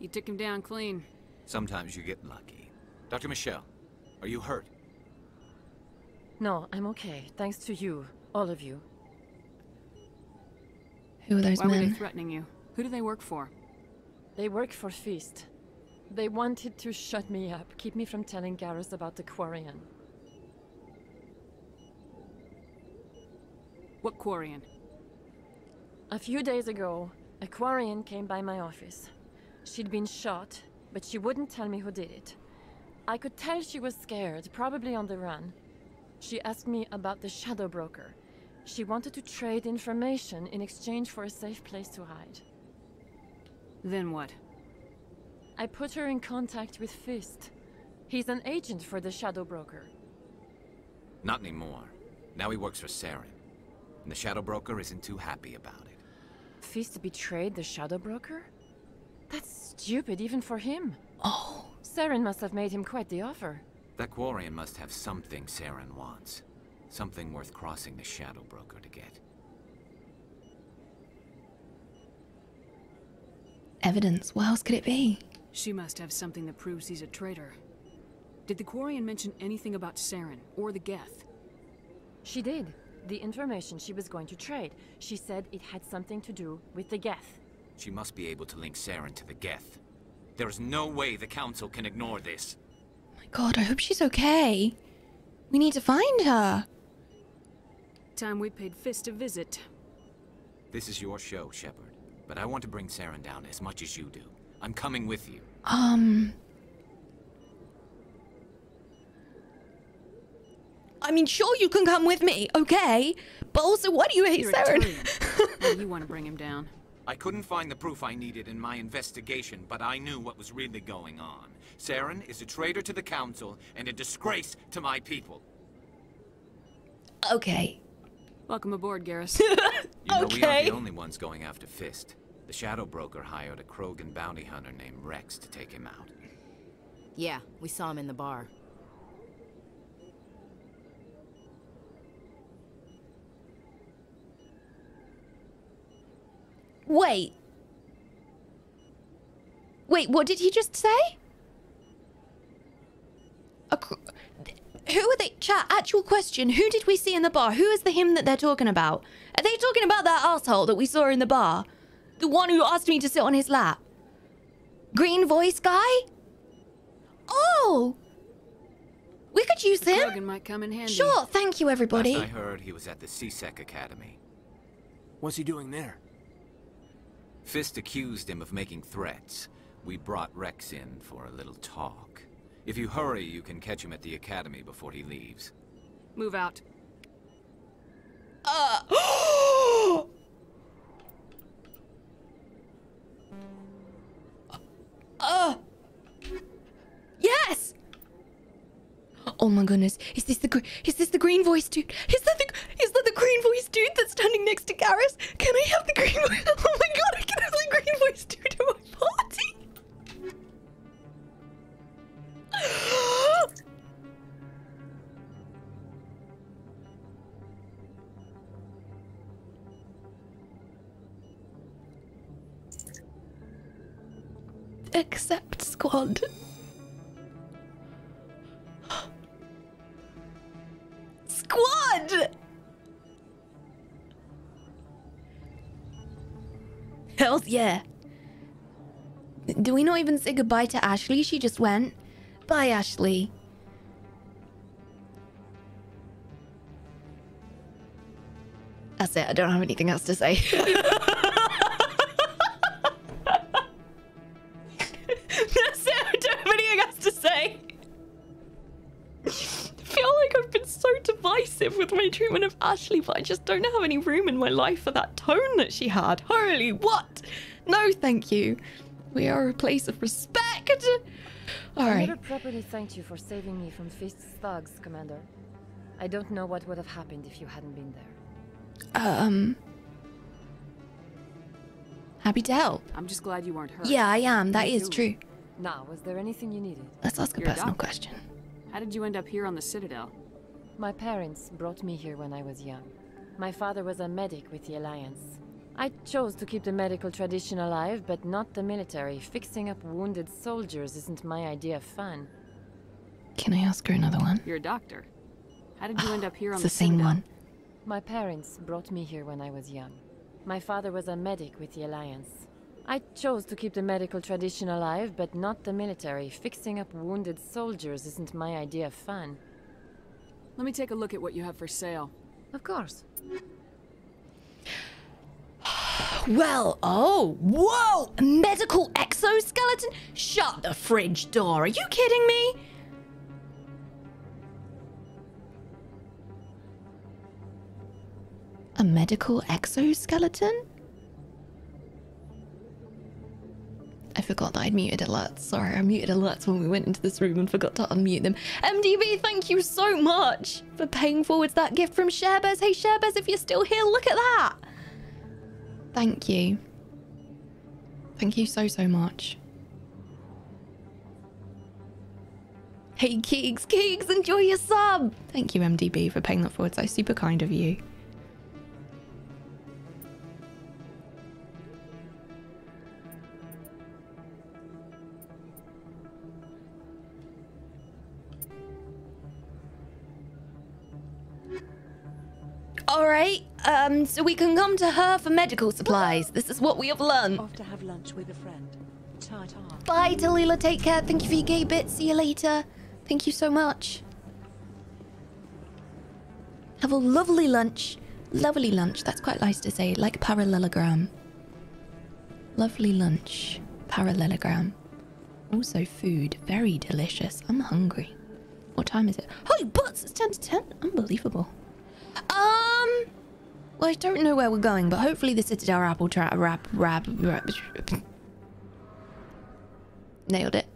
You took him down clean. Sometimes you get lucky. Doctor Michelle, are you hurt? No, I'm okay. Thanks to you. All of you. Who are those men? Why were they threatening you? Who do they work for? They work for Fist. They wanted to shut me up, keep me from telling Garrus about the Quarian. What Quarian? A few days ago, a Quarian came by my office. She'd been shot, but she wouldn't tell me who did it. I could tell she was scared, probably on the run. She asked me about the Shadow Broker. She wanted to trade information in exchange for a safe place to hide. Then what? I put her in contact with Fist. He's an agent for the Shadow Broker. Not anymore. Now he works for Saren. And the Shadow Broker isn't too happy about it. Fist betrayed the Shadow Broker? That's stupid even for him. Oh. Saren must have made him quite the offer. That Quarian must have something Saren wants. Something worth crossing the Shadow Broker to get. Evidence. What else could it be? She must have something that proves he's a traitor. Did the Quarian mention anything about Saren or the Geth? She did. The information she was going to trade. She said it had something to do with the Geth. She must be able to link Saren to the Geth. There is no way the Council can ignore this. My God, I hope she's okay. We need to find her. Time we paid Fist a visit. This is your show, Shepard. But I want to bring Saren down as much as you do. I'm coming with you. Um... I mean, sure, you can come with me, okay? But also, why do you hate Saren? Well, you want to bring him down. I couldn't find the proof I needed in my investigation, but I knew what was really going on. Saren is a traitor to the Council and a disgrace to my people. Okay. Welcome aboard, Garrus. You know, okay. We aren't the only ones going after Fist. The Shadow Broker hired a Krogan bounty hunter named Rex to take him out. Yeah, we saw him in the bar. Wait. Wait, what did he just say? A cr who are they? Chat, actual question. Who did we see in the bar? Who is the him that they're talking about? Are they talking about that asshole that we saw in the bar? The one who asked me to sit on his lap? Green voice guy? Oh! We could use him. Krogan might come in handy. Sure, thank you, everybody. Last I heard he was at the C-Sec Academy. What's he doing there? Fist accused him of making threats. We brought Rex in for a little talk. If you hurry, you can catch him at the academy before he leaves. Move out. Uh. uh. Yes. Oh my goodness! Is this the gr is this the green voice dude? Is that the is that the green voice dude that's standing next to Garrus. Can I have the green voice? Oh my god, I can have the green voice dude at my party. Accept squad. Squad! Hells yeah. Do we not even say goodbye to Ashley? She just went. Bye, Ashley. That's it. I don't have anything else to say. That's it, I don't have anything else to say. I feel like I've been so divisive with my treatment of Ashley, but I just don't have any room in my life for that tone that she had. Holy what? No, thank you. We are a place of respect. All right. I never properly thanked you for saving me from Fist's thugs, Commander. I don't know what would have happened if you hadn't been there. Um... Happy to help. I'm just glad you weren't hurt. Yeah, I am. That is true. Now, was there anything you needed? Let's ask a personal question. How did you end up here on the Citadel? My parents brought me here when I was young. My father was a medic with the Alliance. I chose to keep the medical tradition alive, but not the military. Fixing up wounded soldiers isn't my idea of fun. Can I ask her another one? You're a doctor. How did you end up here on the Citadel? It's the same one. My parents brought me here when I was young. My father was a medic with the Alliance. I chose to keep the medical tradition alive, but not the military. Fixing up wounded soldiers isn't my idea of fun. Let me take a look at what you have for sale. Of course. Well, oh, whoa! A medical exoskeleton? Shut the fridge door. Are you kidding me? A medical exoskeleton? I forgot that I'd muted alerts. Sorry, I muted alerts when we went into this room and forgot to unmute them. M D B, thank you so much for paying forwards that gift from Sharebears. Hey, Sharebears, if you're still here, look at that. Thank you. Thank you so, so much. Hey, Keeks, Keeks, enjoy your sub. Thank you, M D B, for paying that forwards. That's super kind of you. All right, um, so we can come to her for medical supplies. This is what we have learned. Off to have lunch with a friend. Tata. Bye, Talila. Take care. Thank you for your gay bit. See you later. Thank you so much. Have a lovely lunch. Lovely lunch. That's quite nice to say. Like parallelogram. Lovely lunch. Parallelogram. Also food. Very delicious. I'm hungry. What time is it? Holy butts! It's ten to ten. Unbelievable. Um, well, I don't know where we're going, but hopefully the Citadel rap will try rap, rap, rap. Nailed it.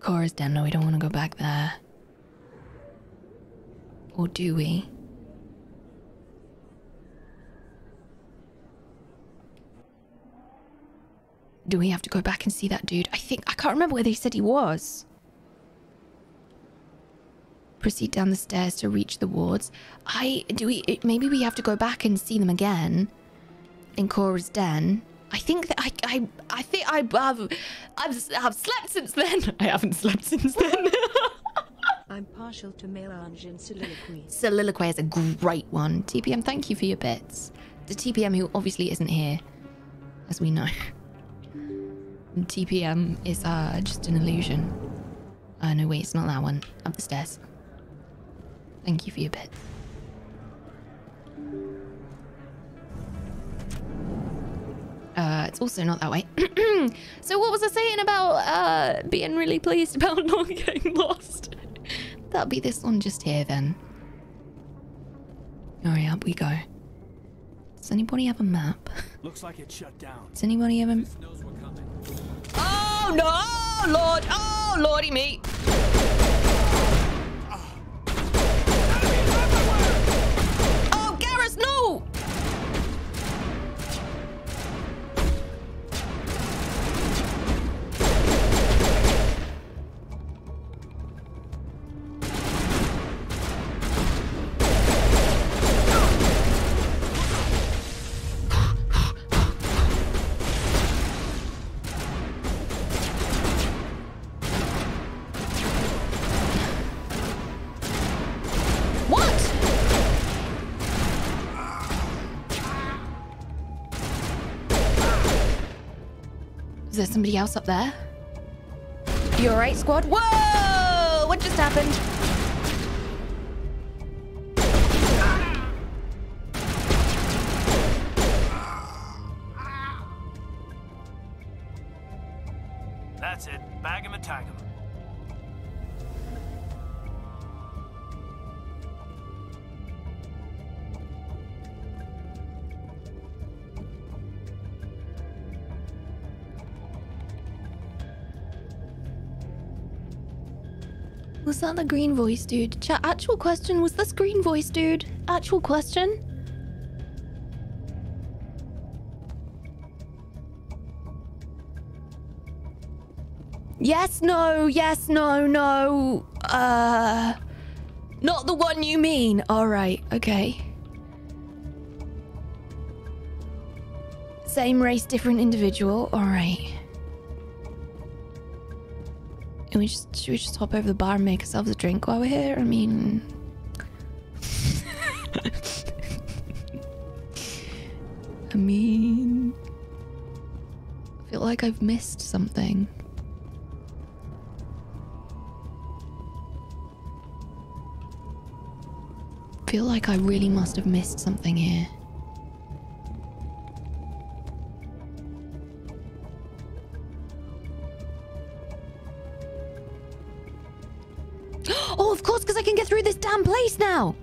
Chora's Den, no, we don't want to go back there. Or do we? Do we have to go back and see that dude? I think, I can't remember where they said he was. Proceed down the stairs to reach the wards. I do we maybe we have to go back and see them again in Chora's Den. I think that I I I think I have I've I've slept since then. I haven't slept since then. I'm partial to melange and soliloquy. Soliloquy is a great one. T P M, thank you for your bits. The T P M who obviously isn't here, as we know. T P M is uh just an illusion. Uh, no wait, it's not that one. Up the stairs. Thank you for your bit. Uh, it's also not that way. So what was I saying about uh, being really pleased about not getting lost? That'll be this one just here then. Alright, up we go. Does anybody have a map? Looks like it shut down. Does anybody have a map? Oh no! Lord! Oh lordy me! Is there somebody else up there? You all right, squad? Whoa! What just happened? That's it. Bag him and tag him. Was that the green voice dude? Chat, actual question, was this green voice dude? Actual question? Yes, no, yes, no, no. Uh, not the one you mean. All right, okay. Same race, different individual. All right. Can we just, should we just hop over the bar and make ourselves a drink while we're here? I mean... I mean... I feel like I've missed something. I feel like I really must have missed something here. Place now.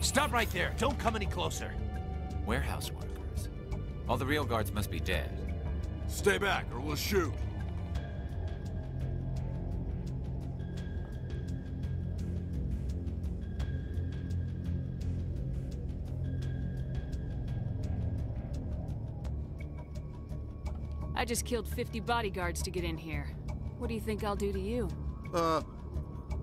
Stop right there. Don't come any closer. Warehouse workers. All the real guards must be dead. Stay back or we'll shoot. I just killed fifty bodyguards to get in here. What do you think I'll do to you? Uh,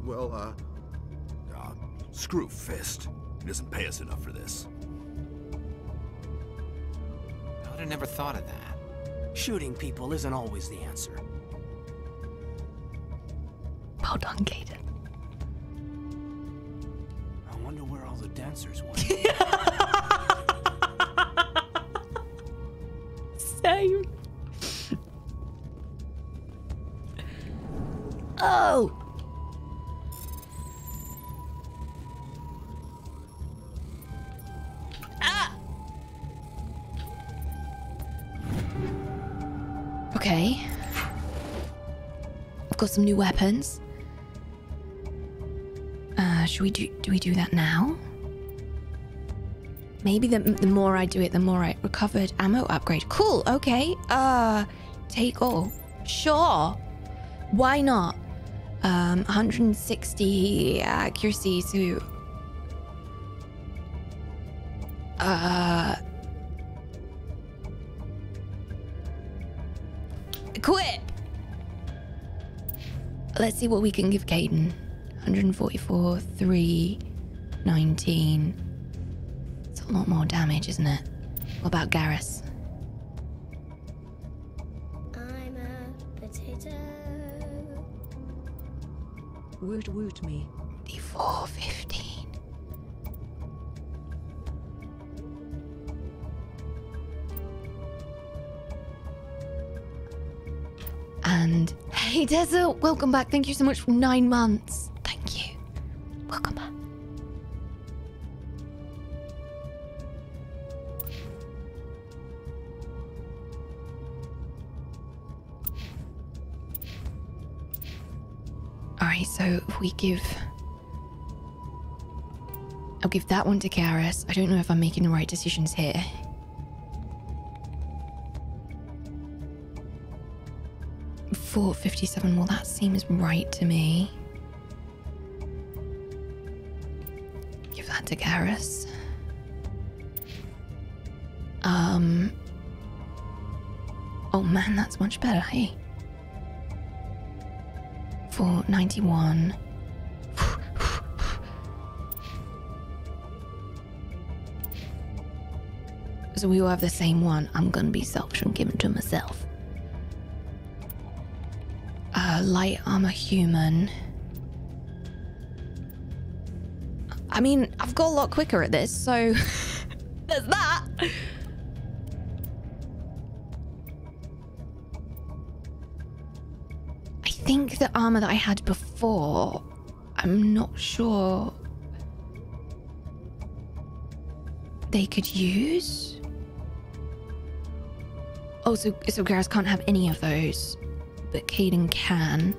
well, uh, uh screw Fist. He doesn't pay us enough for this. I would have never thought of that. Shooting people isn't always the answer. Well done, Kaidan. I wonder where all the dancers went. Same. Oh! Ah! Okay. I've got some new weapons. Uh, should we do, do we do that now? Maybe the, the more I do it, the more I recovered ammo upgrade. Cool, okay. Uh, take all. Sure. Why not? Um, one hundred sixty accuracy to uh equip. Let's see what we can give Kaidan. one hundred forty-four, three, nineteen. It's a lot more damage, isn't it? What about Garrus? I'm a potato. Woot woot me. D four, fifteen. And hey Desert, welcome back. Thank you so much for nine months. Thank you. Welcome back. Alright, so if we give... I'll give that one to Garrus. I don't know if I'm making the right decisions here. four fifty-seven, well that seems right to me. Give that to Garrus. Um... Oh man, that's much better, hey? four ninety-one. So we all have the same one. I'm gonna be selfish and give it to myself. a light armor human. I mean, I've got a lot quicker at this, so there's that. I think the armor that I had before, I'm not sure they could use. Oh, so, so Garrus can't have any of those, but Kaidan can.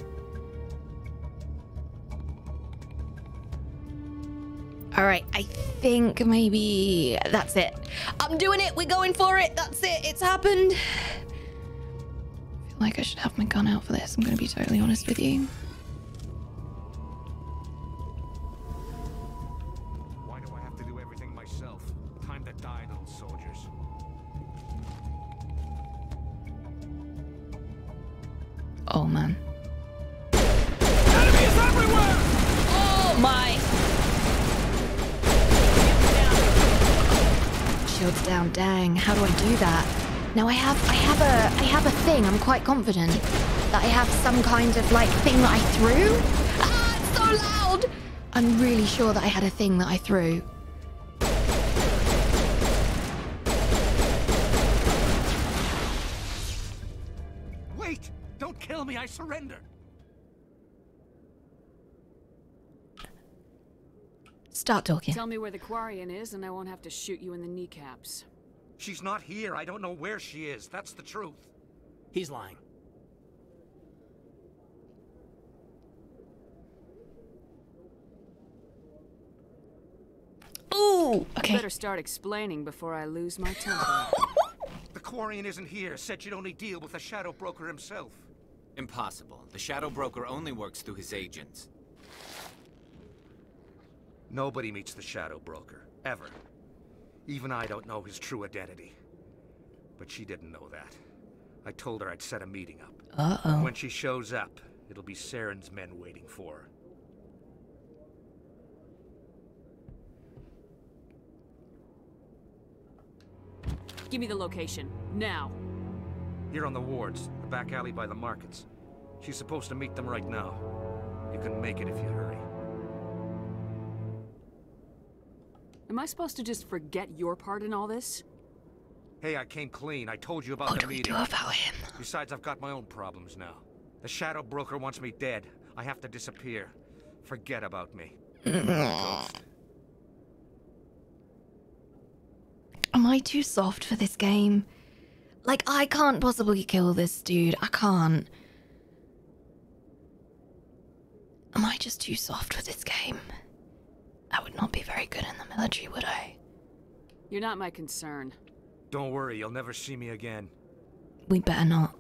All right, I think maybe that's it. I'm doing it. We're going for it. That's it. It's happened. I feel like I should have my gun out for this. I'm going to be totally honest with you. Why do I have to do everything myself? Time to die, little soldiers. Oh, man. Enemy is everywhere! Oh, my... Shields down, dang. How do I do that? Now I have, I have a, I have a thing. I'm quite confident that I have some kind of like thing that I threw. Ah, it's so loud! I'm really sure that I had a thing that I threw. Wait! Don't kill me! I surrender. Start talking. Tell me where the Quarian is and I won't have to shoot you in the kneecaps. She's not here. I don't know where she is. That's the truth. He's lying. Ooh, okay. You better start explaining before I lose my temper. The Quarian isn't here. Said you'd only deal with the Shadow Broker himself. Impossible. The Shadow Broker only works through his agents. Nobody meets the Shadow Broker, ever. Even I don't know his true identity. But she didn't know that. I told her I'd set a meeting up. Uh-oh. When she shows up, it'll be Saren's men waiting for her. Give me the location, now. You're on the wards, the back alley by the markets. She's supposed to meet them right now. You can make it if you hurry. Am I supposed to just forget your part in all this? Hey, I came clean. I told you about the meeting. What do we do about him? Besides, I've got my own problems now. The Shadow Broker wants me dead. I have to disappear. Forget about me. Am I too soft for this game? Like, I can't possibly kill this dude. I can't. Am I just too soft for this game? I would not be very good in the military, would I? You're not my concern. Don't worry, you'll never see me again. We better not.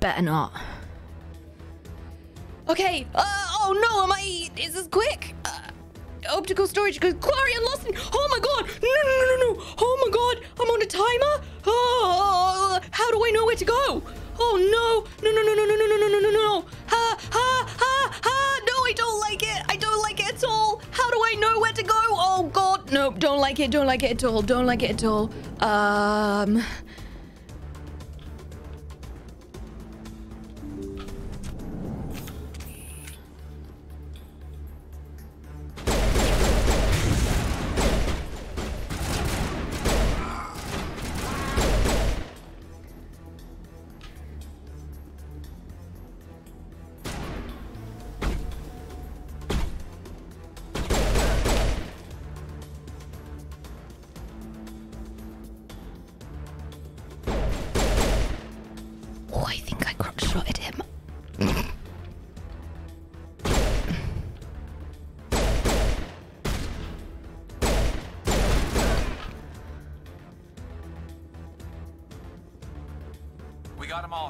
Better not. Okay, uh, oh no, am I, is this quick? Uh, optical storage, Quarian lost me. Oh my god, no, no, no, no, no, oh my god, I'm on a timer? Oh, how do I know where to go? Oh no, no, no, no, no, no, no, no, no, no, no, no, ha, ha, ha, ha, no, I don't like it, I don't like it at all, how do I know where to go, oh god, nope, don't like it, don't like it at all, don't like it at all, um,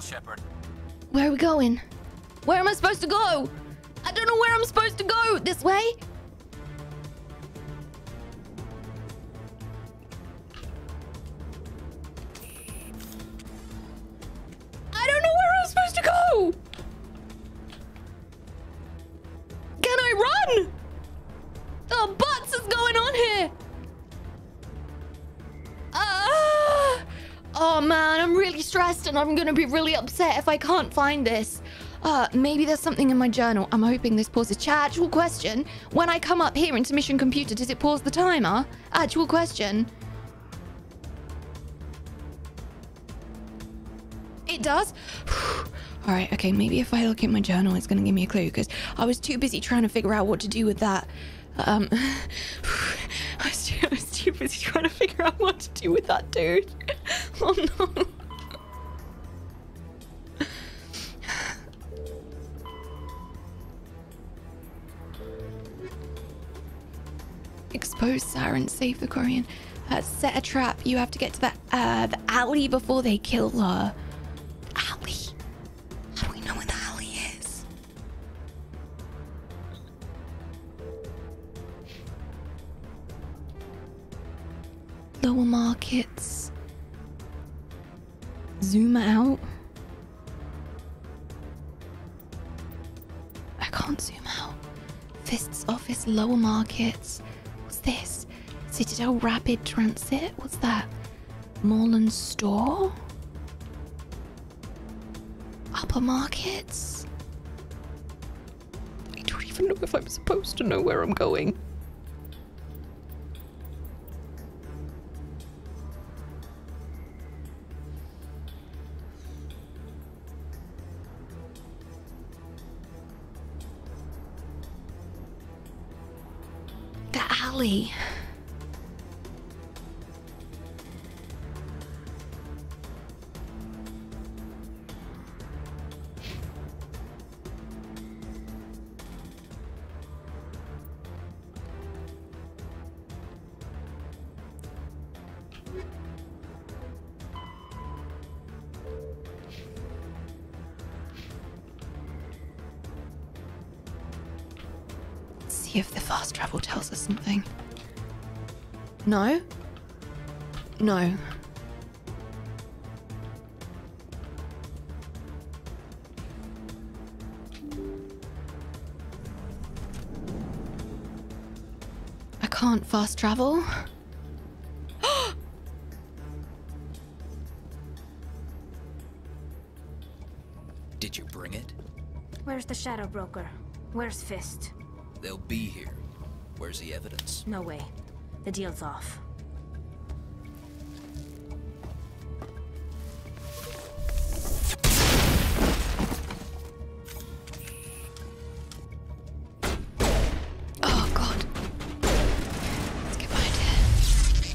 Shepard. Where are we going? Where am I supposed to go? I don't know where I'm supposed to go. This way? I don't know where I'm supposed to go. Can I run? The butts is going on here. Ah! Oh man, I'm really stressed and I'm gonna be really upset if I can't find this. Uh, maybe there's something in my journal. I'm hoping this pauses. Chat, actual question. When I come up here into Mission Computer, does it pause the timer? Actual question. It does? All right, okay, maybe if I look at my journal, it's gonna give me a clue, because I was too busy trying to figure out what to do with that. Um, I was too, I was too busy trying to figure out what to do with that dude. Oh no. Expose Saren, save the Quarian. Uh, set a trap. You have to get to the, uh, the alley before they kill her. Alley? How do we know where the alley is? Lower markets. Zoom out. I can't zoom out. Fist's office, lower markets. What's this? Citadel Rapid Transit? What's that? Morland Store? Upper Markets? I don't even know if I'm supposed to know where I'm going. The alley. If the fast travel tells us something. No? No. I can't fast travel. Did you bring it? Where's the Shadow Broker? Where's Fist? They'll be here. Where's the evidence? No way. The deal's off. Oh, God. Let's get behind here.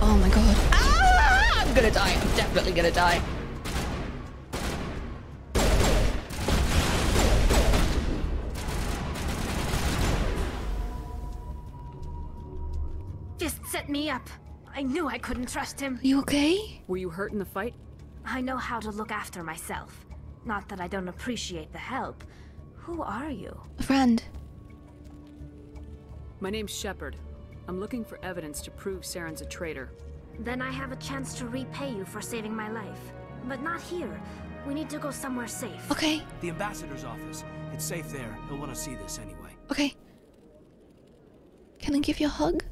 Oh, my God. Ah! I'm gonna die. I'm definitely gonna die. Up. I knew I couldn't trust him. You okay? Were you hurt in the fight? I know how to look after myself. Not that I don't appreciate the help. Who are you? A friend. My name's Shepard. I'm looking for evidence to prove Saren's a traitor. Then I have a chance to repay you for saving my life. But not here. We need to go somewhere safe. Okay. The ambassador's office. It's safe there. He'll want to see this anyway. Okay. Can I give you a hug?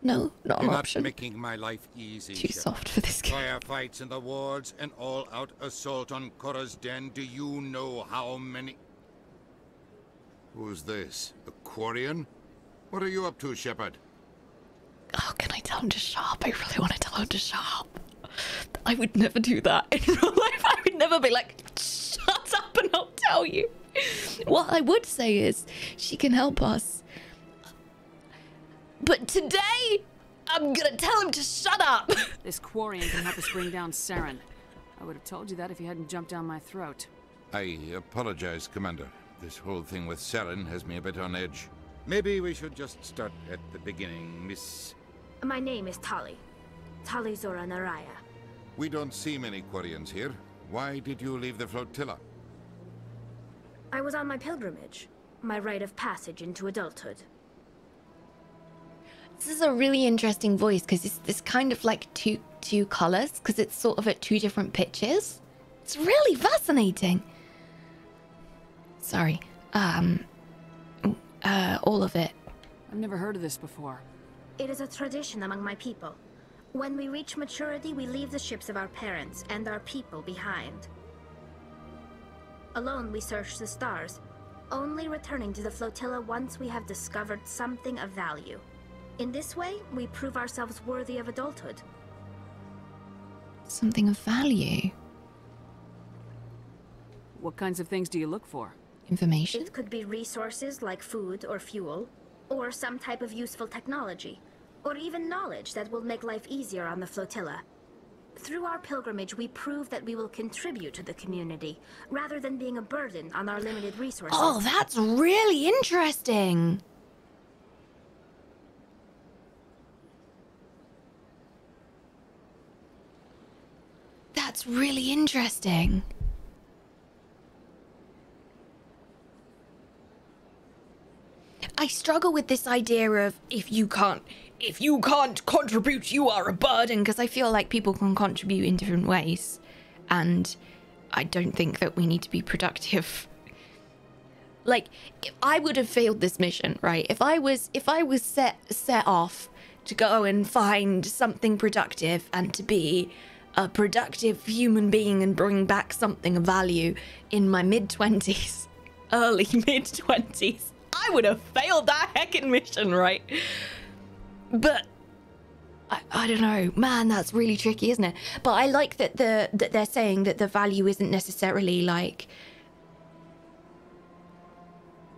No, not an option. Making my life easy, too soft for this game. Firefights in the wards, an all-out assault on Chora's Den. Do you know how many? Who's this? A Quarian? What are you up to, Shepard? Oh, can I tell him to shut up? I really want to tell him to shut up. I would never do that in real life. I would never be like, shut up and I'll tell you. What I would say is, she can help us. But today, I'm gonna tell him to shut up! This Quarian can help us bring down Saren. I would have told you that if you hadn't jumped down my throat. I apologize, Commander. This whole thing with Saren has me a bit on edge. Maybe we should just start at the beginning, Miss... My name is Tali. Tali'Zorah nar Rayya. We don't see many Quarians here. Why did you leave the flotilla? I was on my pilgrimage. My rite of passage into adulthood. This is a really interesting voice because it's this kind of like two two colors because it's sort of at two different pitches. It's really fascinating. Sorry, um, uh, all of it. I've never heard of this before. It is a tradition among my people. When we reach maturity, we leave the ships of our parents and our people behind. Alone, we search the stars, only returning to the flotilla once we have discovered something of value. In this way, we prove ourselves worthy of adulthood. Something of value? What kinds of things do you look for? Information? It could be resources like food or fuel, or some type of useful technology, or even knowledge that will make life easier on the flotilla. Through our pilgrimage, we prove that we will contribute to the community, rather than being a burden on our limited resources. Oh, that's really interesting! That's really interesting. I struggle with this idea of if you can't if you can't contribute, you are a burden, because I feel like people can contribute in different ways, and I don't think that we need to be productive. Like, if I would have failed this mission, right? If I was if I was set set off to go and find something productive and to be a productive human being and bring back something of value in my mid twenties, early mid twenties, I would have failed that heckin' mission, right? But I, I don't know, man, that's really tricky, isn't it? But I like that the that they're saying that the value isn't necessarily like,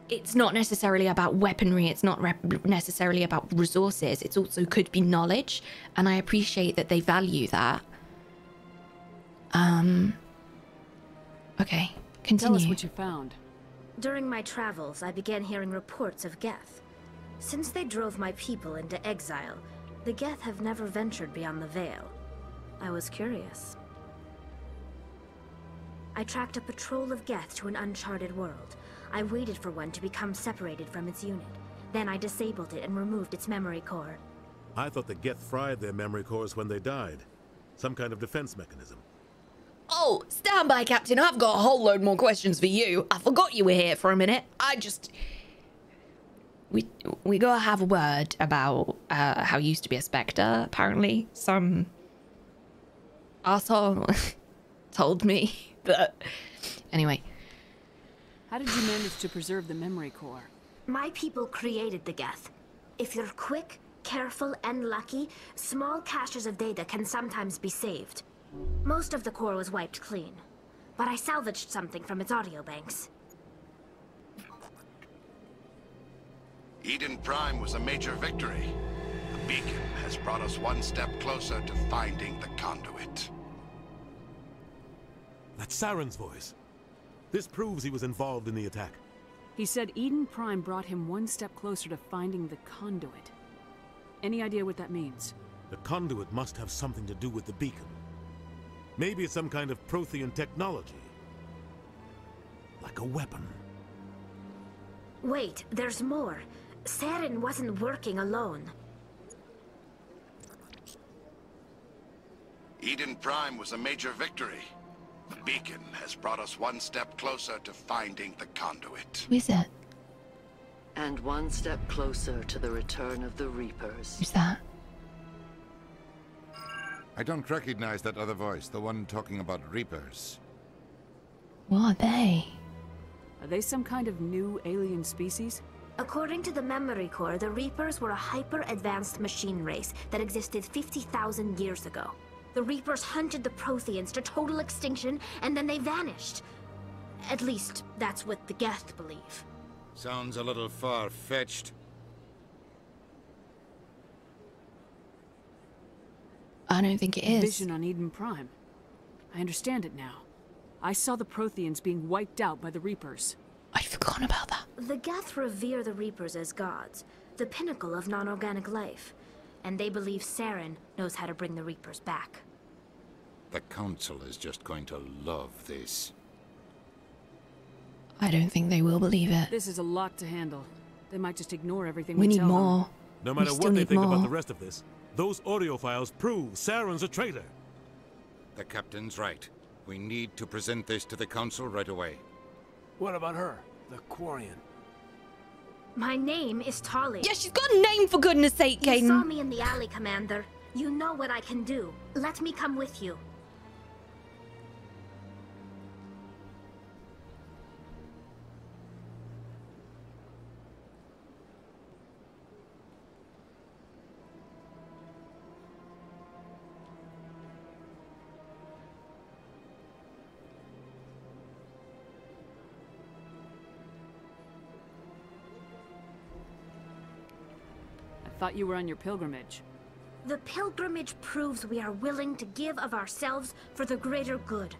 it's not necessarily about weaponry, it's not rep necessarily about resources, it's also could be knowledge, and I appreciate that they value that. Um okay, continue. Tell us what you found. During my travels, I began hearing reports of Geth. Since they drove my people into exile, the Geth have never ventured beyond the Veil. I was curious. I tracked a patrol of Geth to an uncharted world. I waited for one to become separated from its unit. Then I disabled it and removed its memory core. I thought the Geth fried their memory cores when they died. Some kind of defense mechanism. Oh, stand by, Captain. I've got a whole load more questions for you. I forgot you were here for a minute. I just... We we gotta have a word about uh, how you used to be a Spectre, apparently. Some asshole told me that... Anyway. How did you manage to preserve the memory core? My people created the Geth. If you're quick, careful, and lucky, small caches of data can sometimes be saved. Most of the core was wiped clean, but I salvaged something from its audio banks. Eden Prime was a major victory. The beacon has brought us one step closer to finding the conduit. That's Saren's voice. This proves he was involved in the attack. He said Eden Prime brought him one step closer to finding the conduit. Any idea what that means? The conduit must have something to do with the beacon. Maybe it's some kind of Prothean technology. Like a weapon. Wait, there's more. Saren wasn't working alone. Eden Prime was a major victory. The beacon has brought us one step closer to finding the conduit. Who is that? And one step closer to the return of the Reapers. Who's that? I don't recognize that other voice, the one talking about Reapers. What are they? Are they some kind of new alien species? According to the memory core, the Reapers were a hyper-advanced machine race that existed fifty thousand years ago. The Reapers hunted the Protheans to total extinction, and then they vanished. At least, that's what the Geth believe. Sounds a little far-fetched. I don't think it is. Vision on Eden Prime. I understand it now. I saw the Protheans being wiped out by the Reapers. I'd forgotten about that. The Geth revere the Reapers as gods, the pinnacle of non-organic life. And they believe Saren knows how to bring the Reapers back. The Council is just going to love this. I don't think they will believe it. This is a lot to handle. They might just ignore everything we, we tell them. We need more. No matter what they think about the rest of this, those audio files prove Saren's a traitor. The captain's right. We need to present this to the Council right away. What about her, the Quarian? My name is Tali. Yeah, she's got a name, for goodness sake, Kaidan. You saw me in the alley, Commander. You know what I can do. Let me come with you. Thought you were on your pilgrimage. The pilgrimage proves we are willing to give of ourselves for the greater good.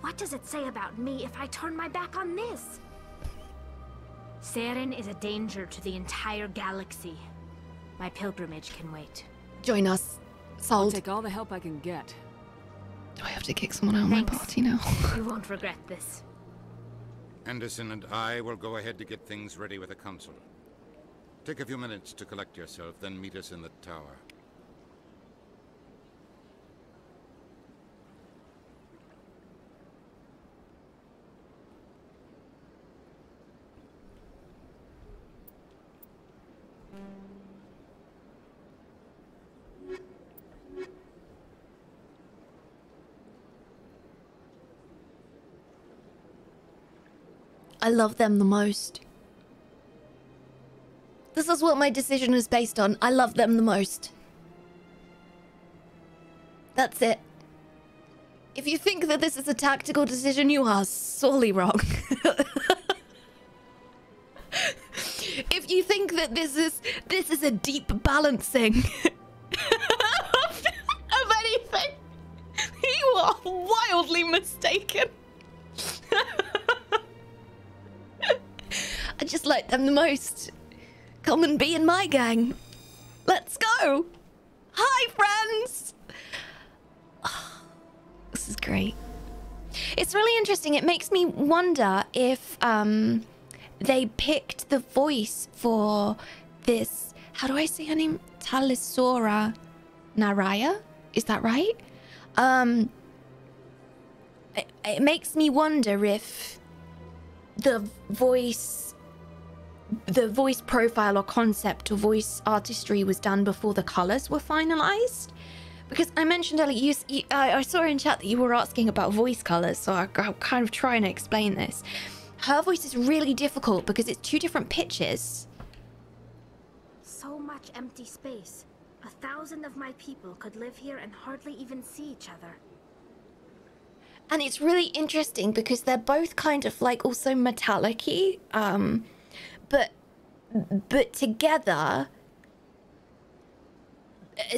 What does it say about me if I turn my back on this? Saren is a danger to the entire galaxy. My pilgrimage can wait. Join us. Sold. I'll take all the help I can get. Do I have to kick someone out of my party now? You won't regret this. Anderson and I will go ahead to get things ready with the council. Take a few minutes to collect yourself, then meet us in the tower. I love them the most. This is what my decision is based on. I love them the most. That's it. If you think that this is a tactical decision, you are sorely wrong. If you think that this is this is a deep balancing of, of anything, you are wildly mistaken. I just like them the most. Come and be in my gang. Let's go. Hi, friends. Oh, this is great. It's really interesting. It makes me wonder if um, they picked the voice for this. How do I say her name? Tali'Zorah nar Rayya? Is that right? Um, it, it makes me wonder if the voice... the voice profile or concept or voice artistry was done before the colors were finalized, because I mentioned earlier you, you, I, I saw in chat that you were asking about voice colors, so I, I'm kind of trying to explain this. Her voice is really difficult because it's two different pitches. So much empty space. A thousand of my people could live here and hardly even see each other. And it's really interesting because they're both kind of like also metallic-y, um But, but together,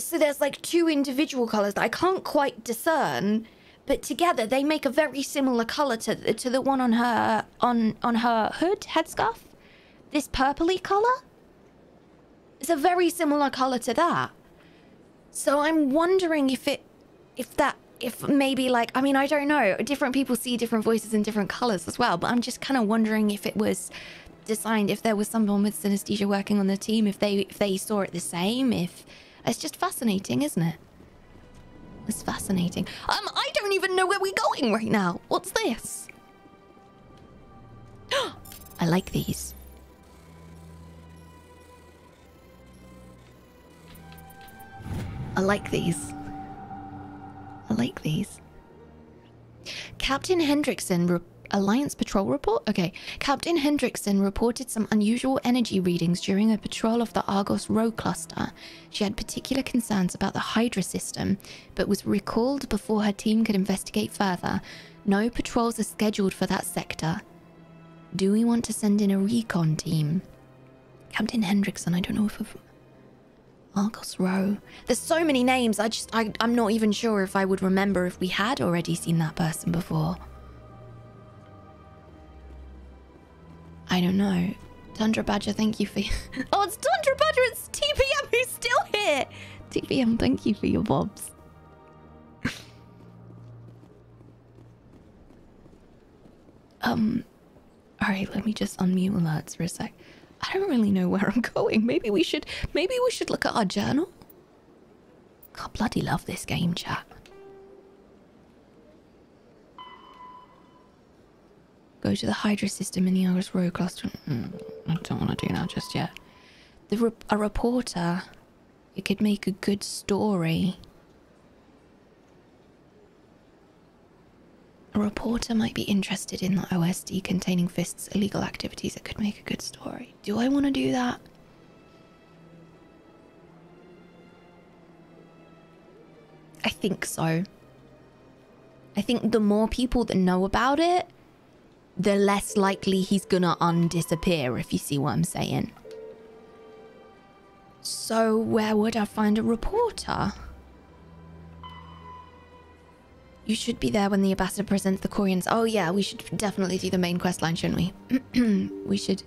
so there's like two individual colors that I can't quite discern, but together they make a very similar color to to the one on her on on her hood headscarf. This purpley color. It's a very similar color to that. So I'm wondering if it, if that, if maybe like, I mean, I don't know. Different people see different voices in different colors as well. But I'm just kind of wondering if it was designed, if there was someone with synesthesia working on the team, if they if they saw it the same. If it's just fascinating, isn't it? It's fascinating. Um, I don't even know where we're going right now. What's this? I like these. I like these. I like these. Captain Hendrickson reports Alliance patrol report? Okay. Captain Hendrickson reported some unusual energy readings during a patrol of the Argos Row cluster. She had particular concerns about the Hydra system, but was recalled before her team could investigate further. No patrols are scheduled for that sector. Do we want to send in a recon team? Captain Hendrickson, I don't know if I've... Argos Row. There's so many names, I just, I, I'm not even sure if I would remember if we had already seen that person before. I don't know. Tundra Badger, thank you for your... Oh, it's Tundra Badger, it's T P M who's still here! T P M, thank you for your bobs. um, alright, let me just unmute alerts for a sec. I don't really know where I'm going. Maybe we should, maybe we should look at our journal? God, bloody love this game, chat. Go to the Hydra system in the Argos Road cluster. Mm, I don't want to do that just yet. The re a reporter It could make a good story. A reporter might be interested in the O S D containing Fist's illegal activities. It could make a good story. Do I want to do that? I think so. I think the more people that know about it, the less likely he's gonna undisappear, if you see what I'm saying. So where would I find a reporter? You should be there when the ambassador presents the Quarians. Oh yeah, we should definitely do the main quest line, shouldn't we? we should...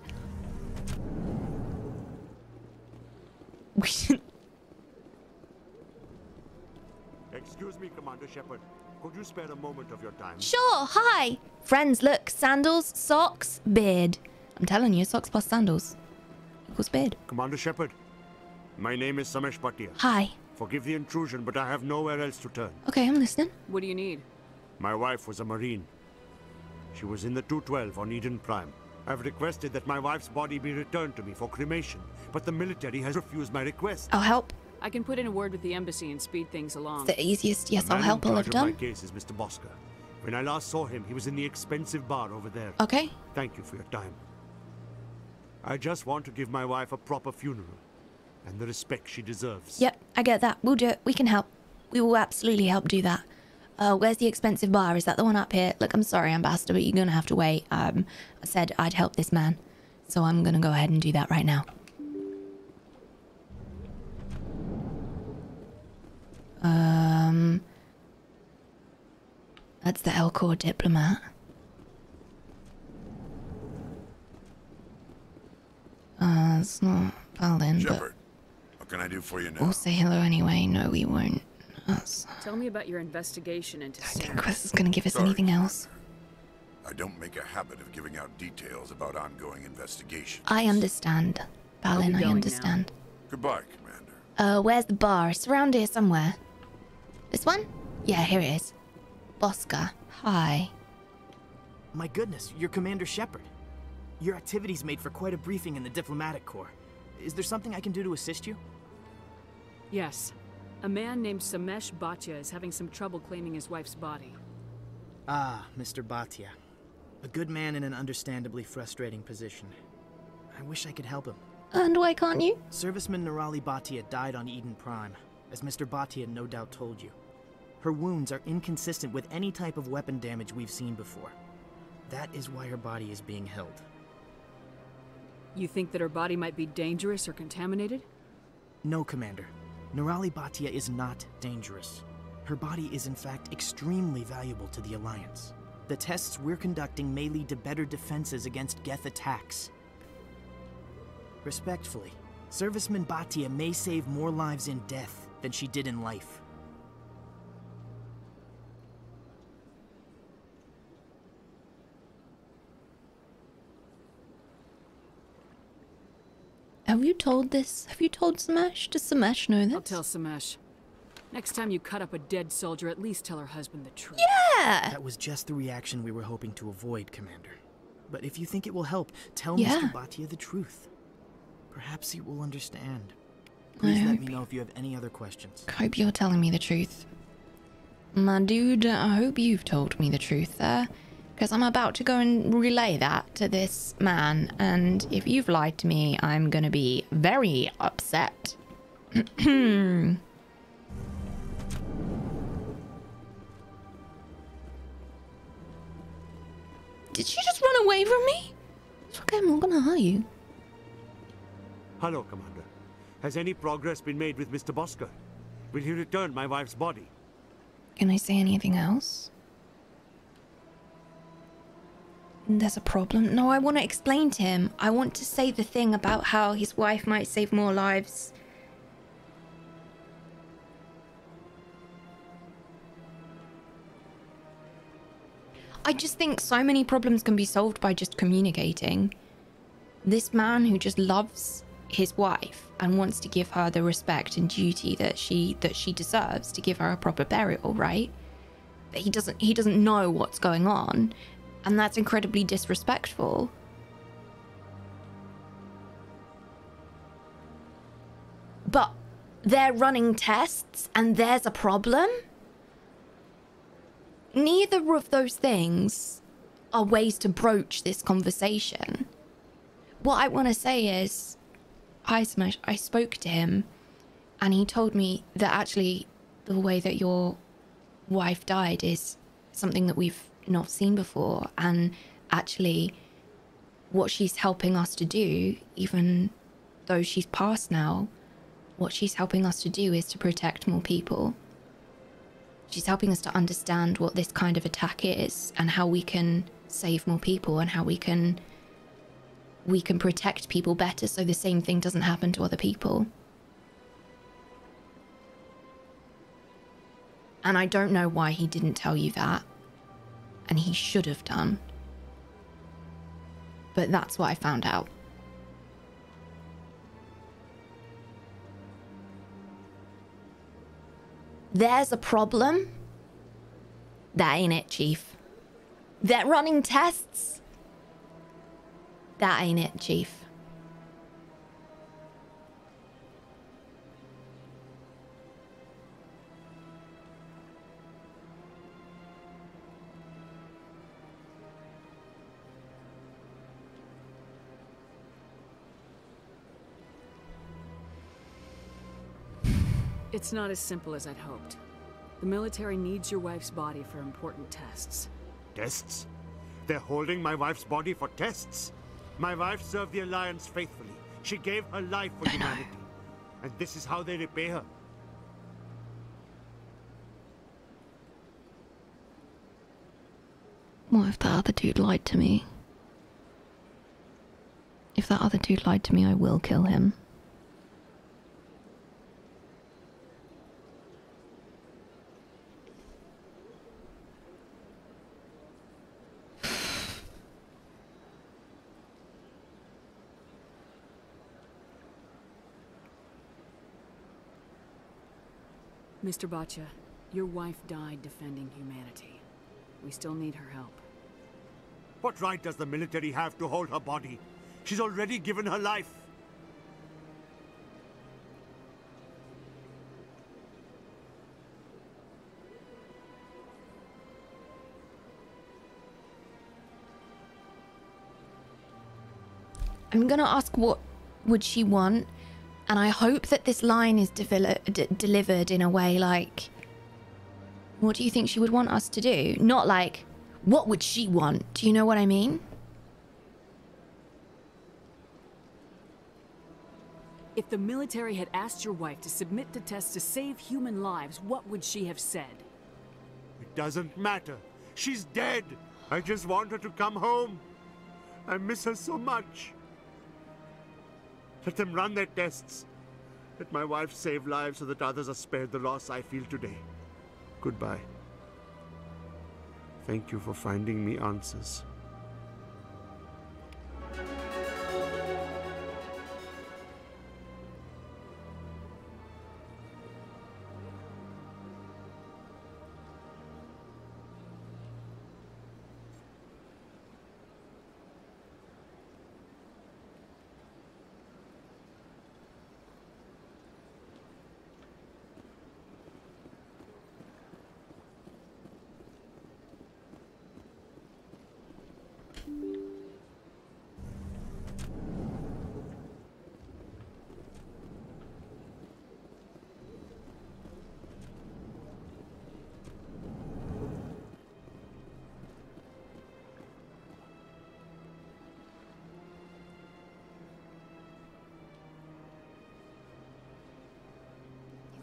We should... Excuse me, Commander Shepard. Could you spare a moment of your time? Sure, hi! Friends, look, sandals, socks, beard. I'm telling you, socks plus sandals equals beard. Commander Shepard, my name is Samesh Bhatia. Hi. Forgive the intrusion, but I have nowhere else to turn. Okay, I'm listening. What do you need? My wife was a Marine. She was in the two twelve on Eden Prime. I've requested that my wife's body be returned to me for cremation, but the military has refused my request. I'll help. I can put in a word with the embassy and speed things along. It's the easiest. Yes, I'll help. I'll have done. My case is Mister Bosker. When I last saw him, he was in the expensive bar over there. Okay. Thank you for your time. I just want to give my wife a proper funeral and the respect she deserves. Yep, I get that. We'll do it. We can help. We will absolutely help do that. Uh, where's the expensive bar? Is that the one up here? Look, I'm sorry, Ambassador, but you're going to have to wait. Um, I said I'd help this man, so I'm going to go ahead and do that right now. Um, that's the Elcor diplomat. Uh, it's not Pallin, Shepard, but what can I do for you now? We'll say hello anyway. No, we won't. That's... Tell me about your investigation into. I don't think this is going to give us Sorry. anything else. I don't make a habit of giving out details about ongoing investigations. I understand, Pallin. I understand. Now? Goodbye, Commander. Uh, where's the bar? It's around here somewhere. This one? Yeah, here it is. Bosker, hi. My goodness, you're Commander Shepard. Your activities made for quite a briefing in the diplomatic corps. Is there something I can do to assist you? Yes. A man named Samesh Bhatia is having some trouble claiming his wife's body. Ah, Mister Bhatia. A good man in an understandably frustrating position. I wish I could help him. And why can't you? Serviceman Nirali Bhatia died on Eden Prime. As Mister Bhatia no doubt told you, her wounds are inconsistent with any type of weapon damage we've seen before. That is why her body is being held. You think that her body might be dangerous or contaminated? No, Commander. Nirali Bhatia is not dangerous. Her body is in fact extremely valuable to the Alliance. The tests we're conducting may lead to better defenses against Geth attacks. Respectfully, Serviceman Bhatia may save more lives in death than she did in life. Have you told this? Have you told Samesh? Does Samesh know this? I'll tell Samesh. Next time you cut up a dead soldier, at least tell her husband the truth. Yeah! That was just the reaction we were hoping to avoid, Commander. But if you think it will help, tell yeah. Mister Bhatia the truth. Perhaps he will understand. Please let me know if you have any other questions. I hope you're telling me the truth. My dude, I hope you've told me the truth there. Because I'm about to go and relay that to this man. And if you've lied to me, I'm going to be very upset. Did she just run away from me? It's okay, I'm not going to hurt you. Hello, Commander. Has any progress been made with Mister Bosker? Will he return my wife's body? Can I say anything else? There's a problem. No, I want to explain to him. I want to say the thing about how his wife might save more lives. I just think so many problems can be solved by just communicating. This man who just loves his wife and wants to give her the respect and duty that she that she deserves, to give her a proper burial, right? But he doesn't he doesn't know what's going on, and that's incredibly disrespectful. But they're running tests and there's a problem? Neither of those things are ways to broach this conversation. What I want to say is, I smash, I spoke to him and he told me that actually the way that your wife died is something that we've not seen before, and actually what she's helping us to do, even though she's passed now, what she's helping us to do is to protect more people. She's helping us to understand what this kind of attack is and how we can save more people and how we can we can protect people better so the same thing doesn't happen to other people. And I don't know why he didn't tell you that, and he should have done. But that's what I found out. There's a problem? That ain't it, Chief. They're running tests? That ain't it, Chief. It's not as simple as I'd hoped. The military needs your wife's body for important tests. Tests? They're holding my wife's body for tests? My wife served the Alliance faithfully. She gave her life for humanity. And this is how they repay her. What if that other dude lied to me? If that other dude lied to me, I will kill him. Mister Baccia, your wife died defending humanity. We still need her help. What right does the military have to hold her body? She's already given her life. I'm gonna ask what would she want? And I hope that this line is de delivered in a way like, what do you think she would want us to do? Not like, what would she want? Do you know what I mean? If the military had asked your wife to submit to tests to save human lives, what would she have said? It doesn't matter. She's dead. I just want her to come home. I miss her so much. Let them run their tests. Let my wife save lives so that others are spared the loss I feel today. Goodbye. Thank you for finding me answers.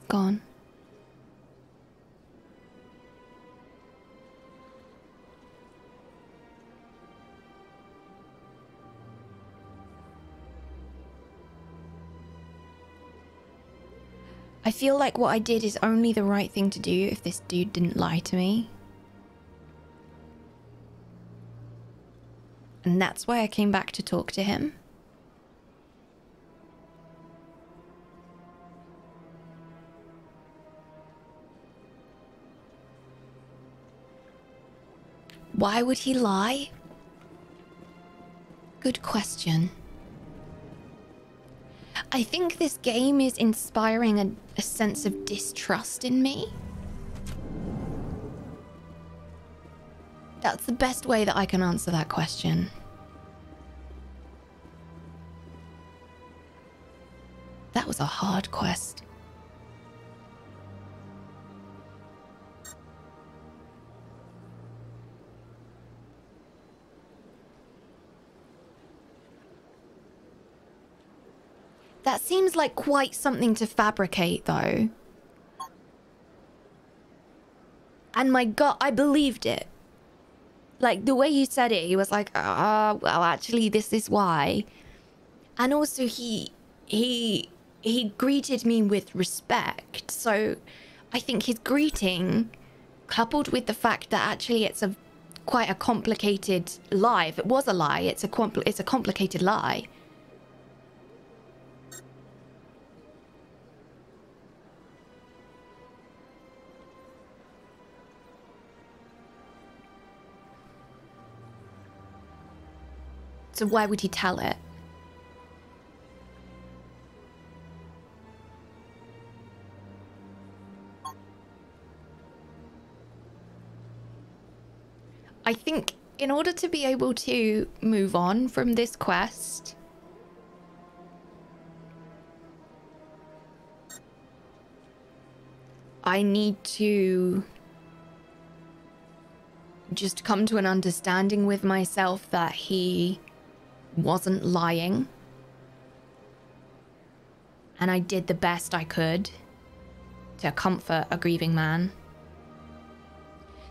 Gone. I feel like what I did is only the right thing to do if this dude didn't lie to me. And that's why I came back to talk to him. Why would he lie? Good question. I think this game is inspiring a, a sense of distrust in me. That's the best way that I can answer that question. That was a hard quest. That seems like quite something to fabricate, though. And my God, I believed it. Like, the way you said it, he was like, ah, oh, well, actually, this is why. And also, he, he, he greeted me with respect. So I think his greeting, coupled with the fact that actually it's a quite a complicated lie. If it was a lie, it's a, compl it's a complicated lie. So why would he tell it? I think in order to be able to move on from this quest, I need to just come to an understanding with myself that he wasn't lying, and I did the best I could to comfort a grieving man.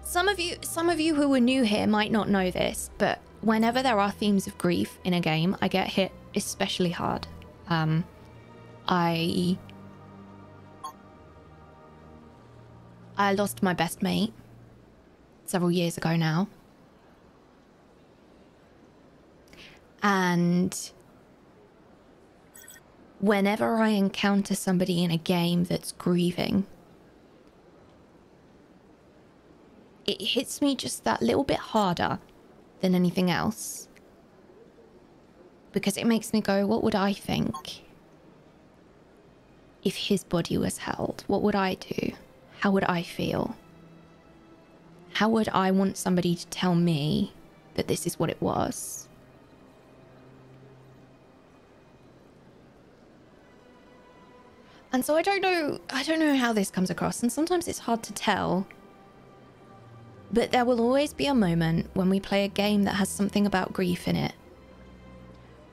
Some of you, some of you who were new here might not know this, but whenever there are themes of grief in a game, I get hit especially hard. Um, I, I lost my best mate several years ago now. And whenever I encounter somebody in a game that's grieving, it hits me just that little bit harder than anything else. Because it makes me go, what would I think if his body was held? What would I do? How would I feel? How would I want somebody to tell me that this is what it was? And so I don't know, I don't know how this comes across, and sometimes it's hard to tell. But there will always be a moment when we play a game that has something about grief in it.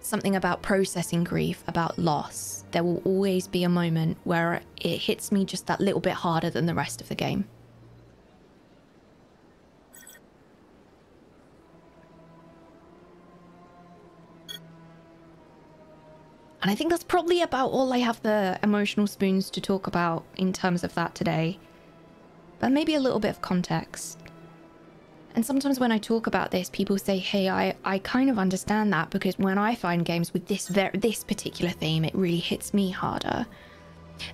Something about processing grief, about loss. There will always be a moment where it hits me just that little bit harder than the rest of the game. And I think that's probably about all I have the emotional spoons to talk about in terms of that today. But maybe a little bit of context. And sometimes when I talk about this, people say, hey, I, I kind of understand that, because when I find games with this, ver this particular theme, it really hits me harder.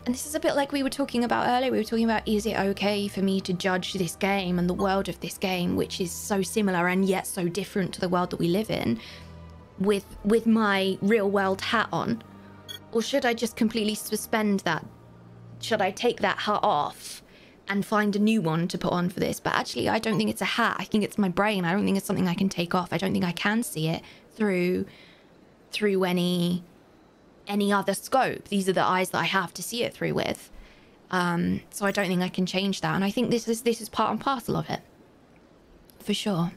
And this is a bit like we were talking about earlier. We were talking about, is it okay for me to judge this game and the world of this game, which is so similar and yet so different to the world that we live in, with with my real world hat on? Or should I just completely suspend that? Should I take that hat off and find a new one to put on for this? But actually, I don't think it's a hat. I think it's my brain. I don't think it's something I can take off. I don't think I can see it through through any any other scope. These are the eyes that I have to see it through with. Um, so I don't think I can change that. And I think this is this is part and parcel of it, for sure.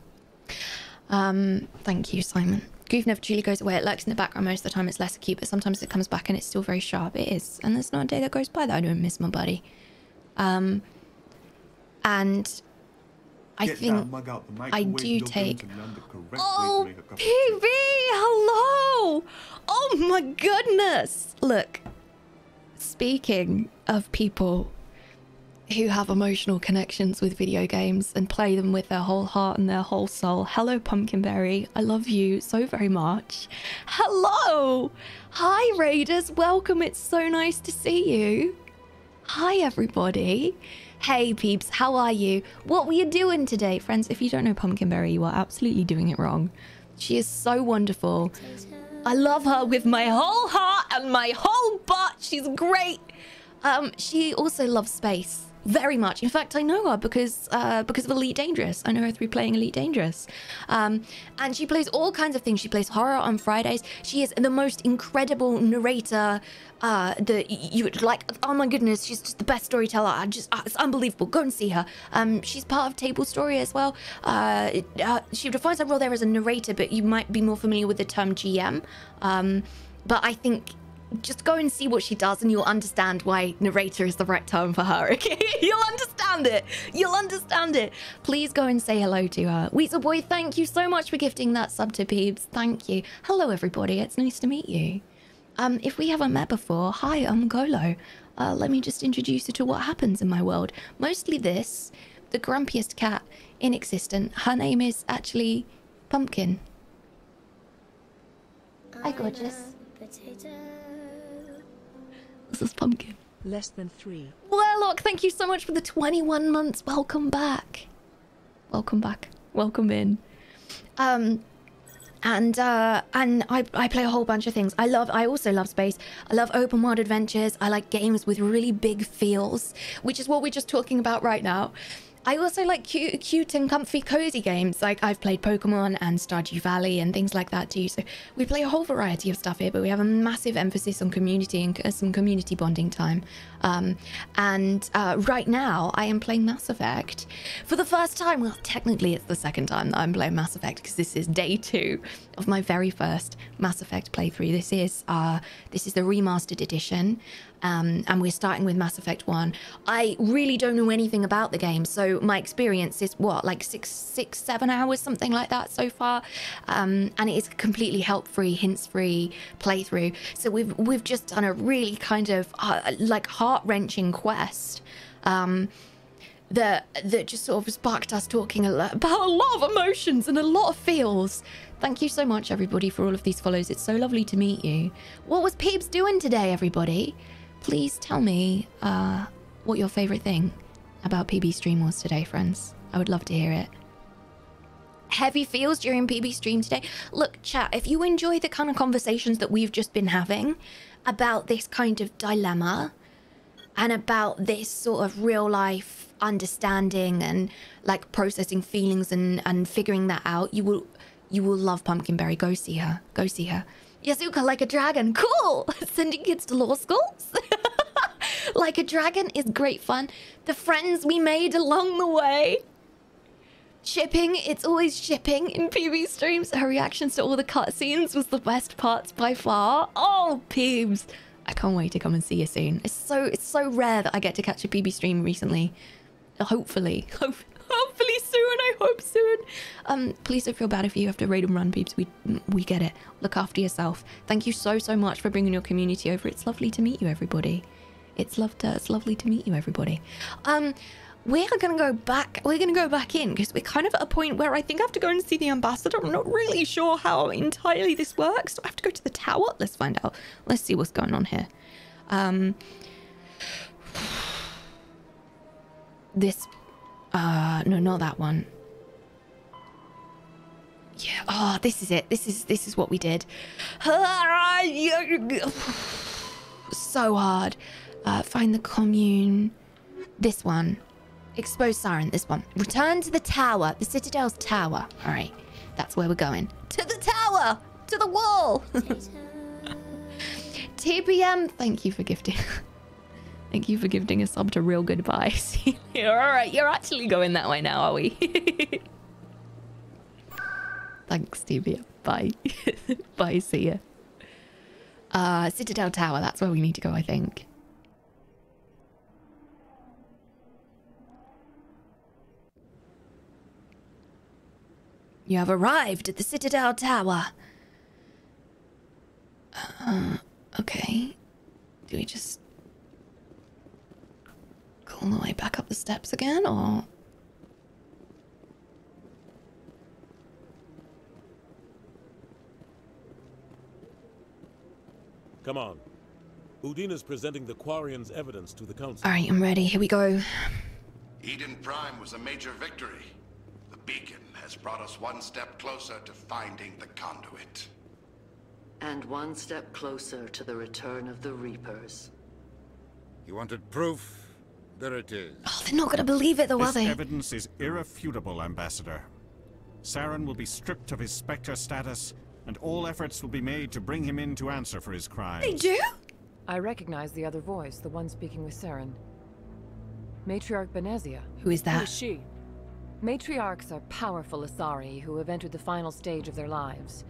Um, thank you, Simon. Grief never truly goes away. It lurks in the background most of the time. It's less acute, but sometimes it comes back and it's still very sharp. It is. And there's not a day that goes by that I don't miss my buddy. Um, and I Get think down, I do take... Oh, P B! Hello! Oh my goodness! Look, speaking of people who have emotional connections with video games and play them with their whole heart and their whole soul. Hello, Pumpkinberry. I love you so very much. Hello! Hi, Raiders. Welcome. It's so nice to see you. Hi, everybody. Hey, peeps. How are you? What were you doing today? Friends, if you don't know Pumpkinberry, you are absolutely doing it wrong. She is so wonderful. I love her with my whole heart and my whole butt. She's great. Um, she also loves space very much. In fact, I know her because uh, because of Elite Dangerous. I know her through playing Elite Dangerous. Um, and she plays all kinds of things. She plays horror on Fridays. She is the most incredible narrator uh, that you would like. Oh my goodness, she's just the best storyteller. I just, uh, it's unbelievable. Go and see her. Um, she's part of Table Story as well. Uh, it, uh, she defines her role there as a narrator, but you might be more familiar with the term G M. Um, but I think... just go and see what she does and you'll understand why narrator is the right term for her, okay? You'll understand it. You'll understand it. Please go and say hello to her. Weezer Boy, thank you so much for gifting that sub to Peebs. Thank you. Hello, everybody. It's nice to meet you. Um, if we haven't met before, hi, I'm Golo. Uh, let me just introduce you to what happens in my world. Mostly this, the grumpiest cat in existence. Her name is actually Pumpkin. Hi, gorgeous. Potato. This is Pumpkin. Less than three. Warlock, thank you so much for the twenty-one months. Welcome back. Welcome back. Welcome in. Um, and uh, and I, I play a whole bunch of things. I love, I also love space. I love open world adventures. I like games with really big feels, which is what we're just talking about right now. I also like cute, cute and comfy, cozy games. Like I've played Pokemon and Stardew Valley and things like that too. So we play a whole variety of stuff here, but we have a massive emphasis on community and some community bonding time. Um, and uh, right now I am playing Mass Effect for the first time. Well, technically it's the second time that I'm playing Mass Effect because this is day two of my very first Mass Effect playthrough. This is uh, this is the remastered edition. Um, and we're starting with Mass Effect one. I really don't know anything about the game, so my experience is what, like six, six, seven hours, something like that so far. Um, and it is a completely help-free, hints-free playthrough. So we've we've just done a really kind of uh, like heart-wrenching quest um, that that just sort of sparked us talking a lot about a lot of emotions and a lot of feels. Thank you so much, everybody, for all of these follows. It's so lovely to meet you. What was Peeps doing today, everybody? Please tell me uh, what your favorite thing about P B stream was today, friends. I would love to hear it. Heavy feels during P B stream today. Look, chat, if you enjoy the kind of conversations that we've just been having about this kind of dilemma and about this sort of real life understanding and like processing feelings and, and figuring that out, you will, you will love Pumpkinberry. Go see her. Go see her. Yasuka, like a dragon. Cool! Sending kids to law schools. Like a dragon is great fun. The friends we made along the way. Shipping. It's always shipping in P B streams. Her reactions to all the cutscenes was the best parts by far. Oh, Peebs. I can't wait to come and see you soon. It's so, it's so rare that I get to catch a P B stream recently. Hopefully. Hopefully. Hopefully soon, I hope soon. Um, please don't feel bad if you have to raid and run, Peeps. We we get it. Look after yourself. Thank you so, so much for bringing your community over. It's lovely to meet you, everybody. It's, love to, it's lovely to meet you, everybody. Um, we are going to go back. We're going to go back in because we're kind of at a point where I think I have to go and see the ambassador. I'm not really sure how entirely this works. Do I have to go to the tower? Let's find out. Let's see what's going on here. Um, this... Uh, no, not that one. Yeah, oh, this is it. This is, this is what we did. So hard. Uh, find the commune. This one. Expose Saren, this one. Return to the tower, the Citadel's tower. All right, that's where we're going. To the tower, to the wall. T B M, thank you for gifting. Thank you for gifting a sub to Real Goodbye. See you later. All right, you're actually going that way now, are we? Thanks, Stevia. Bye. Bye, see ya. Uh, Citadel Tower, that's where we need to go, I think. You have arrived at the Citadel Tower. Uh, okay. Do we just... all the way back up the steps again, or come on. Udina's presenting the Quarians' evidence to the council. All right, I'm ready. Here we go. Eden Prime was a major victory. The beacon has brought us one step closer to finding the conduit. And one step closer to the return of the Reapers. You wanted proof? There it is. Oh, they're not gonna believe it though, are they? This evidence is irrefutable, Ambassador. Saren will be stripped of his Spectre status, and all efforts will be made to bring him in to answer for his crimes. They do? I recognize the other voice, the one speaking with Saren. Matriarch Benezia. Who is that? Who is she? Matriarchs are powerful Asari who have entered the final stage of their lives.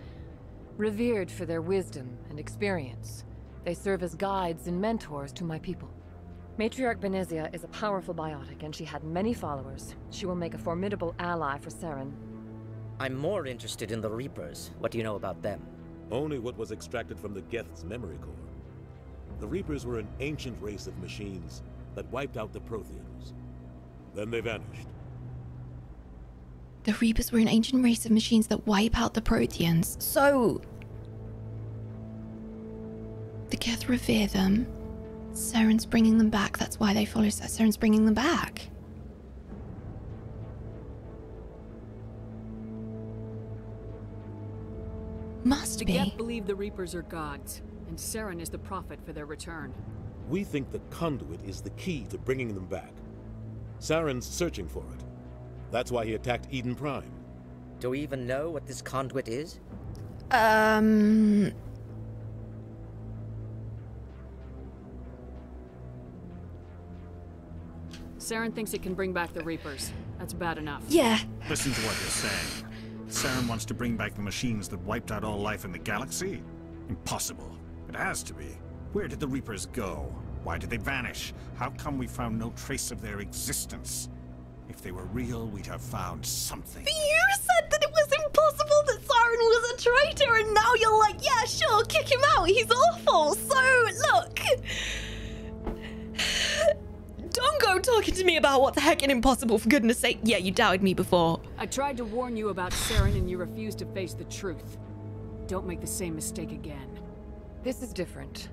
Revered for their wisdom and experience, they serve as guides and mentors to my people. Matriarch Benezia is a powerful biotic, and she had many followers. She will make a formidable ally for Saren. I'm more interested in the Reapers. What do you know about them? Only what was extracted from the Geth's memory core. The Reapers were an ancient race of machines that wiped out the Protheans. Then they vanished. The Reapers were an ancient race of machines that wipe out the Protheans. So... the Geth revere them. Saren's bringing them back. That's why they follow Saren's bringing them back. Must be. The Geth believe the Reapers are gods, and Saren is the prophet for their return. We think the conduit is the key to bringing them back. Saren's searching for it. That's why he attacked Eden Prime. Do we even know what this conduit is? Um... Saren thinks it can bring back the Reapers. That's bad enough. Yeah. Listen to what you're saying. Saren wants to bring back the machines that wiped out all life in the galaxy? Impossible. It has to be. Where did the Reapers go? Why did they vanish? How come we found no trace of their existence? If they were real, we'd have found something. But you said that it was impossible that Saren was a traitor, and now you're like, yeah, sure, kick him out, he's awful. So, look. Don't go talking to me about what the heck and impossible, for goodness sake. Yeah, you doubted me before. I tried to warn you about Saren, and you refused to face the truth. Don't make the same mistake again. This is different.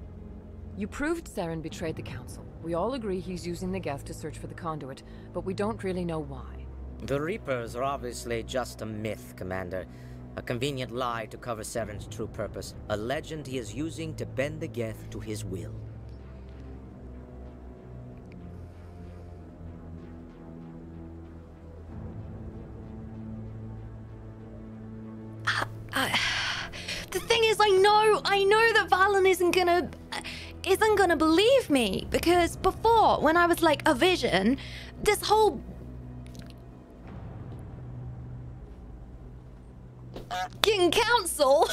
You proved Saren betrayed the Council. We all agree he's using the Geth to search for the conduit, but we don't really know why. The Reapers are obviously just a myth, Commander. A convenient lie to cover Saren's true purpose. A legend he is using to bend the Geth to his will. Uh, uh, the thing is, I know, I know that Valen isn't gonna... Uh, isn't gonna believe me, because before, when I was like a vision, this whole fucking council,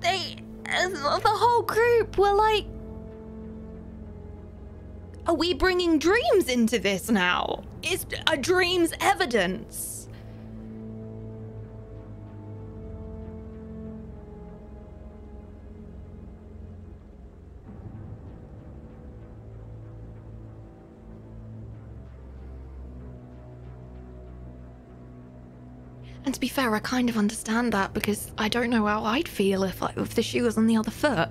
they, the whole group were like, are we bringing dreams into this now? Is a dream's evidence? And to be fair, I kind of understand that, because I don't know how I'd feel if, I, if the shoe was on the other foot.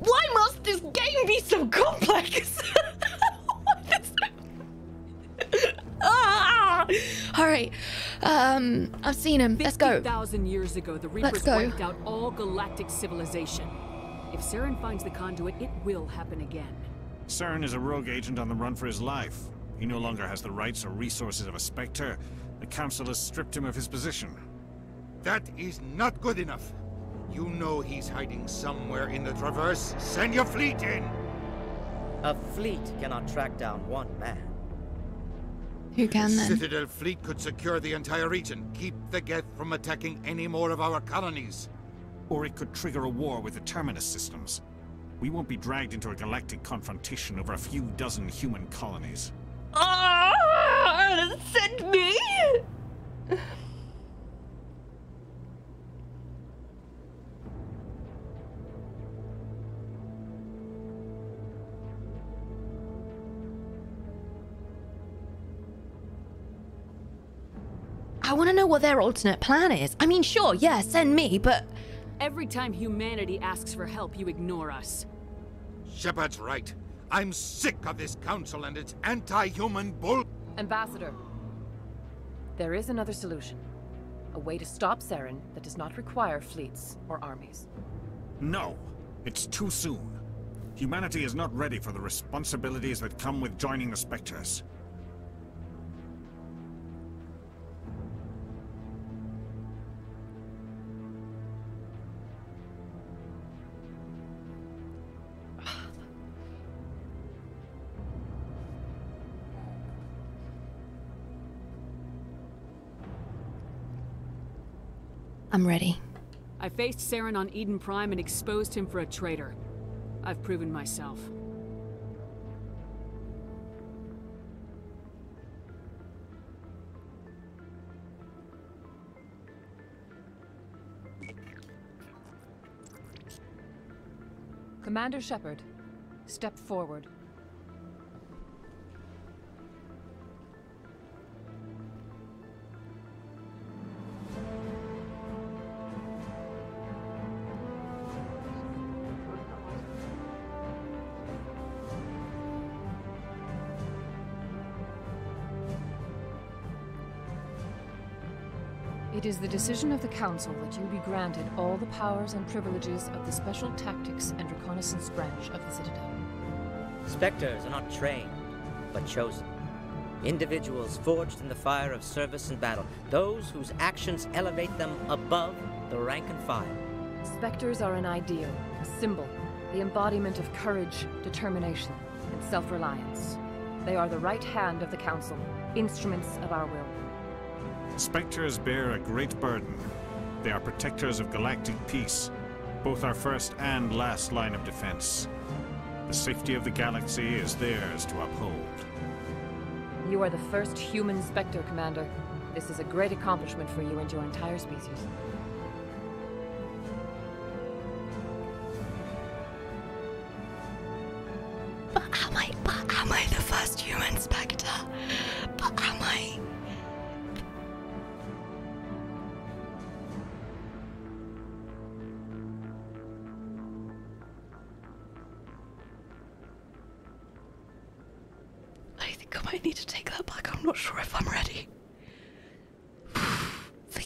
Why must this game be so complex? ah! All right, um, I've seen him. Let's go. fifty thousand years ago, the Reapers wiped out all galactic civilization. If Saren finds the conduit, it will happen again. Saren is a rogue agent on the run for his life. He no longer has the rights or resources of a Spectre. The Council has stripped him of his position. That is not good enough. You know he's hiding somewhere in the Traverse. Send your fleet in! A fleet cannot track down one man. Who can then? The Citadel fleet could secure the entire region, keep the Geth from attacking any more of our colonies. Or it could trigger a war with the Terminus systems. We won't be dragged into a galactic confrontation over a few dozen human colonies. Ah! Send me! I want to know what their alternate plan is. I mean, sure, yeah, send me, but... Every time humanity asks for help, you ignore us. Shepard's right. I'm sick of this council and its anti-human bull... Ambassador, there is another solution. A way to stop Saren that does not require fleets or armies. No! It's too soon. Humanity is not ready for the responsibilities that come with joining the Spectres. I'm ready. I faced Saren on Eden Prime and exposed him for a traitor. I've proven myself. Commander Shepard, step forward. It is the decision of the Council that you be granted all the powers and privileges of the Special Tactics and Reconnaissance Branch of the Citadel. Spectres are not trained, but chosen. Individuals forged in the fire of service and battle, those whose actions elevate them above the rank and file. Spectres are an ideal, a symbol, the embodiment of courage, determination, and self-reliance. They are the right hand of the Council, instruments of our will. Spectres bear a great burden. They are protectors of galactic peace, both our first and last line of defense. The safety of the galaxy is theirs to uphold. You are the first human Spectre, Commander. This is a great accomplishment for you and your entire species. But am I, but am I the first human Spectre? But am I?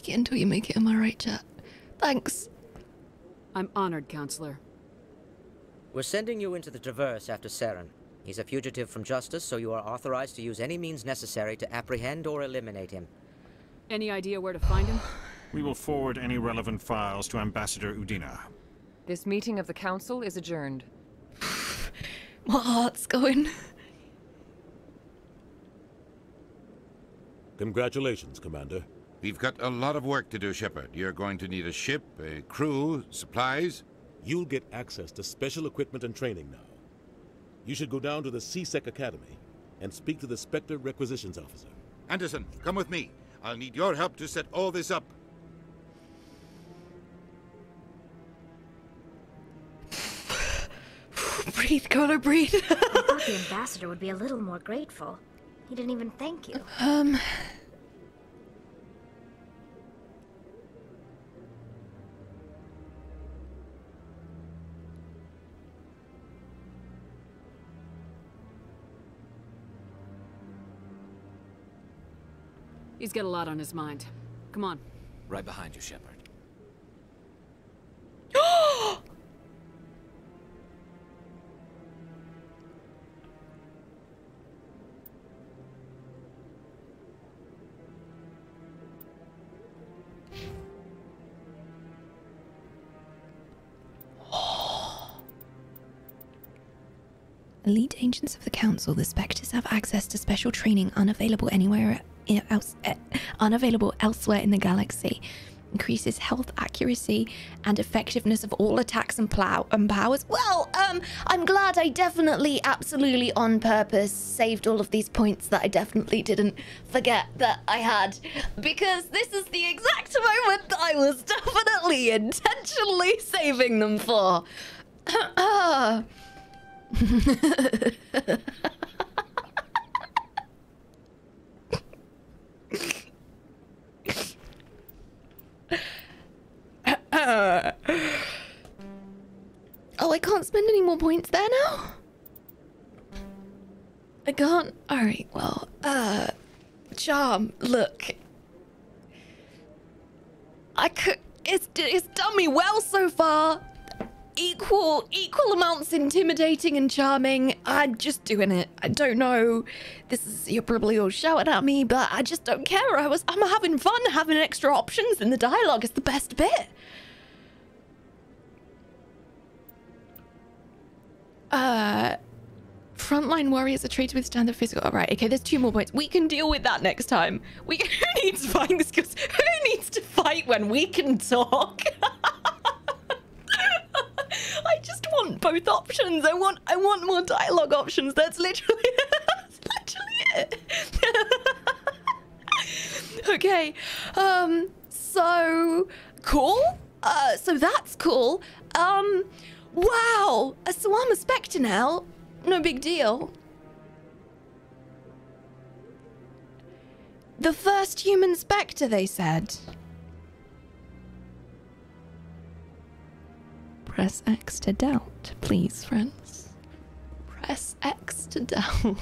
Until you make it, am I right, chat? Thanks. I'm honored, Counselor. We're sending you into the Traverse after Saren. He's a fugitive from justice, so you are authorized to use any means necessary to apprehend or eliminate him. Any idea where to find him? We will forward any relevant files to Ambassador Udina. This meeting of the Council is adjourned. My heart's going. Congratulations, Commander. We've got a lot of work to do, Shepard. You're going to need a ship, a crew, supplies. You'll get access to special equipment and training now. You should go down to the C-Sec Academy and speak to the Spectre Requisitions Officer. Anderson, come with me. I'll need your help to set all this up. Breathe, Connor, breathe. I thought the ambassador would be a little more grateful. He didn't even thank you. Um... He's got a lot on his mind. Come on. Right behind you, Shepard. Elite agents of the Council, the Spectres have access to special training unavailable anywhere else, uh, unavailable elsewhere in the galaxy. Increases health, accuracy, and effectiveness of all attacks and, plow and powers. Well, um, I'm glad I definitely, absolutely on purpose saved all of these points that I definitely didn't forget that I had, because this is the exact moment that I was definitely intentionally saving them for. Oh, I can't spend any more points there now? I can't. Alright, well, uh, charm, look. I could, it's, it's done me well so far. Equal, equal amounts intimidating and charming. I'm just doing it. I don't know. This is, you're probably all shouting at me, but I just don't care. I was, I'm having fun, having extra options in the dialogue is the best bit. Uh, frontline warriors are treated with standard physical. All right, okay, there's two more points. We can deal with that next time. We, who needs fighting skills? Who needs to fight when we can talk? I just want both options. I want I want more dialogue options. That's literally, that's literally it. Okay. Um so cool. Uh so that's cool. Um wow. So I'm a Spectre now. No big deal. The first human Spectre, they said. Press X to doubt, please, friends. Press X to doubt. You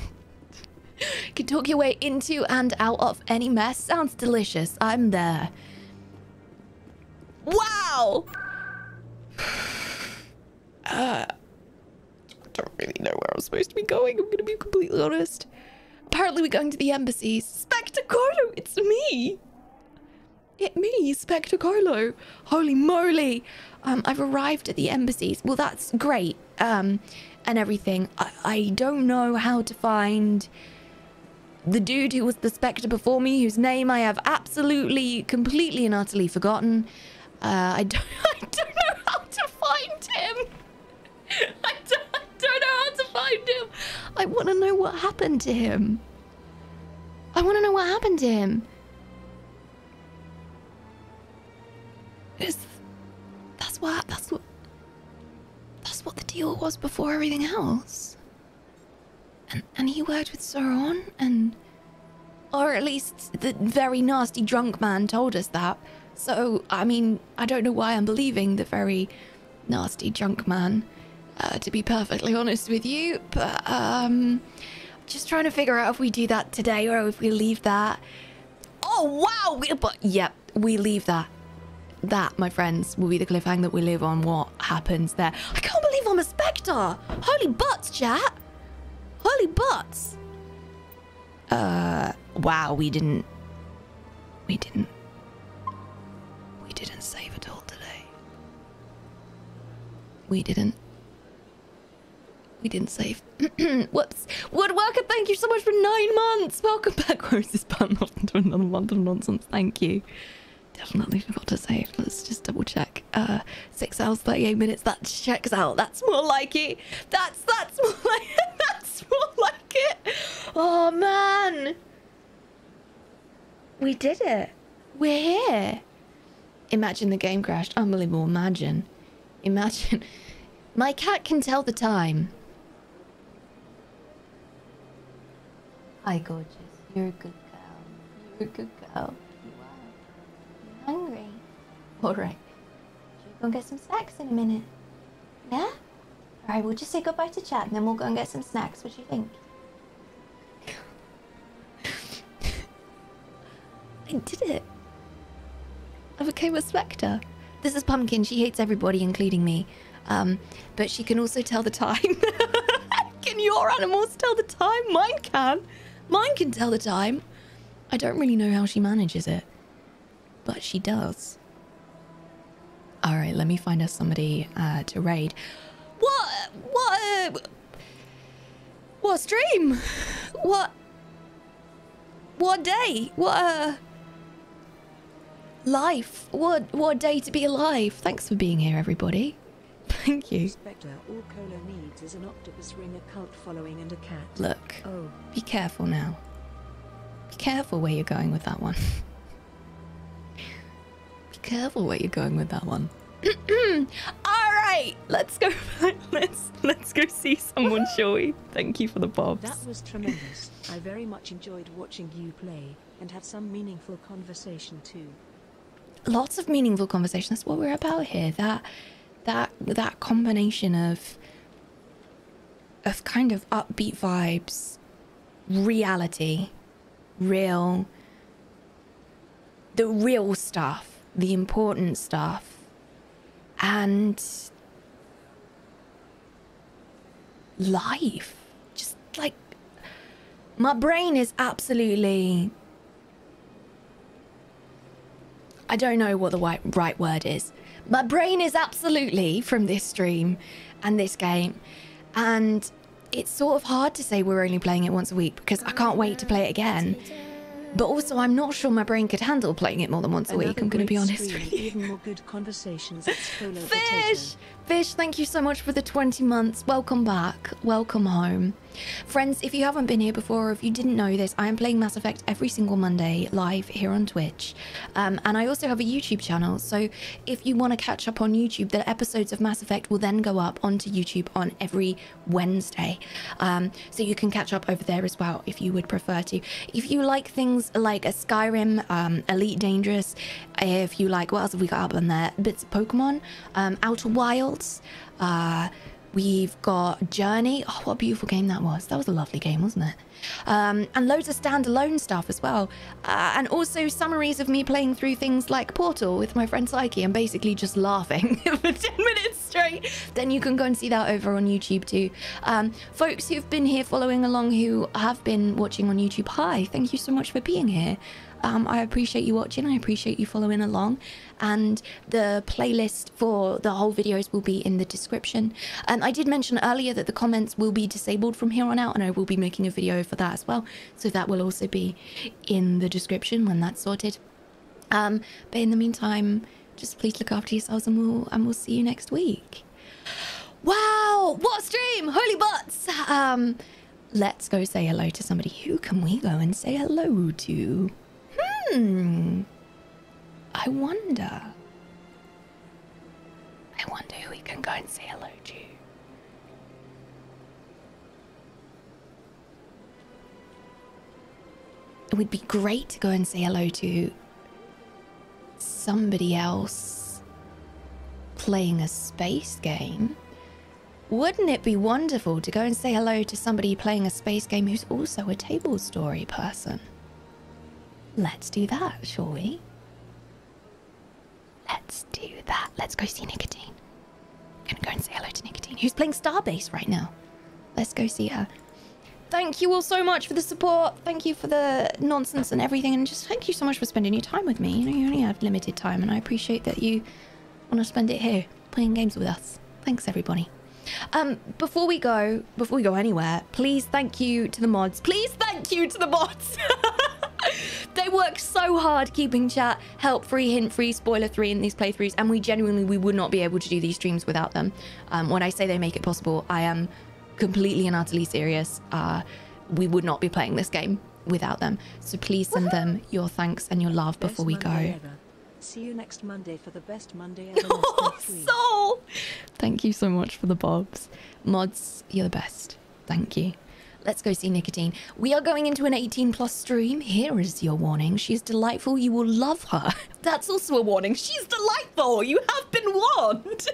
can talk your way into and out of any mess. Sounds delicious. I'm there. Wow! uh, don't really know where I'm supposed to be going. I'm going to be completely honest. Apparently we're going to the embassy. Spectre Carlo, it's me! It me, Spectre Carlo. Holy moly! Um, I've arrived at the embassies. Well, that's great. Um, and everything. I, I don't know how to find the dude who was the Spectre before me, whose name I have absolutely, completely and utterly forgotten. Uh, I don't, I don't know how to find him. I don't, I don't know how to find him. I want to know what happened to him. I want to know what happened to him. Is That's what, that's what, that's what the deal was before everything else. And, and he worked with Saren, and, or at least the very nasty drunk man told us that. So, I mean, I don't know why I'm believing the very nasty drunk man, uh, to be perfectly honest with you. But, um, just trying to figure out if we do that today or if we leave that. Oh, wow. We, but, yep, we leave that. That, my friends, will be the cliffhanger that we live on. What happens there? I can't believe I'm a Spectre! Holy butts, chat! Holy butts! Uh, wow, we didn't... We didn't... We didn't save at all today. We didn't... We didn't save. Whoops. Woodworker, thank you so much for nine months! Welcome back, Roses, but off into another month of nonsense. Thank you. Definitely forgot to save. Let's just double check. Uh, six hours, thirty-eight minutes. That checks out. That's more like it. That's, that's more like it. That's more like it. Oh, man. We did it. We're here. Imagine the game crashed. Unbelievable. Imagine. Imagine. My cat can tell the time. Hi, gorgeous. You're a good girl. You're a good girl. Hungry. All right. Should we go and get some snacks in a minute? Yeah? All right, we'll just say goodbye to chat and then we'll go and get some snacks. What do you think? I did it. I became a Spectre. This is Pumpkin. She hates everybody, including me. Um, but she can also tell the time. Can your animals tell the time? Mine can. Mine can tell the time. I don't really know how she manages it. But she does. All right, let me find us somebody uh, to raid. What? What? Uh, what stream? What? What day? What? Uh, life? What? What day to be alive? Thanks for being here, everybody. Thank you. Spectre, all Cola needs is an octopus ring, a cult following, and a cat. Look. Oh. Be careful now. Be careful where you're going with that one. Careful where you're going with that one. All right, let's go. Let's let's go see someone, shall we? Thank you for the bobs. That was tremendous. I very much enjoyed watching you play and have some meaningful conversation too. Lots of meaningful conversation. That's what we're about here. That that that combination of of kind of upbeat vibes, reality, real, the real stuff. the important stuff, and life. Just like, my brain is absolutely, I don't know what the right, right word is. My brain is absolutely from this stream and this game, and it's sort of hard to say we're only playing it once a week because I can't wait to play it again. But also, I'm not sure my brain could handle playing it more than once a Another week, I'm going to be honest screen, with you. Even more good conversations. Fish! Fish, thank you so much for the twenty months. Welcome back. Welcome home. Friends, if you haven't been here before, or if you didn't know this, I am playing Mass Effect every single Monday live here on Twitch. Um, and I also have a YouTube channel, so if you want to catch up on YouTube, the episodes of Mass Effect will then go up onto YouTube on every Wednesday. Um, so you can catch up over there as well if you would prefer to. If you like things like a Skyrim, um, Elite Dangerous, if you like, what else have we got up on there? Bits of Pokemon, um, Outer Wilds, uh, we've got Journey. Oh, what a beautiful game that was. That was a lovely game, wasn't it? Um, and loads of standalone stuff as well. Uh, and also summaries of me playing through things like Portal with my friend Psyche and basically just laughing for ten minutes straight. Then you can go and see that over on YouTube too. Um, folks who've been here following along, who have been watching on YouTube, hi, thank you so much for being here. Um, I appreciate you watching, I appreciate you following along, and the playlist for the whole videos will be in the description. And um, I did mention earlier that the comments will be disabled from here on out, and I will be making a video for that as well, so that will also be in the description when that's sorted. Um, but in the meantime, just please look after yourselves, and we'll, and we'll see you next week. Wow, what a stream! Holy butts! Um, let's go say hello to somebody. Who can we go and say hello to? Hmm. I wonder. I wonder who we can go and say hello to. It would be great to go and say hello to somebody else playing a space game. Wouldn't it be wonderful to go and say hello to somebody playing a space game who's also a table story person? Let's do that, shall we? Let's do that. Let's go see Nicotine. I'm gonna go and say hello to Nicotine, who's playing Starbase right now. Let's go see her. Thank you all so much for the support. Thank you for the nonsense and everything. And just thank you so much for spending your time with me. You know, you only have limited time, and I appreciate that you want to spend it here playing games with us. Thanks, everybody. Um, before we go, before we go anywhere, please thank you to the mods. Please thank you to the mods. They work so hard keeping chat help-free, hint-free, spoiler-free in these playthroughs, and we genuinely, we would not be able to do these streams without them. Um, when I say they make it possible, I am completely and utterly serious. Uh, we would not be playing this game without them. So please send Woohoo! them your thanks and your love before best we Monday go. Ever. See you next Monday for the best Monday ever. Oh, Soul! Thank you so much for the bobs. Mods, you're the best. Thank you. Let's go see Nicotine. We are going into an eighteen plus stream. Here is your warning. She's delightful. You will love her. That's also a warning. She's delightful. You have been warned.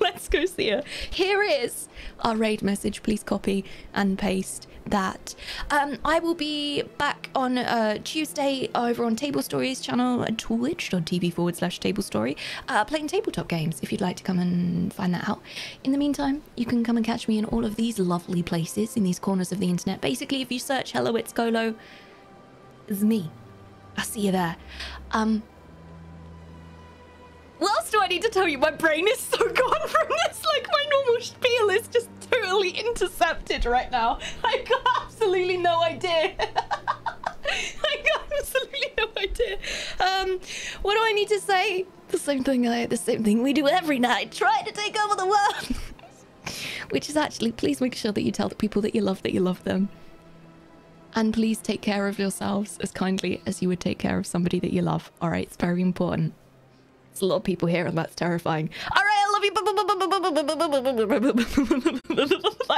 Let's go see her. Here is our raid message. Please copy and paste that. Um, I will be back on uh, Tuesday over on Table Stories channel at twitch dot t v forward slash table story uh, playing tabletop games if you'd like to come and find that out. In the meantime, you can come and catch me in all of these lovely places in these corners of the internet. Basically, if you search Hello It's Golo, it's me. I'll see you there. Um, what else do I need to tell you? My brain is so gone from this. Like, my normal spiel is just totally intercepted right now. I got absolutely no idea. I got absolutely no idea. Um, what do I need to say? The same thing I, the same thing we do every night. Try to take over the world. Which is actually, please make sure that you tell the people that you love that you love them. And please take care of yourselves as kindly as you would take care of somebody that you love. All right, it's very important. There's a lot of people here, and that's terrifying. All right, I love you.